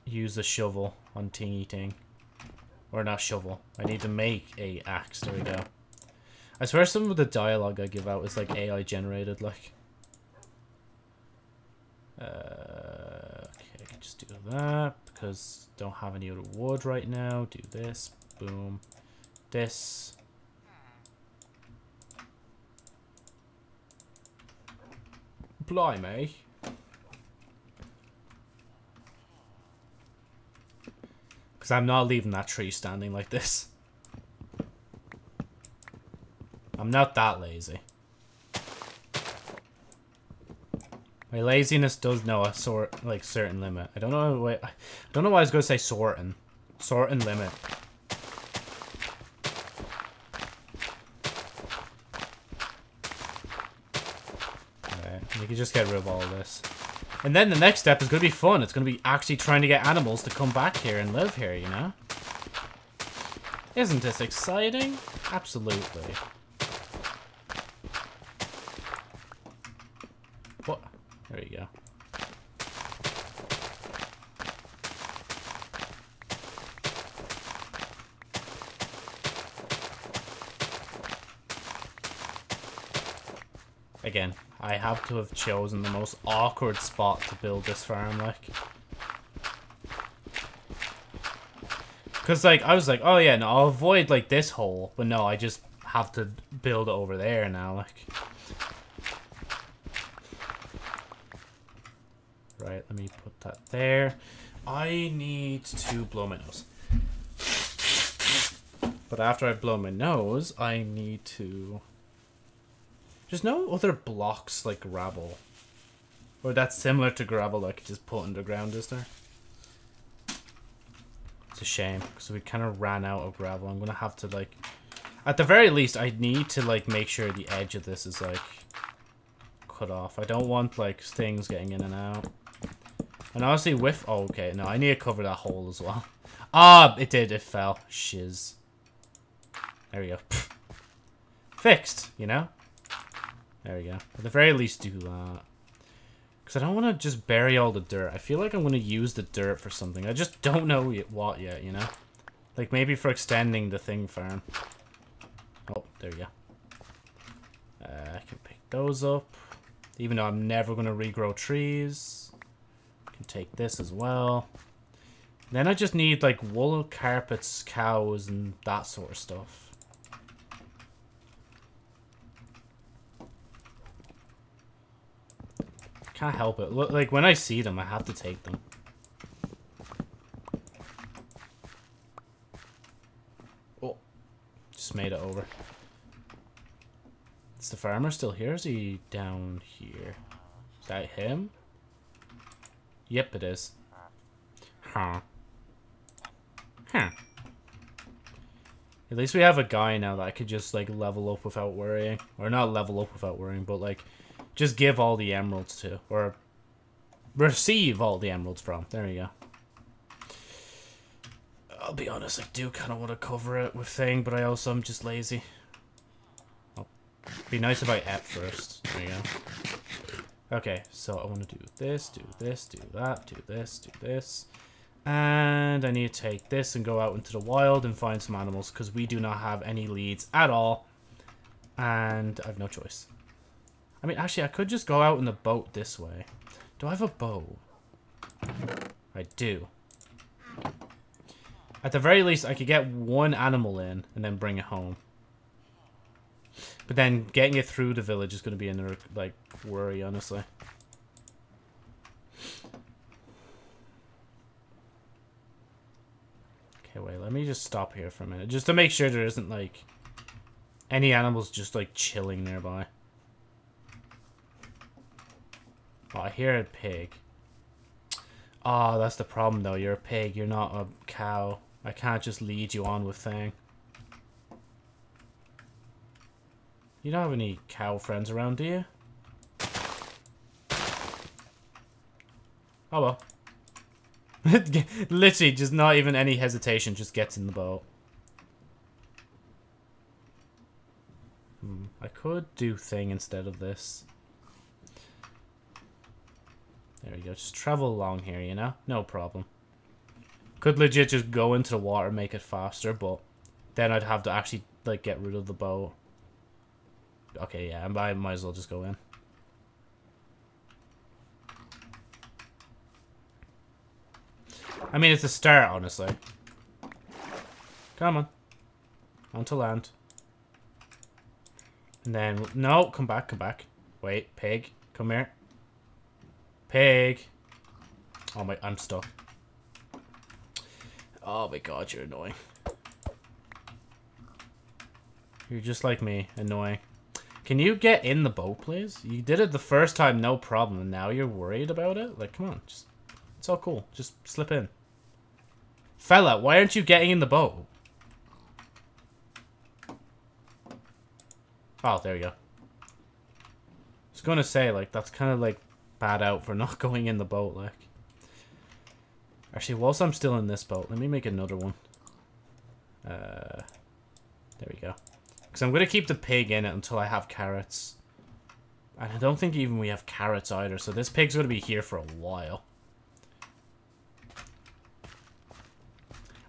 Use the shovel on Tingy Ting. Or not shovel. I need to make an axe. There we go. I swear some of the dialogue I give out is like AI generated, like. Okay, I can just do that because I don't have any other wood right now. Do this, boom, this. Blimey. Because I'm not leaving that tree standing like this. I'm not that lazy. My laziness does know a certain limit. I don't know why. I don't know why I was gonna say sorting. Sorting limit. Alright, we can just get rid of all of this. And then the next step is gonna be fun. It's gonna be actually trying to get animals to come back here and live here, you know? Isn't this exciting? Absolutely. What? There you go. Again, I have to have chosen the most awkward spot to build this farm, like. Because, like, I was like, oh yeah, no, I'll avoid, like, this hole. But no, I just have to build it over there now, like. Right, let me put that there. I need to blow my nose. But after I blow my nose, I need to... There's no other blocks like gravel. Or that's similar to gravel that I could just put underground, is there? It's a shame, because we kind of ran out of gravel. I'm going to have to, like... At the very least, I need to, like, make sure the edge of this is, like, cut off. I don't want, like, things getting in and out. And honestly, with... Oh, okay. No, I need to cover that hole as well. Ah, it did. It fell. Shiz. There we go. Fixed, you know? There we go. At the very least, do that. Because I don't want to just bury all the dirt. I feel like I'm going to use the dirt for something. I just don't know what yet, you know? Like, maybe for extending the thing farm. Oh, there we go. I can pick those up. Even though I'm never going to regrow trees. I can take this as well. Then I just need, like, wool carpets, cows, and that sort of stuff. Can't help it. Look, like, when I see them, I have to take them. Oh. Just made it over. Is the farmer still here? Is he down here? Is that him? Yep, it is. Huh. Huh. At least we have a guy now that I could just, like, level up without worrying. Or not level up without worrying, but, like... Just give all the emeralds to, or receive all the emeralds from. There you go. I'll be honest, I do kind of want to cover it with thing, but I also am just lazy. Oh, be nice if I ate first. There you go. Okay, so I want to do this, do this, do that, do this, do this. And I need to take this and go out into the wild and find some animals, because we do not have any leads at all. And I have no choice. I mean, actually, I could just go out in the boat this way. Do I have a bow? I do. At the very least, I could get one animal in and then bring it home. But then getting it through the village is going to be another, like, worry, honestly. Okay, wait, let me just stop here for a minute. Just to make sure there isn't, like, any animals just, like, chilling nearby. Oh, I hear a pig. Oh, that's the problem, though. You're a pig. You're not a cow. I can't just lead you on with thing. You don't have any cow friends around, do you? Oh, well. Literally, just not even any hesitation. Just gets in the boat. I could do thing instead of this. There we go. Just travel along here, you know? No problem. Could legit just go into the water and make it faster, but then I'd have to actually, like, get rid of the boat. Okay, yeah, I might as well just go in. I mean, it's a start, honestly. Come on. On to land. And then... No, come back, come back. Wait, pig. Come here. Pig. Oh my... I'm stuck. Oh my god, you're annoying. You're just like me. Annoying. Can you get in the boat, please? You did it the first time, no problem. And now you're worried about it? Like, come on. Just... It's all cool. Just slip in. Fella, why aren't you getting in the boat? Oh, there we go. I was gonna say, like, that's kind of, like, bad out for not going in the boat, like. Actually, whilst I'm still in this boat, let me make another one. There we go. Because I'm gonna keep the pig in it until I have carrots. And I don't think even we have carrots either, so this pig's gonna be here for a while.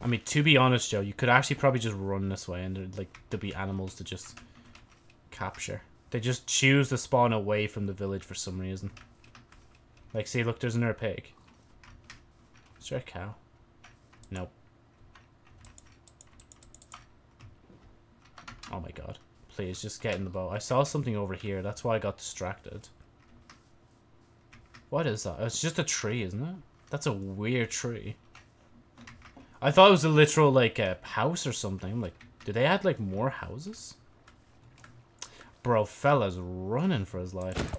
I mean, to be honest, Joe, you could actually probably just run this way and there'd, like, there'd be animals to just capture. They just choose to spawn away from the village for some reason. Like, see, look, there's another pig. Is there a cow? Nope. Oh my god. Please, just get in the boat. I saw something over here. That's why I got distracted. What is that? It's just a tree, isn't it? That's a weird tree. I thought it was a literal, like, house or something. Like, do they add, like, more houses? Bro, fella's running for his life.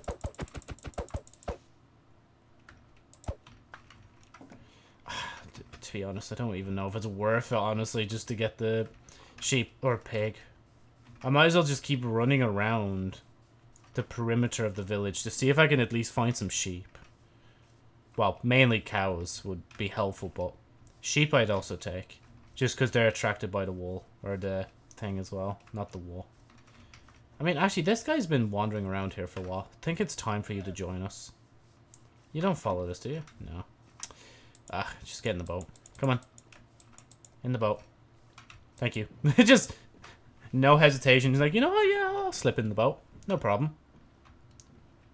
To be honest, I don't even know if it's worth it, honestly, just to get the sheep or pig. I might as well just keep running around the perimeter of the village to see if I can at least find some sheep. Well, mainly cows would be helpful, but... Sheep I'd also take, just because they're attracted by the wool, or the thing as well, not the wool. I mean, actually, this guy's been wandering around here for a while. I think it's time for you to join us. You don't follow this, do you? No. Ah, just get in the boat. Come on. In the boat. Thank you. Just no hesitation. He's like, you know what, yeah, I'll slip in the boat. No problem.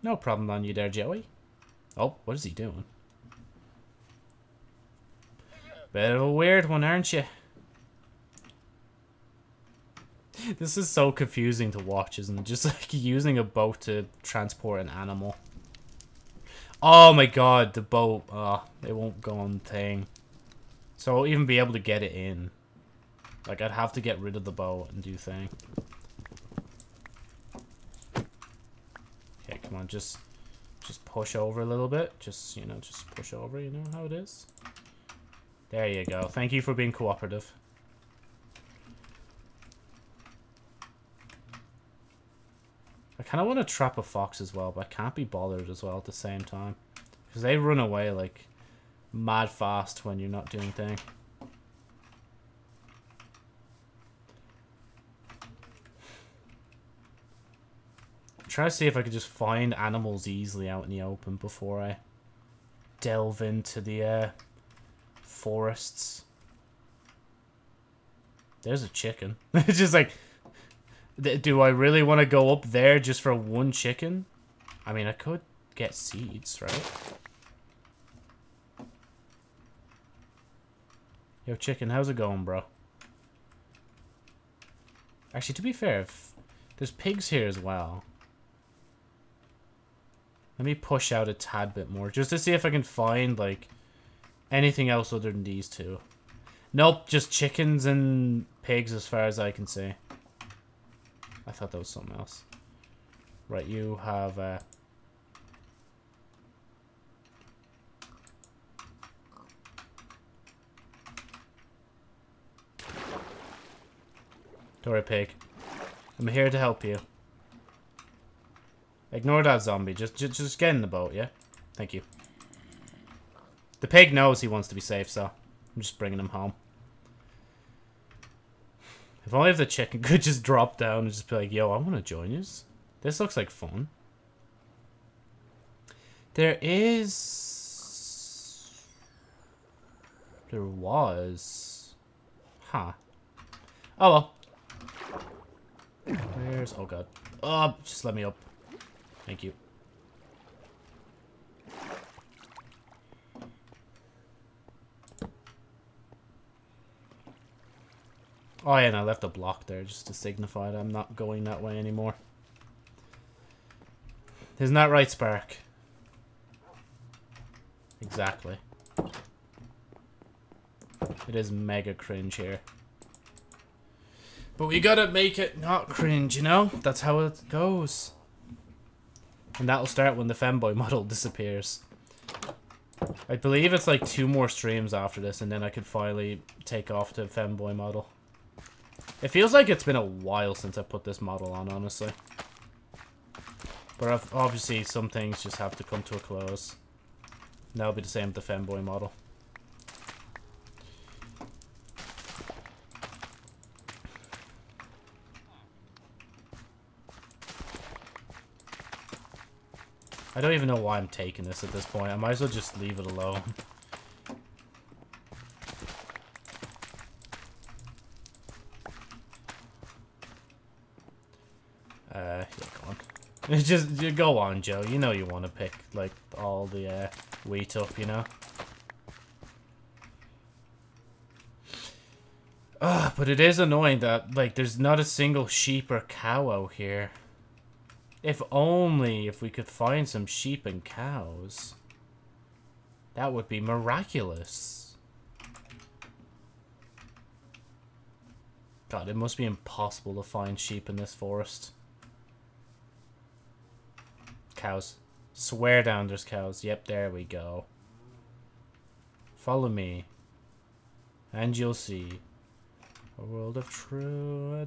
No problem on you there, Joey. Oh, what is he doing? Bit of a weird one, aren't you? This is so confusing to watch, isn't it? Just like using a boat to transport an animal. Oh my god, the boat. Oh, it won't go on thing. So I'll even be able to get it in. Like, I'd have to get rid of the boat and do thing. Okay, come on, just push over a little bit. Just, you know, just push over. You know how it is? There you go. Thank you for being cooperative. I kind of want to trap a fox as well, but I can't be bothered as well at the same time. Because they run away, like, mad fast when you're not doing thing. I'm trying to see if I could just find animals easily out in the open before I delve into the, forests. There's a chicken. It's just like, do I really want to go up there just for one chicken? I mean, I could get seeds, right? Yo, chicken, how's it going, bro? Actually, to be fair, if there's pigs here as well. Let me push out a tad bit more just to see if I can find, like, anything else other than these two. Nope, just chickens and pigs as far as I can see. I thought that was something else. Right, you have... Don't worry, pig. I'm here to help you. Ignore that zombie. Just get in the boat, yeah? Thank you. The pig knows he wants to be safe, so I'm just bringing him home. If only if the chicken could just drop down and just be like, yo, I want to join you. This looks like fun. There is... There was... Huh. Oh well. Where's... Oh, God. Oh, just let me up. Thank you. Oh, yeah, and I left a block there just to signify that I'm not going that way anymore. Isn't that right, Spark? Exactly. It is mega cringe here. But we gotta make it not cringe, you know? That's how it goes. And that'll start when the femboy model disappears. I believe it's like 2 more streams after this, and then I could finally take off the femboy model. It feels like it's been a while since I put this model on, honestly. But I've, obviously, some things just have to come to a close. And that'll be the same with the femboy model. I don't even know why I'm taking this at this point. I might as well just leave it alone. Yeah, go on. It's just, you go on, Joe. You know you want to pick, like, all the, wheat up, you know? Ugh, but it is annoying that, like, there's not a single sheep or cow out here. If only if we could find some sheep and cows. That would be miraculous. God, it must be impossible to find sheep in this forest. Cows. Swear down there's cows. Yep, there we go. Follow me. And you'll see. A world of true...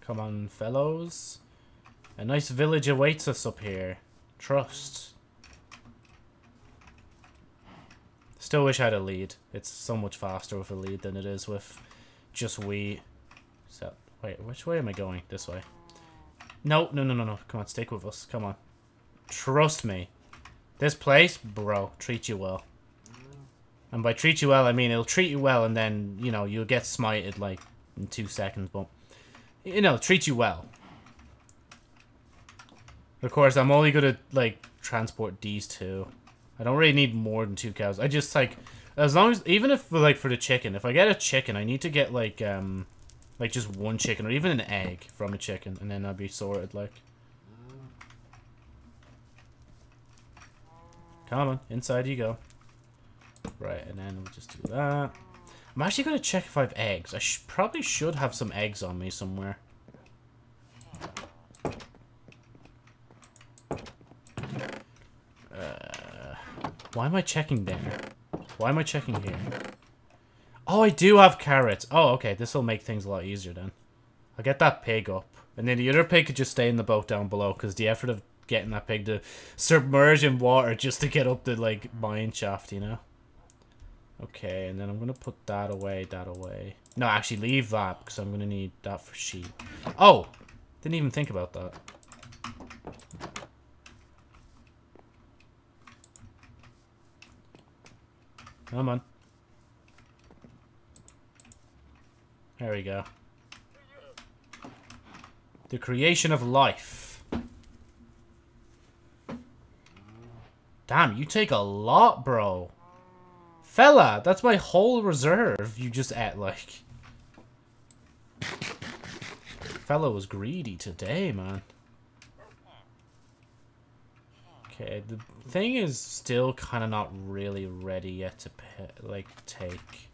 Come on, fellows. A nice village awaits us up here. Trust. Still wish I had a lead. It's so much faster with a lead than it is with just wheat. So, wait, which way am I going? This way. No, no, no, no, no. Come on, stick with us. Come on. Trust me. This place, bro, treat you well. And by treat you well, I mean it'll treat you well and then, you know, you'll get smited like in 2 seconds, but... You know, treat you well. Of course, I'm only gonna, like, transport these 2. I don't really need more than 2 cows. I just, like, as long as, even if, like, for the chicken, if I get a chicken, I need to get, like, just 1 chicken or even an egg from a chicken, and then I'll be sorted, like. Come on, inside you go. Right, and then we'll just do that. I'm actually going to check if I have eggs. I probably should have some eggs on me somewhere. Why am I checking there? Why am I checking here? Oh, I do have carrots. Oh, okay. This will make things a lot easier then. I'll get that pig up. And then the other pig could just stay in the boat down below. Because the effort of getting that pig to submerge in water just to get up the, like, mine shaft, you know? Okay, and then I'm going to put that away, that away. No, actually leave that, because I'm going to need that for sheep. Oh! Didn't even think about that. Come on. There we go. The creation of life. Damn, you take a lot, bro. Fella, that's my whole reserve you just ate, like. Fella was greedy today, man. Okay, the thing is still kind of not really ready yet to, like, take.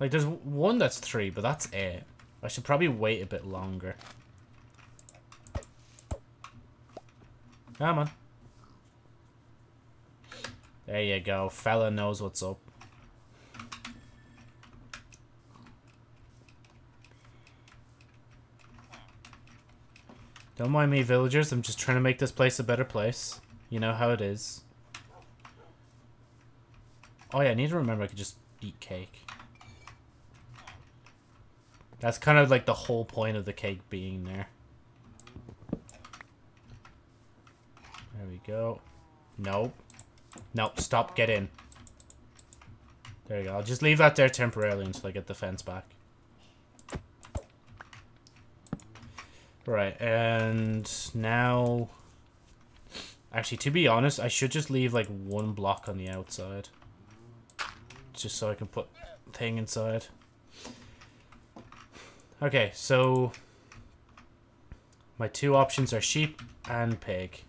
Like, there's one that's 3, but that's it. I should probably wait a bit longer. Come on. There you go. Fella knows what's up. Don't mind me, villagers. I'm just trying to make this place a better place. You know how it is. Oh, yeah. I need to remember I could just eat cake. That's kind of like the whole point of the cake being there. There we go. Nope. Nope, stop, get in. There you go. I'll just leave that there temporarily until I get the fence back. Right, and now... Actually, to be honest, I should just leave, like, one block on the outside. Just so I can put thing inside. Okay, so... My two options are sheep and pig.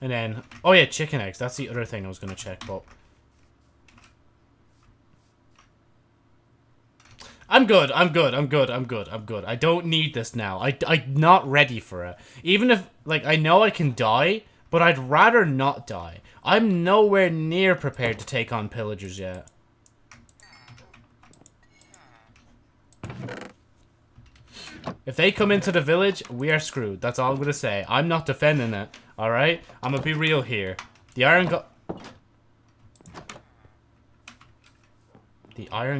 And then... Oh, yeah, chicken eggs. That's the other thing I was going to check, but... I'm good. I don't need this now. I'm not ready for it. Even if, like, I know I can die, but I'd rather not die. I'm nowhere near prepared to take on pillagers yet. If they come into the village, we are screwed. That's all I'm gonna say. I'm not defending it, alright? I'm gonna be real here. The iron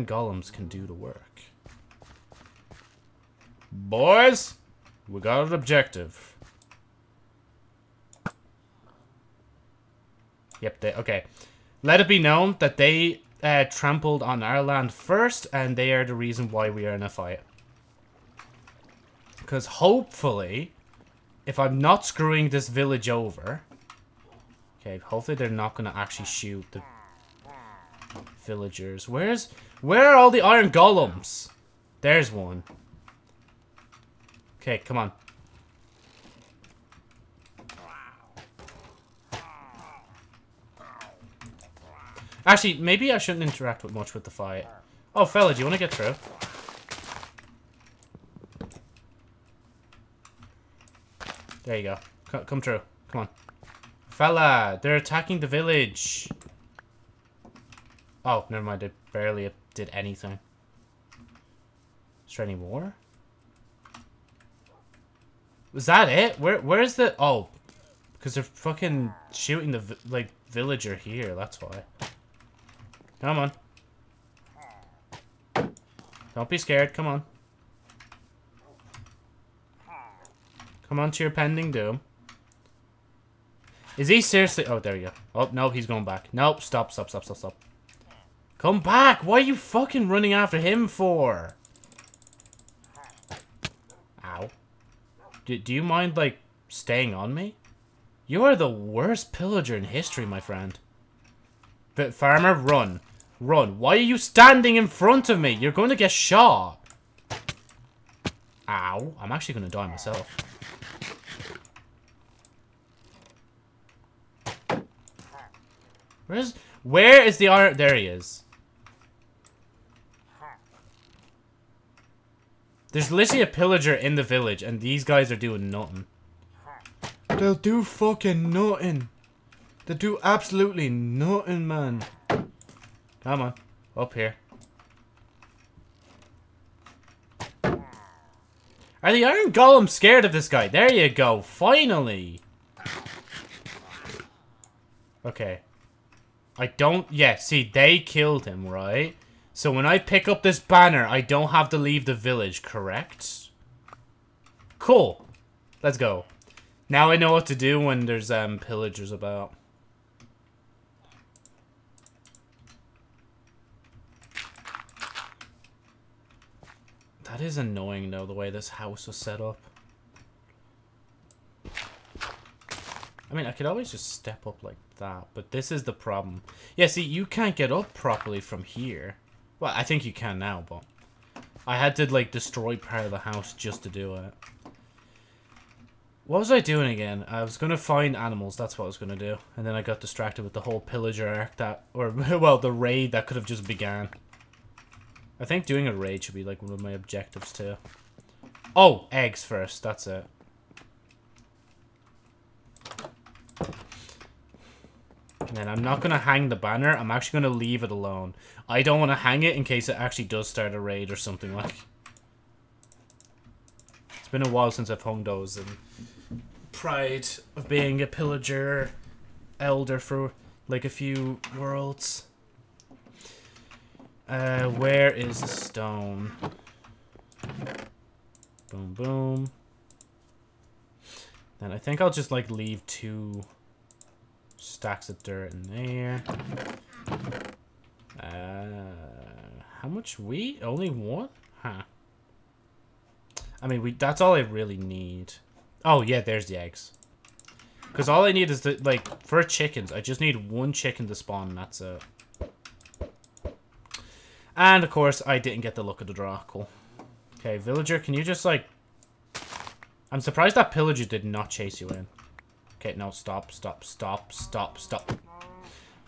golems can do the work. Boys, we got an objective. Yep, okay. Let it be known that they trampled on our land first, and they are the reason why we are in a fight. Because hopefully, if I'm not screwing this village over... Okay, hopefully they're not going to actually shoot the... villagers. Where are all the iron golems? There's one. Okay, come on. Actually, maybe I shouldn't interact with much with the fight. Oh, fella, do you want to get through? There you go. Come through. Come on. Fella, they're attacking the village. Oh, never mind. I barely did anything. Is there any more? Was that it? Where's the... Oh, because they're fucking shooting the, like, villager here. That's why. Come on. Don't be scared. Come on. Come on to your pending doom. Is he seriously... Oh, there you go. Oh, no, he's going back. Nope, stop. Come back! Why are you fucking running after him for? Ow. Do you mind, like, staying on me? You are the worst pillager in history, my friend. But farmer, run. Run. Why are you standing in front of me? You're going to get shot. Ow. I'm actually going to die myself. Where is the iron? There he is. There's literally a pillager in the village, and these guys are doing nothing. They'll do fucking nothing. They'll do absolutely nothing, man. Come on. Up here. Are the iron golems scared of this guy? There you go. Finally. Okay. I don't... Yeah, see, they killed him, right? So when I pick up this banner, I don't have to leave the village, correct? Cool. Let's go. Now I know what to do when there's pillagers about. That is annoying, though, the way this house was set up. I mean, I could always just step up like that, but this is the problem. Yeah, see, you can't get up properly from here. Well, I think you can now, but I had to, like, destroy part of the house just to do it. What was I doing again? I was going to find animals. That's what I was going to do. And then I got distracted with the whole pillager arc that... Or, well, the raid that could have just began. I think doing a raid should be, like, one of my objectives, too. Oh, eggs first. That's it. And then I'm not going to hang the banner. I'm actually going to leave it alone. I don't want to hang it in case it actually does start a raid or something like. It's been a while since I've hung those. And pride of being a pillager elder for like a few worlds. Where is the stone? Boom, boom. Then I think I'll just like leave two... stacks of dirt in there. How much wheat? Only one? Huh. I mean, that's all I really need. Oh, yeah, there's the eggs. Because all I need is, for chickens, I just need one chicken to spawn, and that's it. And, of course, I didn't get the luck of the draw. Cool. Okay, villager, can you just, I'm surprised that pillager did not chase you in. Okay, no, stop.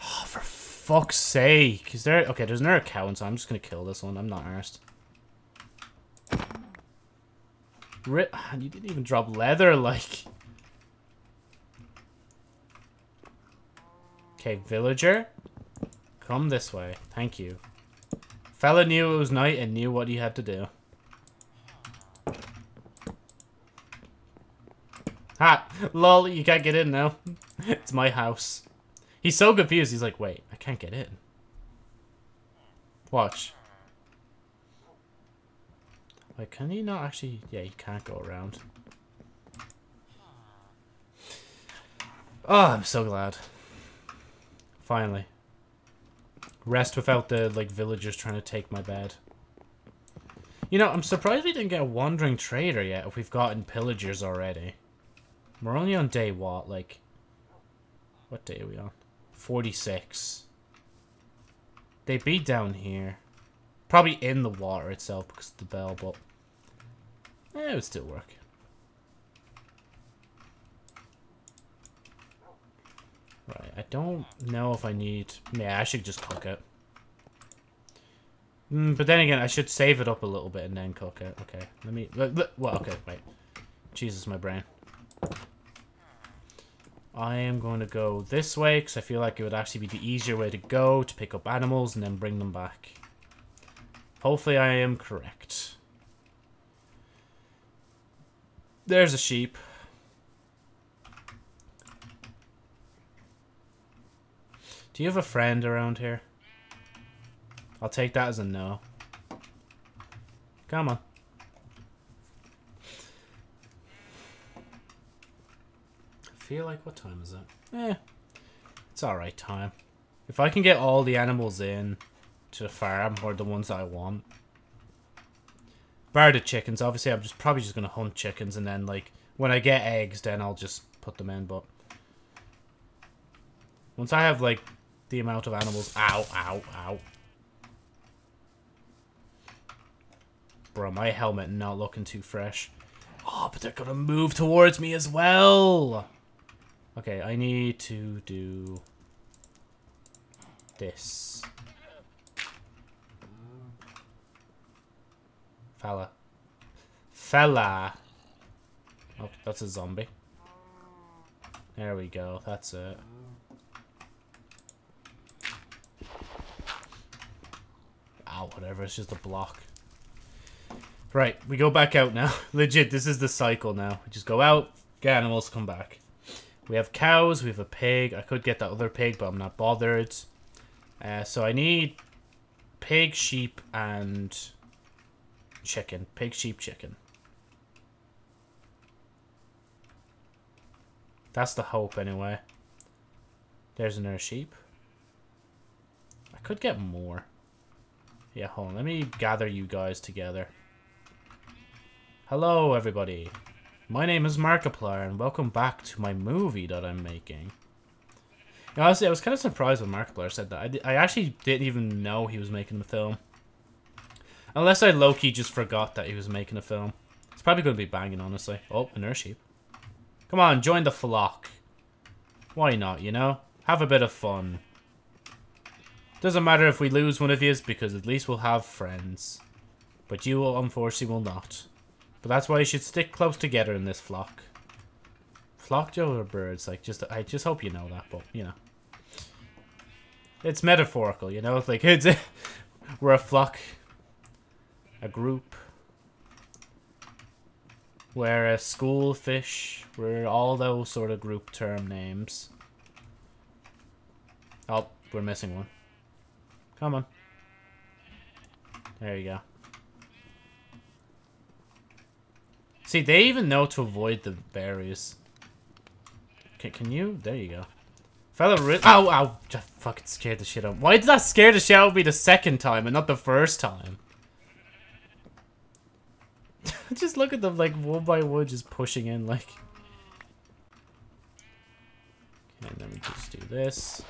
Oh, for fuck's sake. Is there... Okay, there's another cow, so I'm just going to kill this one. I'm not arsed. You didn't even drop leather, Okay, villager. Come this way. Thank you. Fella knew it was night and knew what he had to do. Ha! Lol, you can't get in now. It's my house. He's so confused, he's like, wait, I can't get in. Watch. Wait, can he not actually... Yeah, he can't go around. Oh, I'm so glad. Finally. Rest without the, villagers trying to take my bed. You know, I'm surprised we didn't get a wandering trader yet if we've gotten pillagers already. We're only on day what, What day are we on? 46. They'd be down here. Probably in the water itself because of the bell, but... Eh, it would still work. Right, I don't know if I need... Yeah, I should just cook it. But then again, I should save it up a little bit and then cook it. Okay, let me... Well, okay, wait. Jesus, my brain. I am going to go this way because I feel like it would actually be the easier way to go to pick up animals and then bring them back. Hopefully I am correct. There's a sheep. Do you have a friend around here? I'll take that as a no. Come on. Feel like, what time is it? It's alright time. If I can get all the animals in to the farm, or the ones that I want. Bar the chickens, obviously I'm probably just going to hunt chickens, and then when I get eggs, then I'll just put them in, but... Once I have the amount of animals... Ow. Bro, my helmet not looking too fresh. Oh, but they're going to move towards me as well! Okay, I need to do this. Fella. Oh, that's a zombie. There we go, that's it. Ow, whatever, it's just a block. Right, we go back out now. Legit, this is the cycle now. We just go out, get animals, come back. We have cows, we have a pig. I could get that other pig, but I'm not bothered. So I need pig, sheep, and chicken. Pig, sheep, chicken. That's the hope, anyway. There's another sheep. I could get more. Yeah, hold on. Let me gather you guys together. Hello, everybody. My name is Markiplier, and welcome back to my movie that I'm making. Now, honestly, I was kind of surprised when Markiplier said that. I actually didn't even know he was making the film. Unless I low-key just forgot that he was making a film. It's probably going to be banging, honestly. Oh, another sheep. Come on, join the flock. Why not, you know? Have a bit of fun. Doesn't matter if we lose one of you, because at least we'll have friends. But you, unfortunately, will not. But that's why you should stick close together in this flock. Flock to other birds, I just hope you know that, but, you know. It's metaphorical, you know, we're a flock, a group. We're a school fish, we're all those sort of group term names. Oh, we're missing one. Come on. There you go. See, they even know to avoid the berries. Can you? There you go. Fella, ow, ow. fucking scared the shit out of me. Why did that scare the shit out of me the second time and not the first time? Just look at them, like, one by one, just pushing in, like... And then we just do this.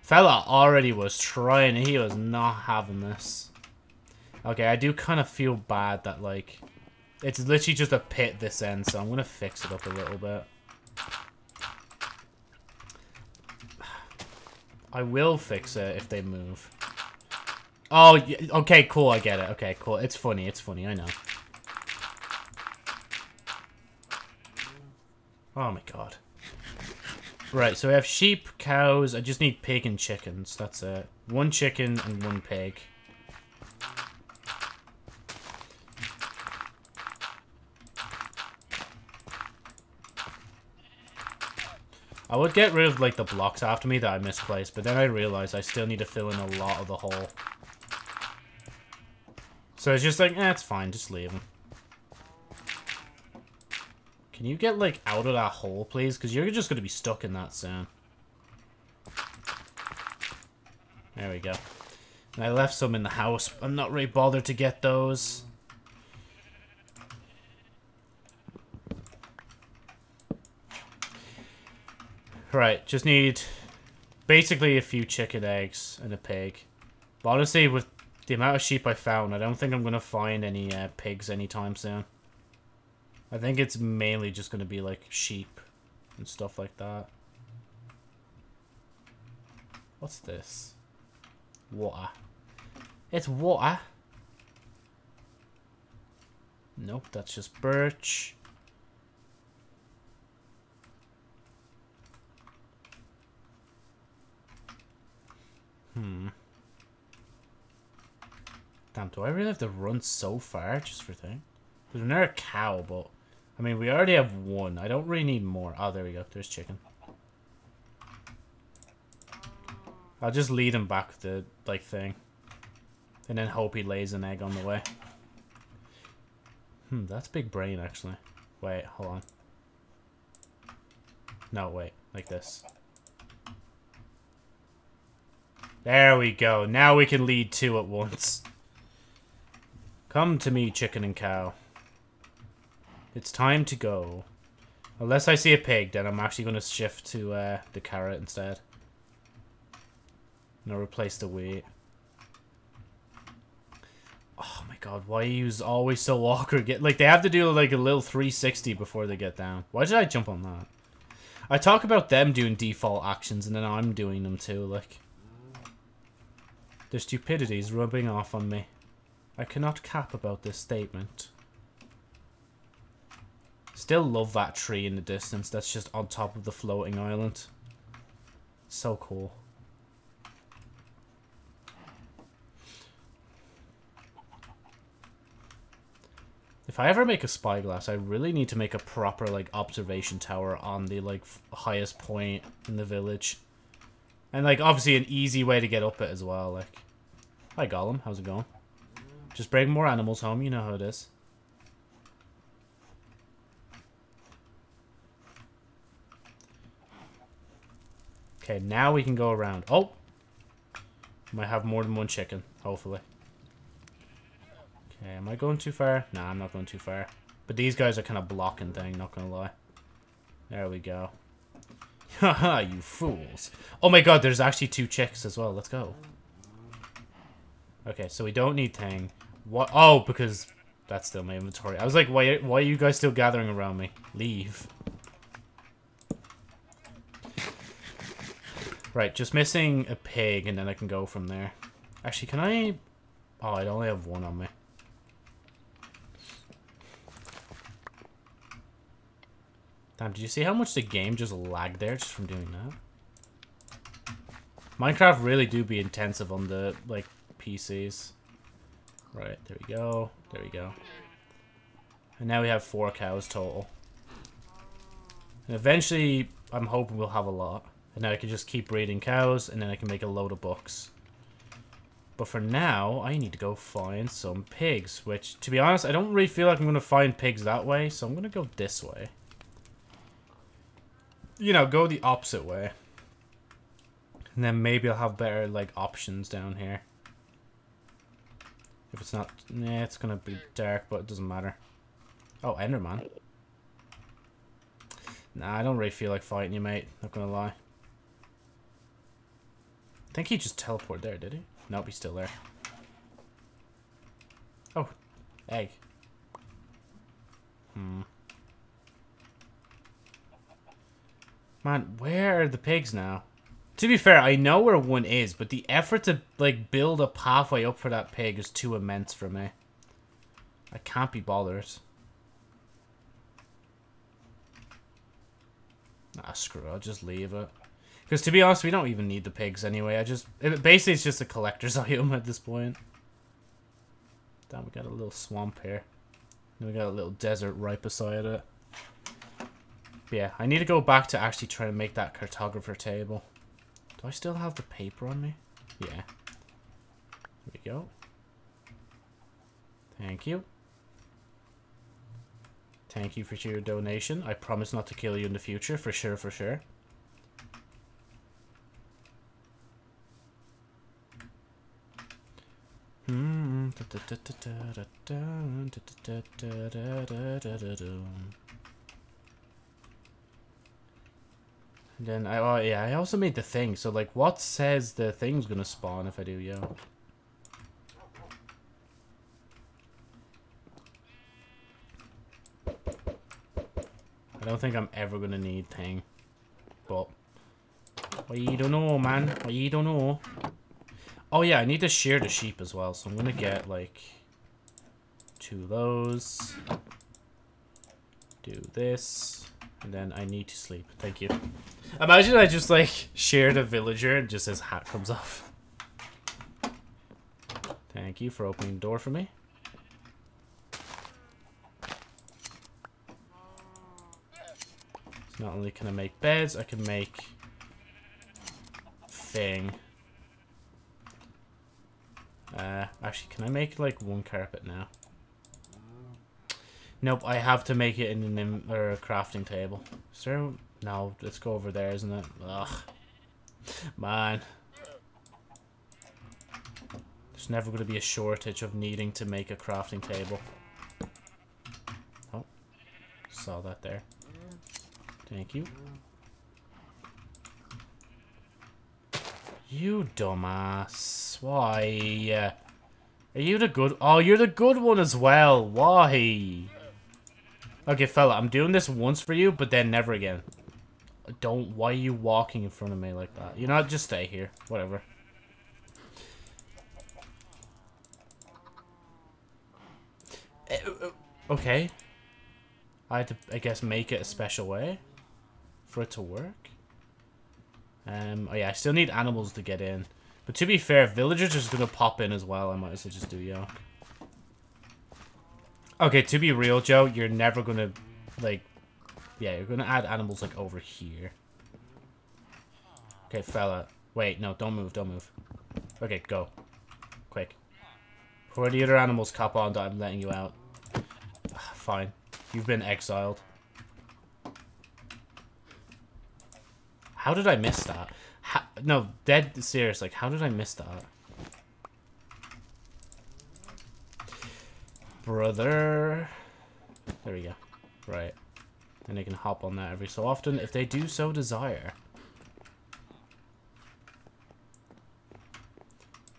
Fella already was trying, he was not having this. Okay, I do kind of feel bad that, like... It's literally just a pit this end, so I'm gonna fix it up a little bit. I will fix it if they move. Oh, okay, cool, I get it. Okay, cool. It's funny, I know. Oh my god. Right, so we have sheep, cows, I just need pig and chickens, that's it. One chicken and one pig. I would get rid of, like, the blocks after me that I misplaced, but then I realized I still need to fill in a lot of the hole. So it's just like, eh, it's fine, just leave them. Can you get, like, out of that hole, please? Because you're just going to be stuck in that soon. There we go. And I left some in the house. I'm not really bothered to get those. Right, just need basically a few chicken eggs and a pig. But honestly, with the amount of sheep I found, I don't think I'm going to find any pigs anytime soon. I think it's mainly just going to be like sheep and stuff like that. What's this? Water. It's water. Nope, that's just birch. Damn, do I really have to run so far just for thing? There's another cow, but... I mean, we already have one. I don't really need more. Oh, there we go. There's chicken. I'll just lead him back the, like, thing. And then hope he lays an egg on the way. That's big brain, actually. Wait, hold on. No, wait. Like this. There we go. Now we can lead two at once. Come to me, chicken and cow. It's time to go. Unless I see a pig, then I'm actually going to shift to the carrot instead. And I'll replace the wheat. Oh my god, why are you always so awkward? Like, they have to do like a little 360 before they get down. Why did I jump on that? I talk about them doing default actions, and then I'm doing them too, like... Their stupidity is rubbing off on me. I cannot cap about this statement. Still love that tree in the distance that's just on top of the floating island. So cool. If I ever make a spyglass, I really need to make a proper, like, observation tower on the, like, highest point in the village. And, like, obviously an easy way to get up it as well, like... Hi, Gollum. How's it going? Just bring more animals home. You know how it is. Okay, now we can go around. Oh! Might have more than one chicken, hopefully. Okay, am I going too far? Nah, I'm not going too far. But these guys are kind of blocking thing, not gonna lie. There we go. Haha, you fools. Oh my god, there's actually two chicks as well. Let's go. Okay, so we don't need thing. What? Oh, because that's still my inventory. I was like, why are you guys still gathering around me? Leave. Right, just missing a pig, and then I can go from there. Actually, can I... Oh, I only have one on me. Damn, did you see how much the game just lagged there just from doing that? Minecraft really do be intensive on the, like, PCs. Right, there we go. There we go. And now we have 4 cows total. And eventually, I'm hoping we'll have a lot. And then I can just keep breeding cows, and then I can make a load of books. But for now, I need to go find some pigs, which, to be honest, I don't really feel like I'm going to find pigs that way, so I'm going to go this way. You know, go the opposite way. And then maybe I'll have better, like, options down here. If it's not... Nah, it's gonna be dark, but it doesn't matter. Oh, Enderman. Nah, I don't really feel like fighting you, mate. Not gonna lie. I think he just teleported there, did he? Nope, he's still there. Oh, egg. Hmm. Man, where are the pigs now? To be fair, I know where one is, but the effort to, like, build a pathway up for that pig is too immense for me. I can't be bothered. Nah, screw it. I'll just leave it. Because, to be honest, we don't even need the pigs anyway. Basically, it's just a collector's item at this point. Damn, we got a little swamp here. And we got a little desert right beside it. But yeah, I need to go back to actually try to make that cartographer table. Do I still have the paper on me? Yeah. There we go. Thank you. Thank you for your donation. I promise not to kill you in the future, for sure, for sure. And then I also made the thing, so like what says the thing's gonna spawn if I do, yo. I don't think I'm ever gonna need thing. But well, you don't know, man. Well, you don't know. Oh yeah, I need to shear the sheep as well, so I'm gonna get like 2 of those. Do this. And then I need to sleep. Thank you. Imagine I just, like, sheared a villager and just his hat comes off. Thank you for opening the door for me. So not only can I make beds, I can make... thing. Actually, can I make, like, one carpet now? Nope, I have to make it in an or a crafting table. Is there? No, let's go over there, isn't it? Ugh. Man. There's never going to be a shortage of needing to make a crafting table. Oh. Saw that there. Thank you. You dumbass. Why? Are you the good? Oh, you're the good one as well. Why? Okay, fella, I'm doing this once for you, but then never again. Don't, why are you walking in front of me like that? You know, just stay here. Whatever. Okay. I had to, I guess, make it a special way for it to work. Oh yeah, I still need animals to get in. But to be fair, villagers are just gonna pop in as well. I might as well just do yo. Okay, to be real, Joe, you're never gonna, like... Yeah, you're gonna add animals, like, over here. Okay, fella. Wait, no, don't move, don't move. Okay, go. Quick. Where the other animals cop on that I'm letting you out? Fine. You've been exiled. How did I miss that? How, no, dead serious. Like, how did I miss that? Brother. There we go. Right. And they can hop on that every so often if they do so desire.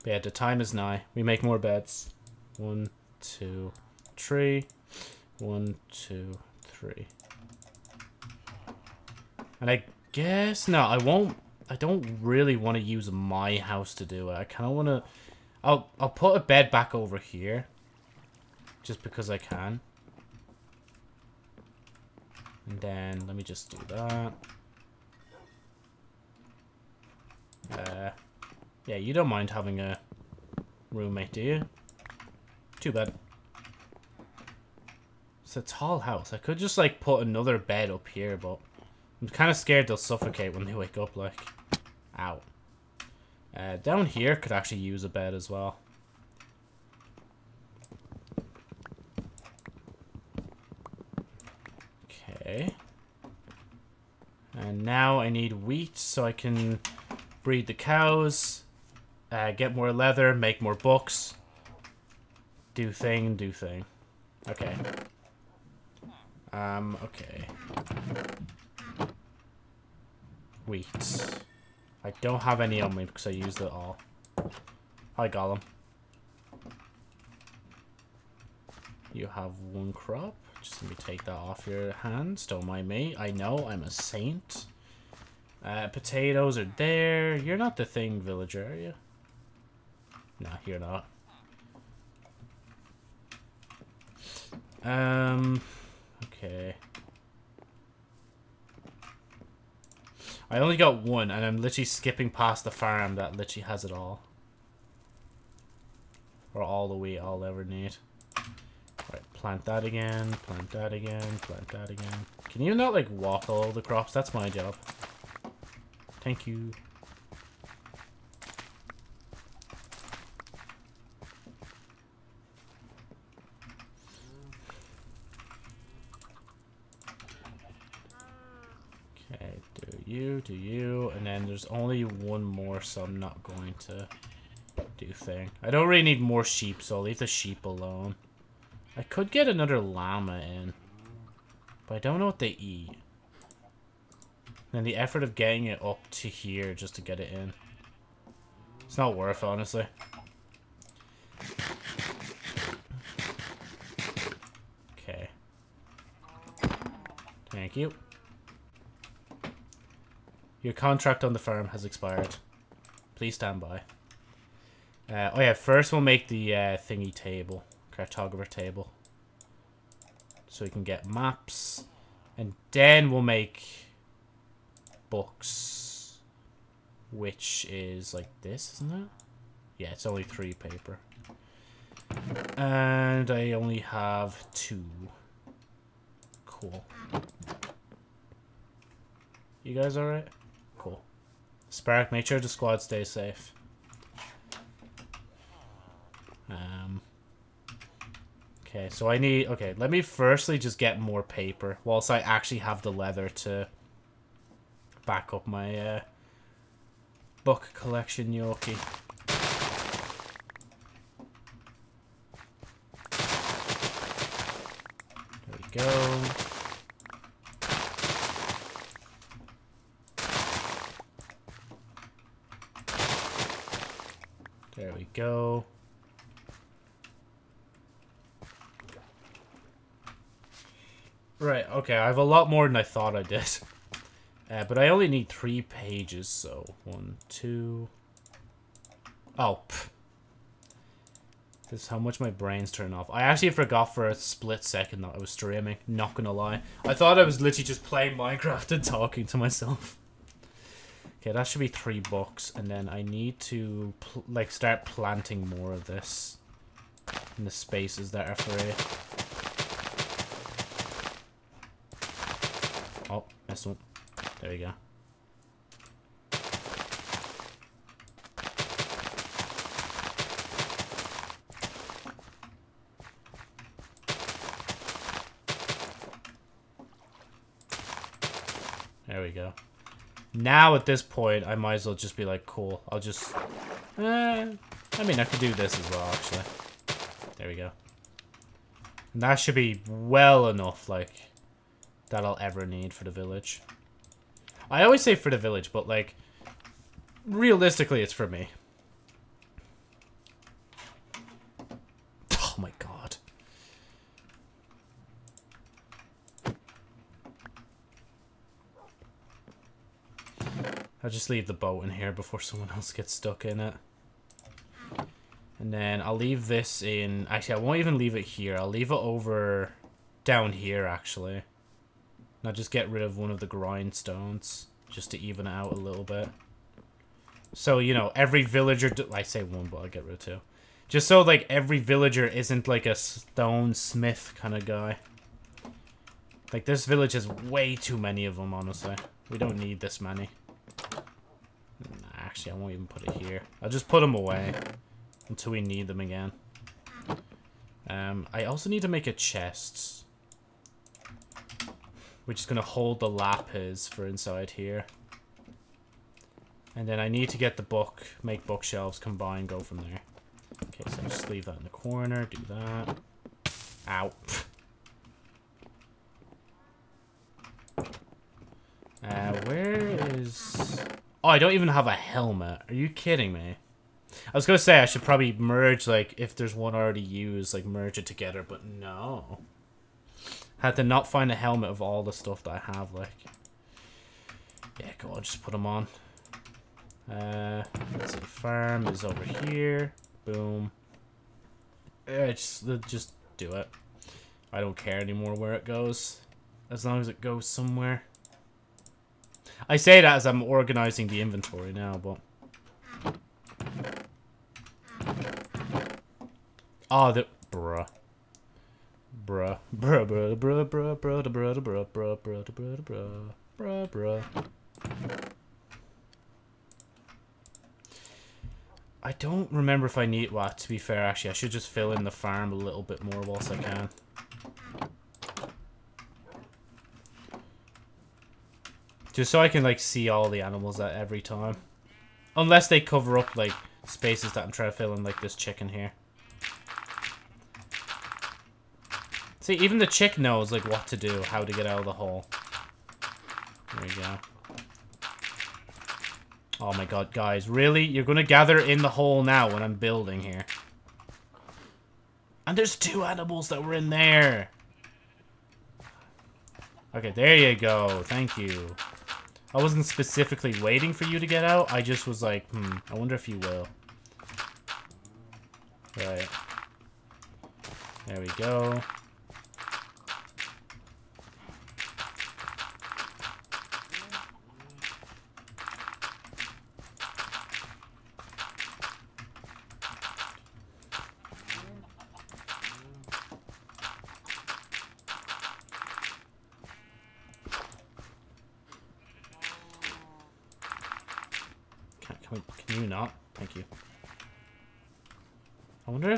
But yeah, the time is nigh. We make more beds. 1, 2, 3. 1, 2, 3. And I guess... No, I won't... I don't really want to use my house to do it. I kind of want to... I'll put a bed back over here. Just because I can. And then, let me just do that. Yeah, you don't mind having a roommate, do you? Too bad. It's a tall house. I could just, like, put another bed up here, but... I'm kind of scared they'll suffocate when they wake up, like. Ow. Down here could actually use a bed as well. Okay. And now I need wheat so I can breed the cows, get more leather, make more books, do thing. Okay. Okay. Wheat. I don't have any on me because I used it all. Hi, Gollum. You have one crop. Just let me take that off your hands. Don't mind me. I know, I'm a saint. Potatoes are there. You're not the thing, villager, are you? No, you're not. Okay. I only got one, and I'm literally skipping past the farm that literally has it all. Or all the wheat I'll ever need. Right, plant that again, plant that again, plant that again. Can you not, like, walk all the crops? That's my job. Thank you. Okay, do you, and then there's only one more, so I'm not going to do thing. I don't really need more sheep, so I'll leave the sheep alone. I could get another llama in, but I don't know what they eat. And the effort of getting it up to here just to get it in, it's not worth, honestly. Okay. Thank you. Your contract on the farm has expired. Please stand by. Oh yeah, first we'll make the thingy table. Cartographer table, so we can get maps, and then we'll make books, which is like this, isn't it? Yeah, it's only 3 paper, and I only have 2. Cool. You guys all right? Cool. Spark, make sure the squad stays safe. Okay, so I need... Okay, let me firstly just get more paper whilst I actually have the leather to back up my book collection, Yorkie. There we go. There we go. Right, okay, I have a lot more than I thought I did. But I only need 3 pages, so... 1, 2... Oh, pff. This is how much my brain's turning off. I actually forgot for a split second that I was streaming, not gonna lie. I thought I was literally just playing Minecraft and talking to myself. Okay, that should be 3 books, and then I need to, like, start planting more of this in the spaces that are free. Oh, messed up. There we go. There we go. Now, at this point, I might as well just be like, cool. I'll just... I mean, I could do this as well, actually. There we go. And that should be well enough, like... that I'll ever need for the village. I always say for the village, but like realistically it's for me. Oh my god. I'll just leave the boat in here before someone else gets stuck in it. And then I'll leave this in... Actually, I won't even leave it here. I'll leave it over down here, actually. Now just get rid of one of the grindstones, just to even it out a little bit. So, you know, every villager... I say one, but I'll get rid of 2. Just so, like, every villager isn't, like, a stone smith kind of guy. Like, this village has way too many of them, honestly. We don't need this many. Nah, actually, I won't even put it here. I'll just put them away until we need them again. I also need to make a chest. We're just going to hold the lapis for inside here. And then I need to get the book, make bookshelves, combine, go from there. Okay, so just leave that in the corner, do that. Ow. Where is... Oh, I don't even have a helmet. Are you kidding me? I was gonna say I should probably merge, like, if there's one already used, like, merge it together, but no. Had to not find a helmet of all the stuff that I have, like. Yeah, go on, just put them on. Let's see, the farm is over here. Boom. Just do it. I don't care anymore where it goes. As long as it goes somewhere. I say that as I'm organizing the inventory now, but... Oh, the... Bruh. Bruh. Bruh, bruh, bruh, bruh, bruh, bruh, bruh, bruh, bruh, bruh, bruh, bruh, bruh. I don't remember if I need... Well, to be fair, actually, I should just fill in the farm a little bit more whilst I can. Just so I can, like, see all the animals at every time. Unless they cover up, like, spaces that I'm trying to fill in, like this chicken here. See, even the chick knows, like, what to do, how to get out of the hole. There we go. Oh my god, guys. Really? You're gonna gather in the hole now when I'm building here. And there's two animals that were in there. Okay, there you go. Thank you. I wasn't specifically waiting for you to get out. I just was like, I wonder if you will. Right. There we go.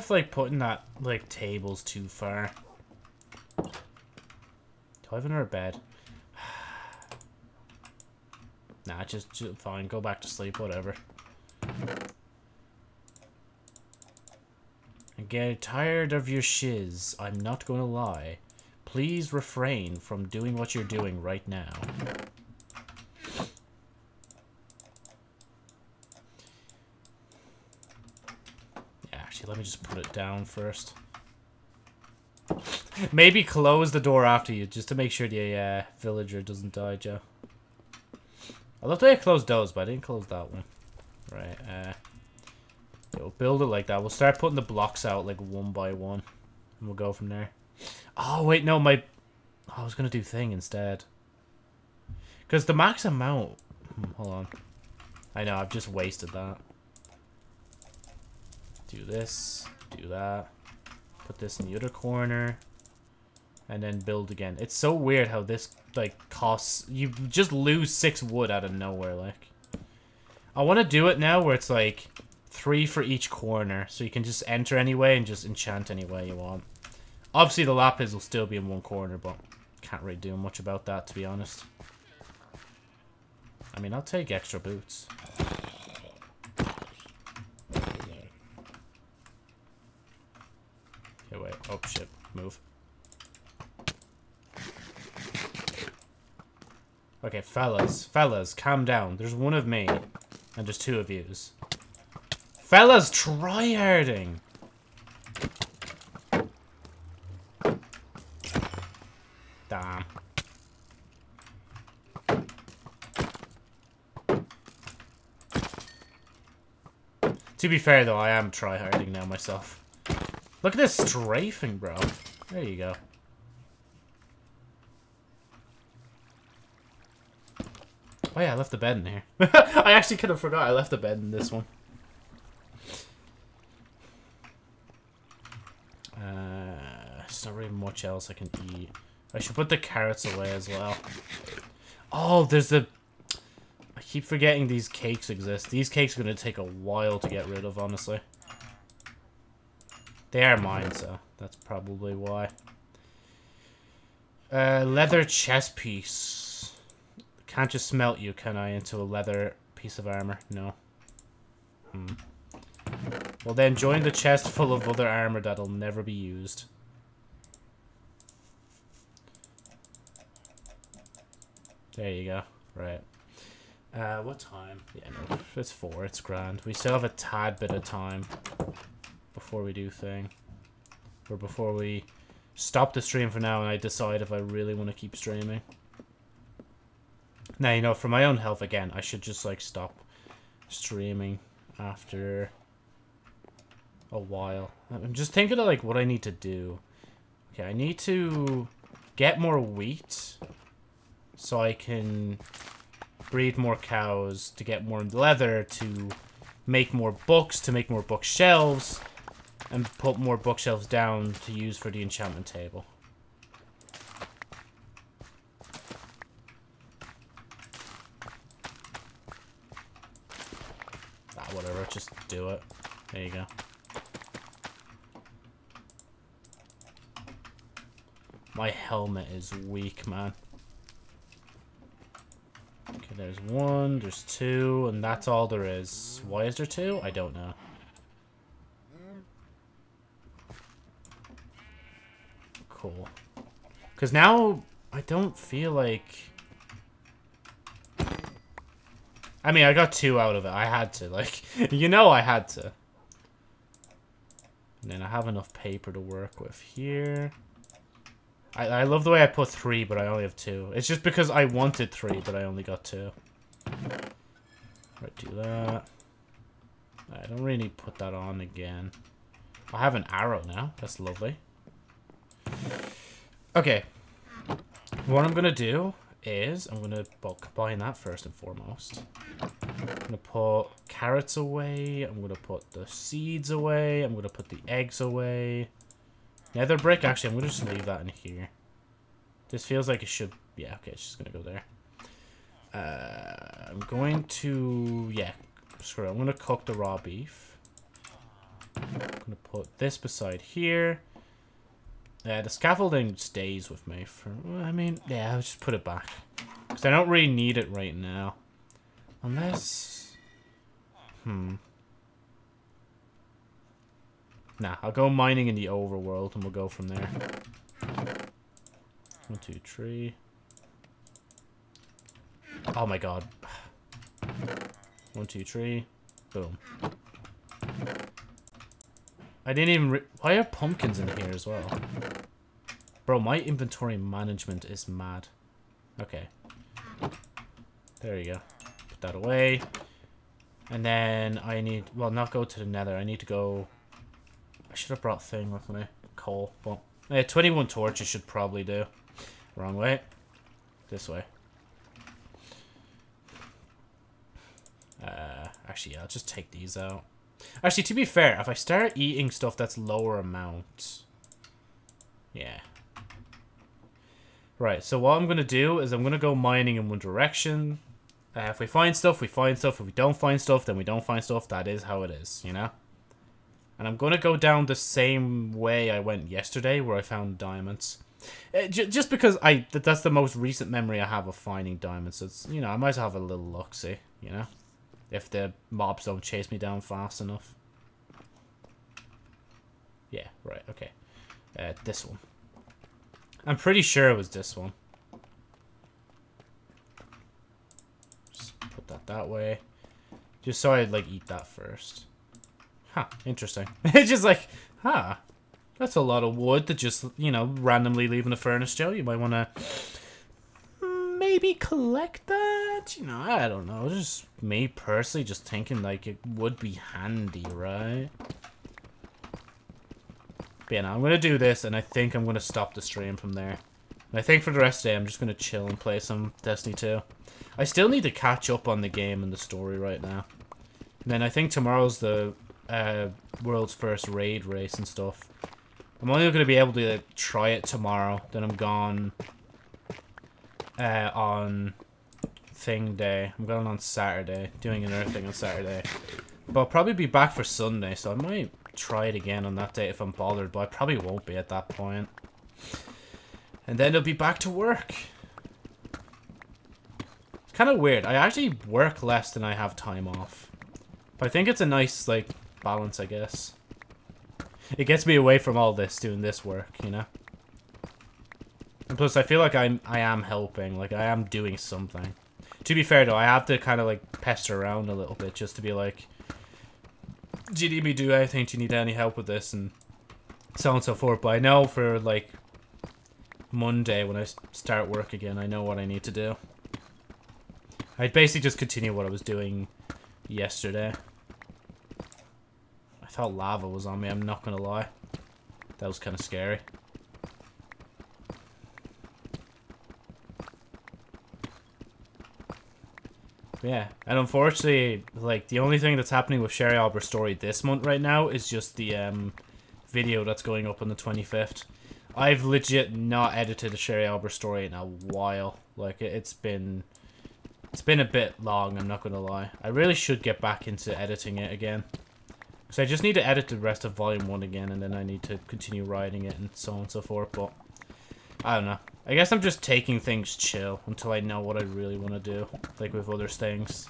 Like putting that like tables too far. Do I have another bed? Nah, just fine. Go back to sleep, whatever. I get tired of your shiz. I'm not gonna lie. Please refrain from doing what you're doing right now. Let me just put it down first. Maybe close the door after you, just to make sure the villager doesn't die, Joe. I love the way I closed those, but I didn't close that one. Right, we'll build it like that. We'll start putting the blocks out, like, one by one. And we'll go from there. Oh, wait, no, my... Oh, I was going to do thing instead. Because the max amount... Hold on. I know, I've just wasted that. Do this, do that, put this in the other corner, and then build again. It's so weird how this, like, costs... You just lose 6 wood out of nowhere, like. I want to do it now where it's, like, 3 for each corner, so you can just enter anyway and just enchant any way you want. Obviously, the lapis will still be in one corner, but can't really do much about that, to be honest. I mean, I'll take extra boots. Wait. Oh, shit. Move. Okay, fellas, calm down. There's one of me, and there's 2 of yous. Fellas, tryharding! Damn. To be fair, though, I am tryharding now myself. Look at this strafing, bro. There you go. Oh yeah, I left the bed in here. I actually could have forgot I left the bed in this one. There's not really much else I can eat. I should put the carrots away as well. Oh, there's the... I keep forgetting these cakes exist. These cakes are going to take a while to get rid of, honestly. They are mine, so that's probably why. Leather chest piece. Can't just smelt you, can I, into a leather piece of armor? No. Hmm. Well then, join the chest full of other armor that'll never be used. There you go. Right. What time? Yeah, no, it's 4. It's grand. We still have a tad bit of time before we do thing. Or before we stop the stream for now and I decide if I really want to keep streaming. Now, you know, for my own health, again, I should just, like, stop streaming after a while. I'm just thinking of, like, what I need to do. Okay, I need to get more wheat so I can breed more cows to get more leather, to make more books, to make more bookshelves, and put more bookshelves down to use for the enchantment table. Ah, whatever, just do it. There you go. My helmet is weak, man. Okay, there's 1, there's 2, and that's all there is. Why is there 2? I don't know. Cool. Because now, I don't feel like... I mean, I got 2 out of it. I had to, like... You know I had to. And then I have enough paper to work with here. I love the way I put 3, but I only have 2. It's just because I wanted 3, but I only got 2. Right, do that. I don't really need to put that on again. I have an arrow now. That's lovely. Okay. What I'm going to do is... I'm going to combine that first and foremost. I'm going to put carrots away. I'm going to put the seeds away. I'm going to put the eggs away. Nether brick, actually, I'm gonna just leave that in here. This feels like it should... Yeah, okay, it's just gonna go there. I'm going to... Yeah, screw it. I'm gonna cook the raw beef. I'm gonna put this beside here. The scaffolding stays with me for... I mean, yeah, I'll just put it back. Because I don't really need it right now. Unless... Hmm... Nah, I'll go mining in the overworld, and we'll go from there. 1, 2, 3. Oh my god. 1, 2, 3. Boom. I didn't even why are pumpkins in here as well? Bro, my inventory management is mad. Okay. There you go. Put that away. And then I need... Well, not go to the nether. I need to go... I should have brought thing with me. Coal. But, yeah, 21 torches should probably do. Wrong way. This way. Actually, yeah, I'll just take these out. Actually, to be fair, if I start eating stuff that's lower amount... Yeah. Right, so what I'm going to do is I'm going to go mining in one direction. If we find stuff, we find stuff. If we don't find stuff, then we don't find stuff. That is how it is, you know? And I'm going to go down the same way I went yesterday, where I found diamonds. Just because that's the most recent memory I have of finding diamonds. It's, you know, I might as well have a little look-see, you know? If the mobs don't chase me down fast enough. Yeah, right, okay. This one. I'm pretty sure it was this one. Just put that that way. Just so I'd, like, eat that first. Huh, interesting. It's just like, huh, that's a lot of wood to just, you know, randomly leave in the furnace, Joe. You might want to maybe collect that? You know, I don't know. Just me personally just thinking, like, it would be handy, right? But yeah, no, I'm going to do this, and I think I'm going to stop the stream from there. And I think for the rest of the day, I'm just going to chill and play some Destiny 2. I still need to catch up on the game and the story right now. And then I think tomorrow's the... world's first raid race and stuff. I'm only going to be able to try it tomorrow. Then I'm gone on thing day. I'm going on Saturday, doing another thing on Saturday. But I'll probably be back for Sunday, so I might try it again on that day if I'm bothered, but I probably won't be at that point. And then I'll be back to work. Kind of weird. I actually work less than I have time off. But I think it's a nice, like, balance, I guess. It gets me away from all this, doing this work, you know? And plus, I feel like I am helping. Like, I am doing something. To be fair, though, I have to kind of, like, pester around a little bit just to be like, do you need me to do anything? Do you need any help with this? And so on and so forth. But I know for, like, Monday when I start work again, I know what I need to do. I'd basically just continue what I was doing yesterday. I thought lava was on me, I'm not gonna lie. That was kind of scary. But yeah, and unfortunately, like, the only thing that's happening with Sherry Arbor's story this month right now is just the video that's going up on the 25th. I've legit not edited a Sherry Arbor story in a while. Like, it's been a bit long, I'm not going to lie. I really should get back into editing it again. Because I just need to edit the rest of Volume 1 again, and then I need to continue writing it and so on and so forth. But, I don't know. I guess I'm just taking things chill until I know what I really want to do. Like with other things.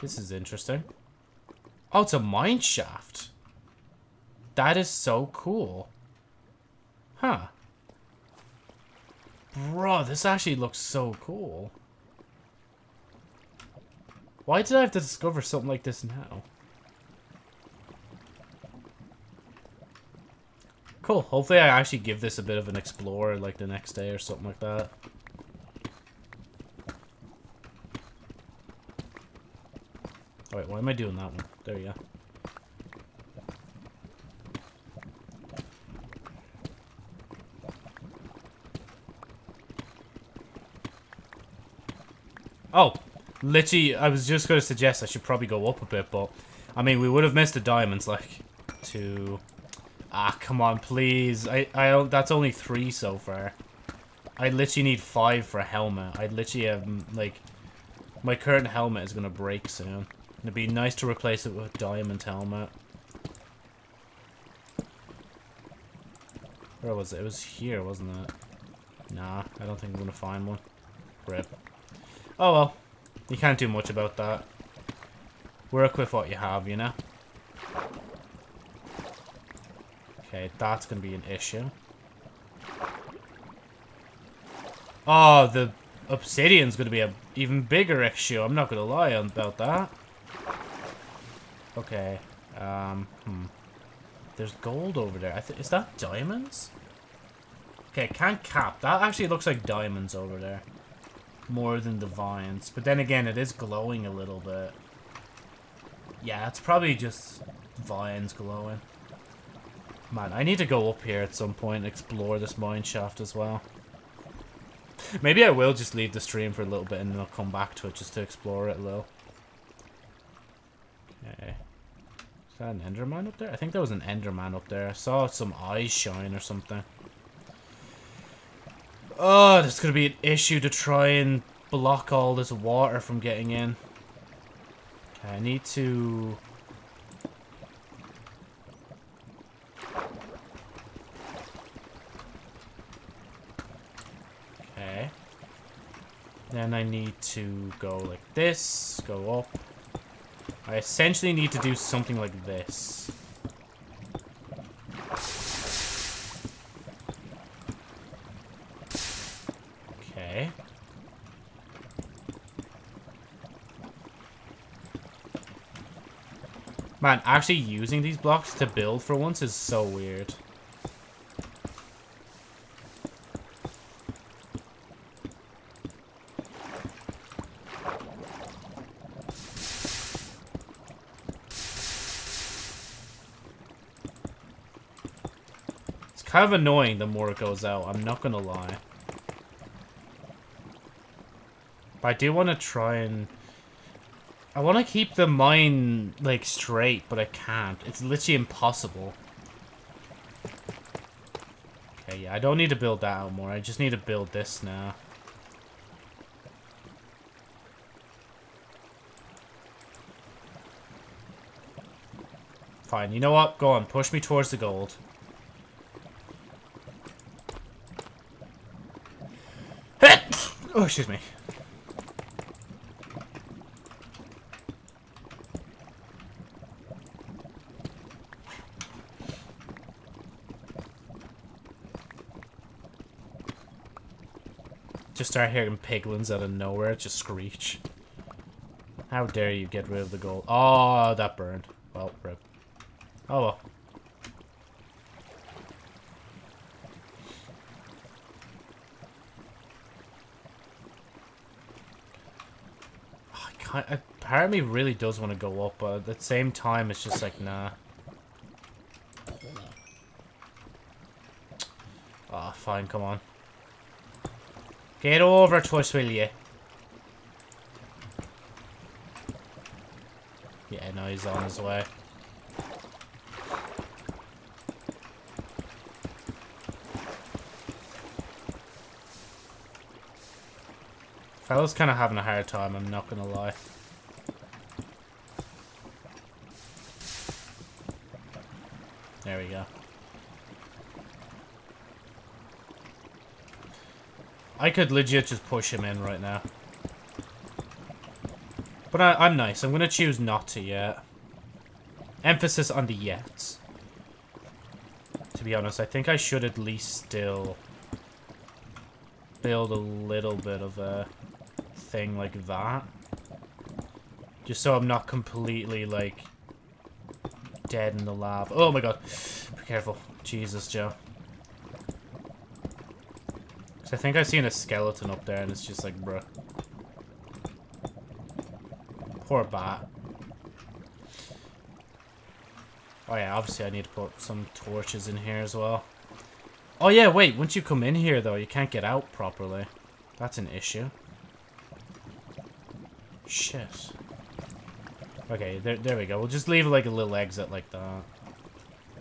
This is interesting. Oh, it's a mine shaft. That is so cool. Huh. Bro, this actually looks so cool. Why did I have to discover something like this now? Cool. Hopefully I actually give this a bit of an explore like the next day or something like that. Alright, why am I doing that one? There you go. Oh, literally, I was just going to suggest I should probably go up a bit, but I mean, we would have missed the diamonds, like, two. Ah, come on, please. That's only 3 so far. I literally need 5 for a helmet. I literally have, like, my current helmet is going to break soon. It'd be nice to replace it with a diamond helmet. Where was it? It was here, wasn't it? Nah, I don't think I'm gonna find one. Rip. Oh well. You can't do much about that. Work with what you have, you know? Okay, that's gonna be an issue. Oh, the obsidian's gonna be an even bigger issue. I'm not gonna lie about that. Okay, there's gold over there. Is that diamonds? Okay, can't cap. That actually looks like diamonds over there. More than the vines. But then again, it is glowing a little bit. Yeah, it's probably just vines glowing. Man, I need to go up here at some point and explore this mine shaft as well. Maybe I will just leave the stream for a little bit and then I'll come back to it just to explore it a little. Okay. Is that an Enderman up there? I think there was an Enderman up there. I saw some eyes shine or something. Oh, there's going to be an issue to try and block all this water from getting in. Okay, I need to... Okay. Then I need to go like this, go up. I essentially need to do something like this. Okay. Man, actually using these blocks to build for once is so weird. Kind of annoying the more it goes out, I'm not gonna lie. But I do want to try and... I want to keep the mine, like, straight, but I can't. It's literally impossible. Okay, yeah, I don't need to build that out more. I just need to build this now. Fine, you know what? Go on, push me towards the gold. Oh, excuse me. Just start hearing piglins out of nowhere, just screech. How dare you get rid of the gold. Oh, that burned. Well, rip. Oh well. Oh, I can't, part of me really does want to go up, but at the same time, it's just like, nah. Ah, oh, fine, come on. Get over to us, will you? Yeah, no, he's on his way. Fella's kind of having a hard time, I'm not gonna lie. There we go. I could legit just push him in right now. But I'm nice. I'm going to choose not to yet. Emphasis on the yet. To be honest, I think I should at least still build a little bit of a thing like that. Just so I'm not completely, like, dead in the lava. Oh my god. Be careful. Jesus, Joe. I think I've seen a skeleton up there, and it's just like, bruh. Poor bat. Oh yeah, obviously I need to put some torches in here as well. Oh yeah, wait, once you come in here, though, you can't get out properly. That's an issue. Shit. Okay, there we go. We'll just leave, like, a little exit like that.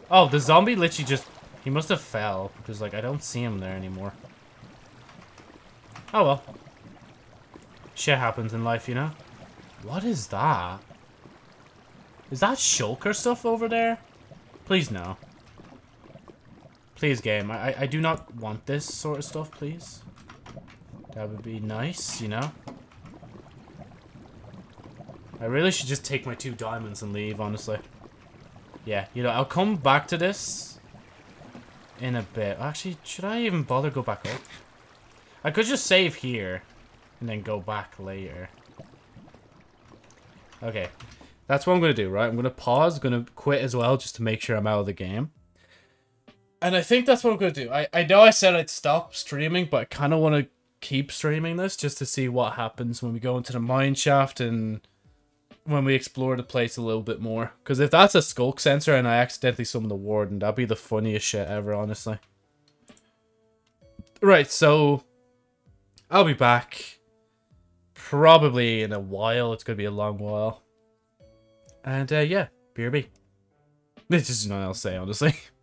Oh, the zombie literally just... He must have fell, because, like, I don't see him there anymore. Oh well. Shit happens in life, you know? What is that? Is that shulker stuff over there? Please no. Please, game. I do not want this sort of stuff, please. That would be nice, you know? I really should just take my 2 diamonds and leave, honestly. Yeah, you know, I'll come back to this in a bit. Actually, should I even bother go back up? I could just save here, and then go back later. Okay, that's what I'm going to do, right? I'm going to pause, going to quit as well, just to make sure I'm out of the game. And I think that's what I'm going to do. I know I said I'd stop streaming, but I kind of want to keep streaming this, just to see what happens when we go into the mineshaft, and when we explore the place a little bit more. Because if that's a skulk sensor, and I accidentally summon the warden, that'd be the funniest shit ever, honestly. Right, so... I'll be back probably in a while. It's going to be a long while. And yeah, BRB. There's just nothing else to say, honestly.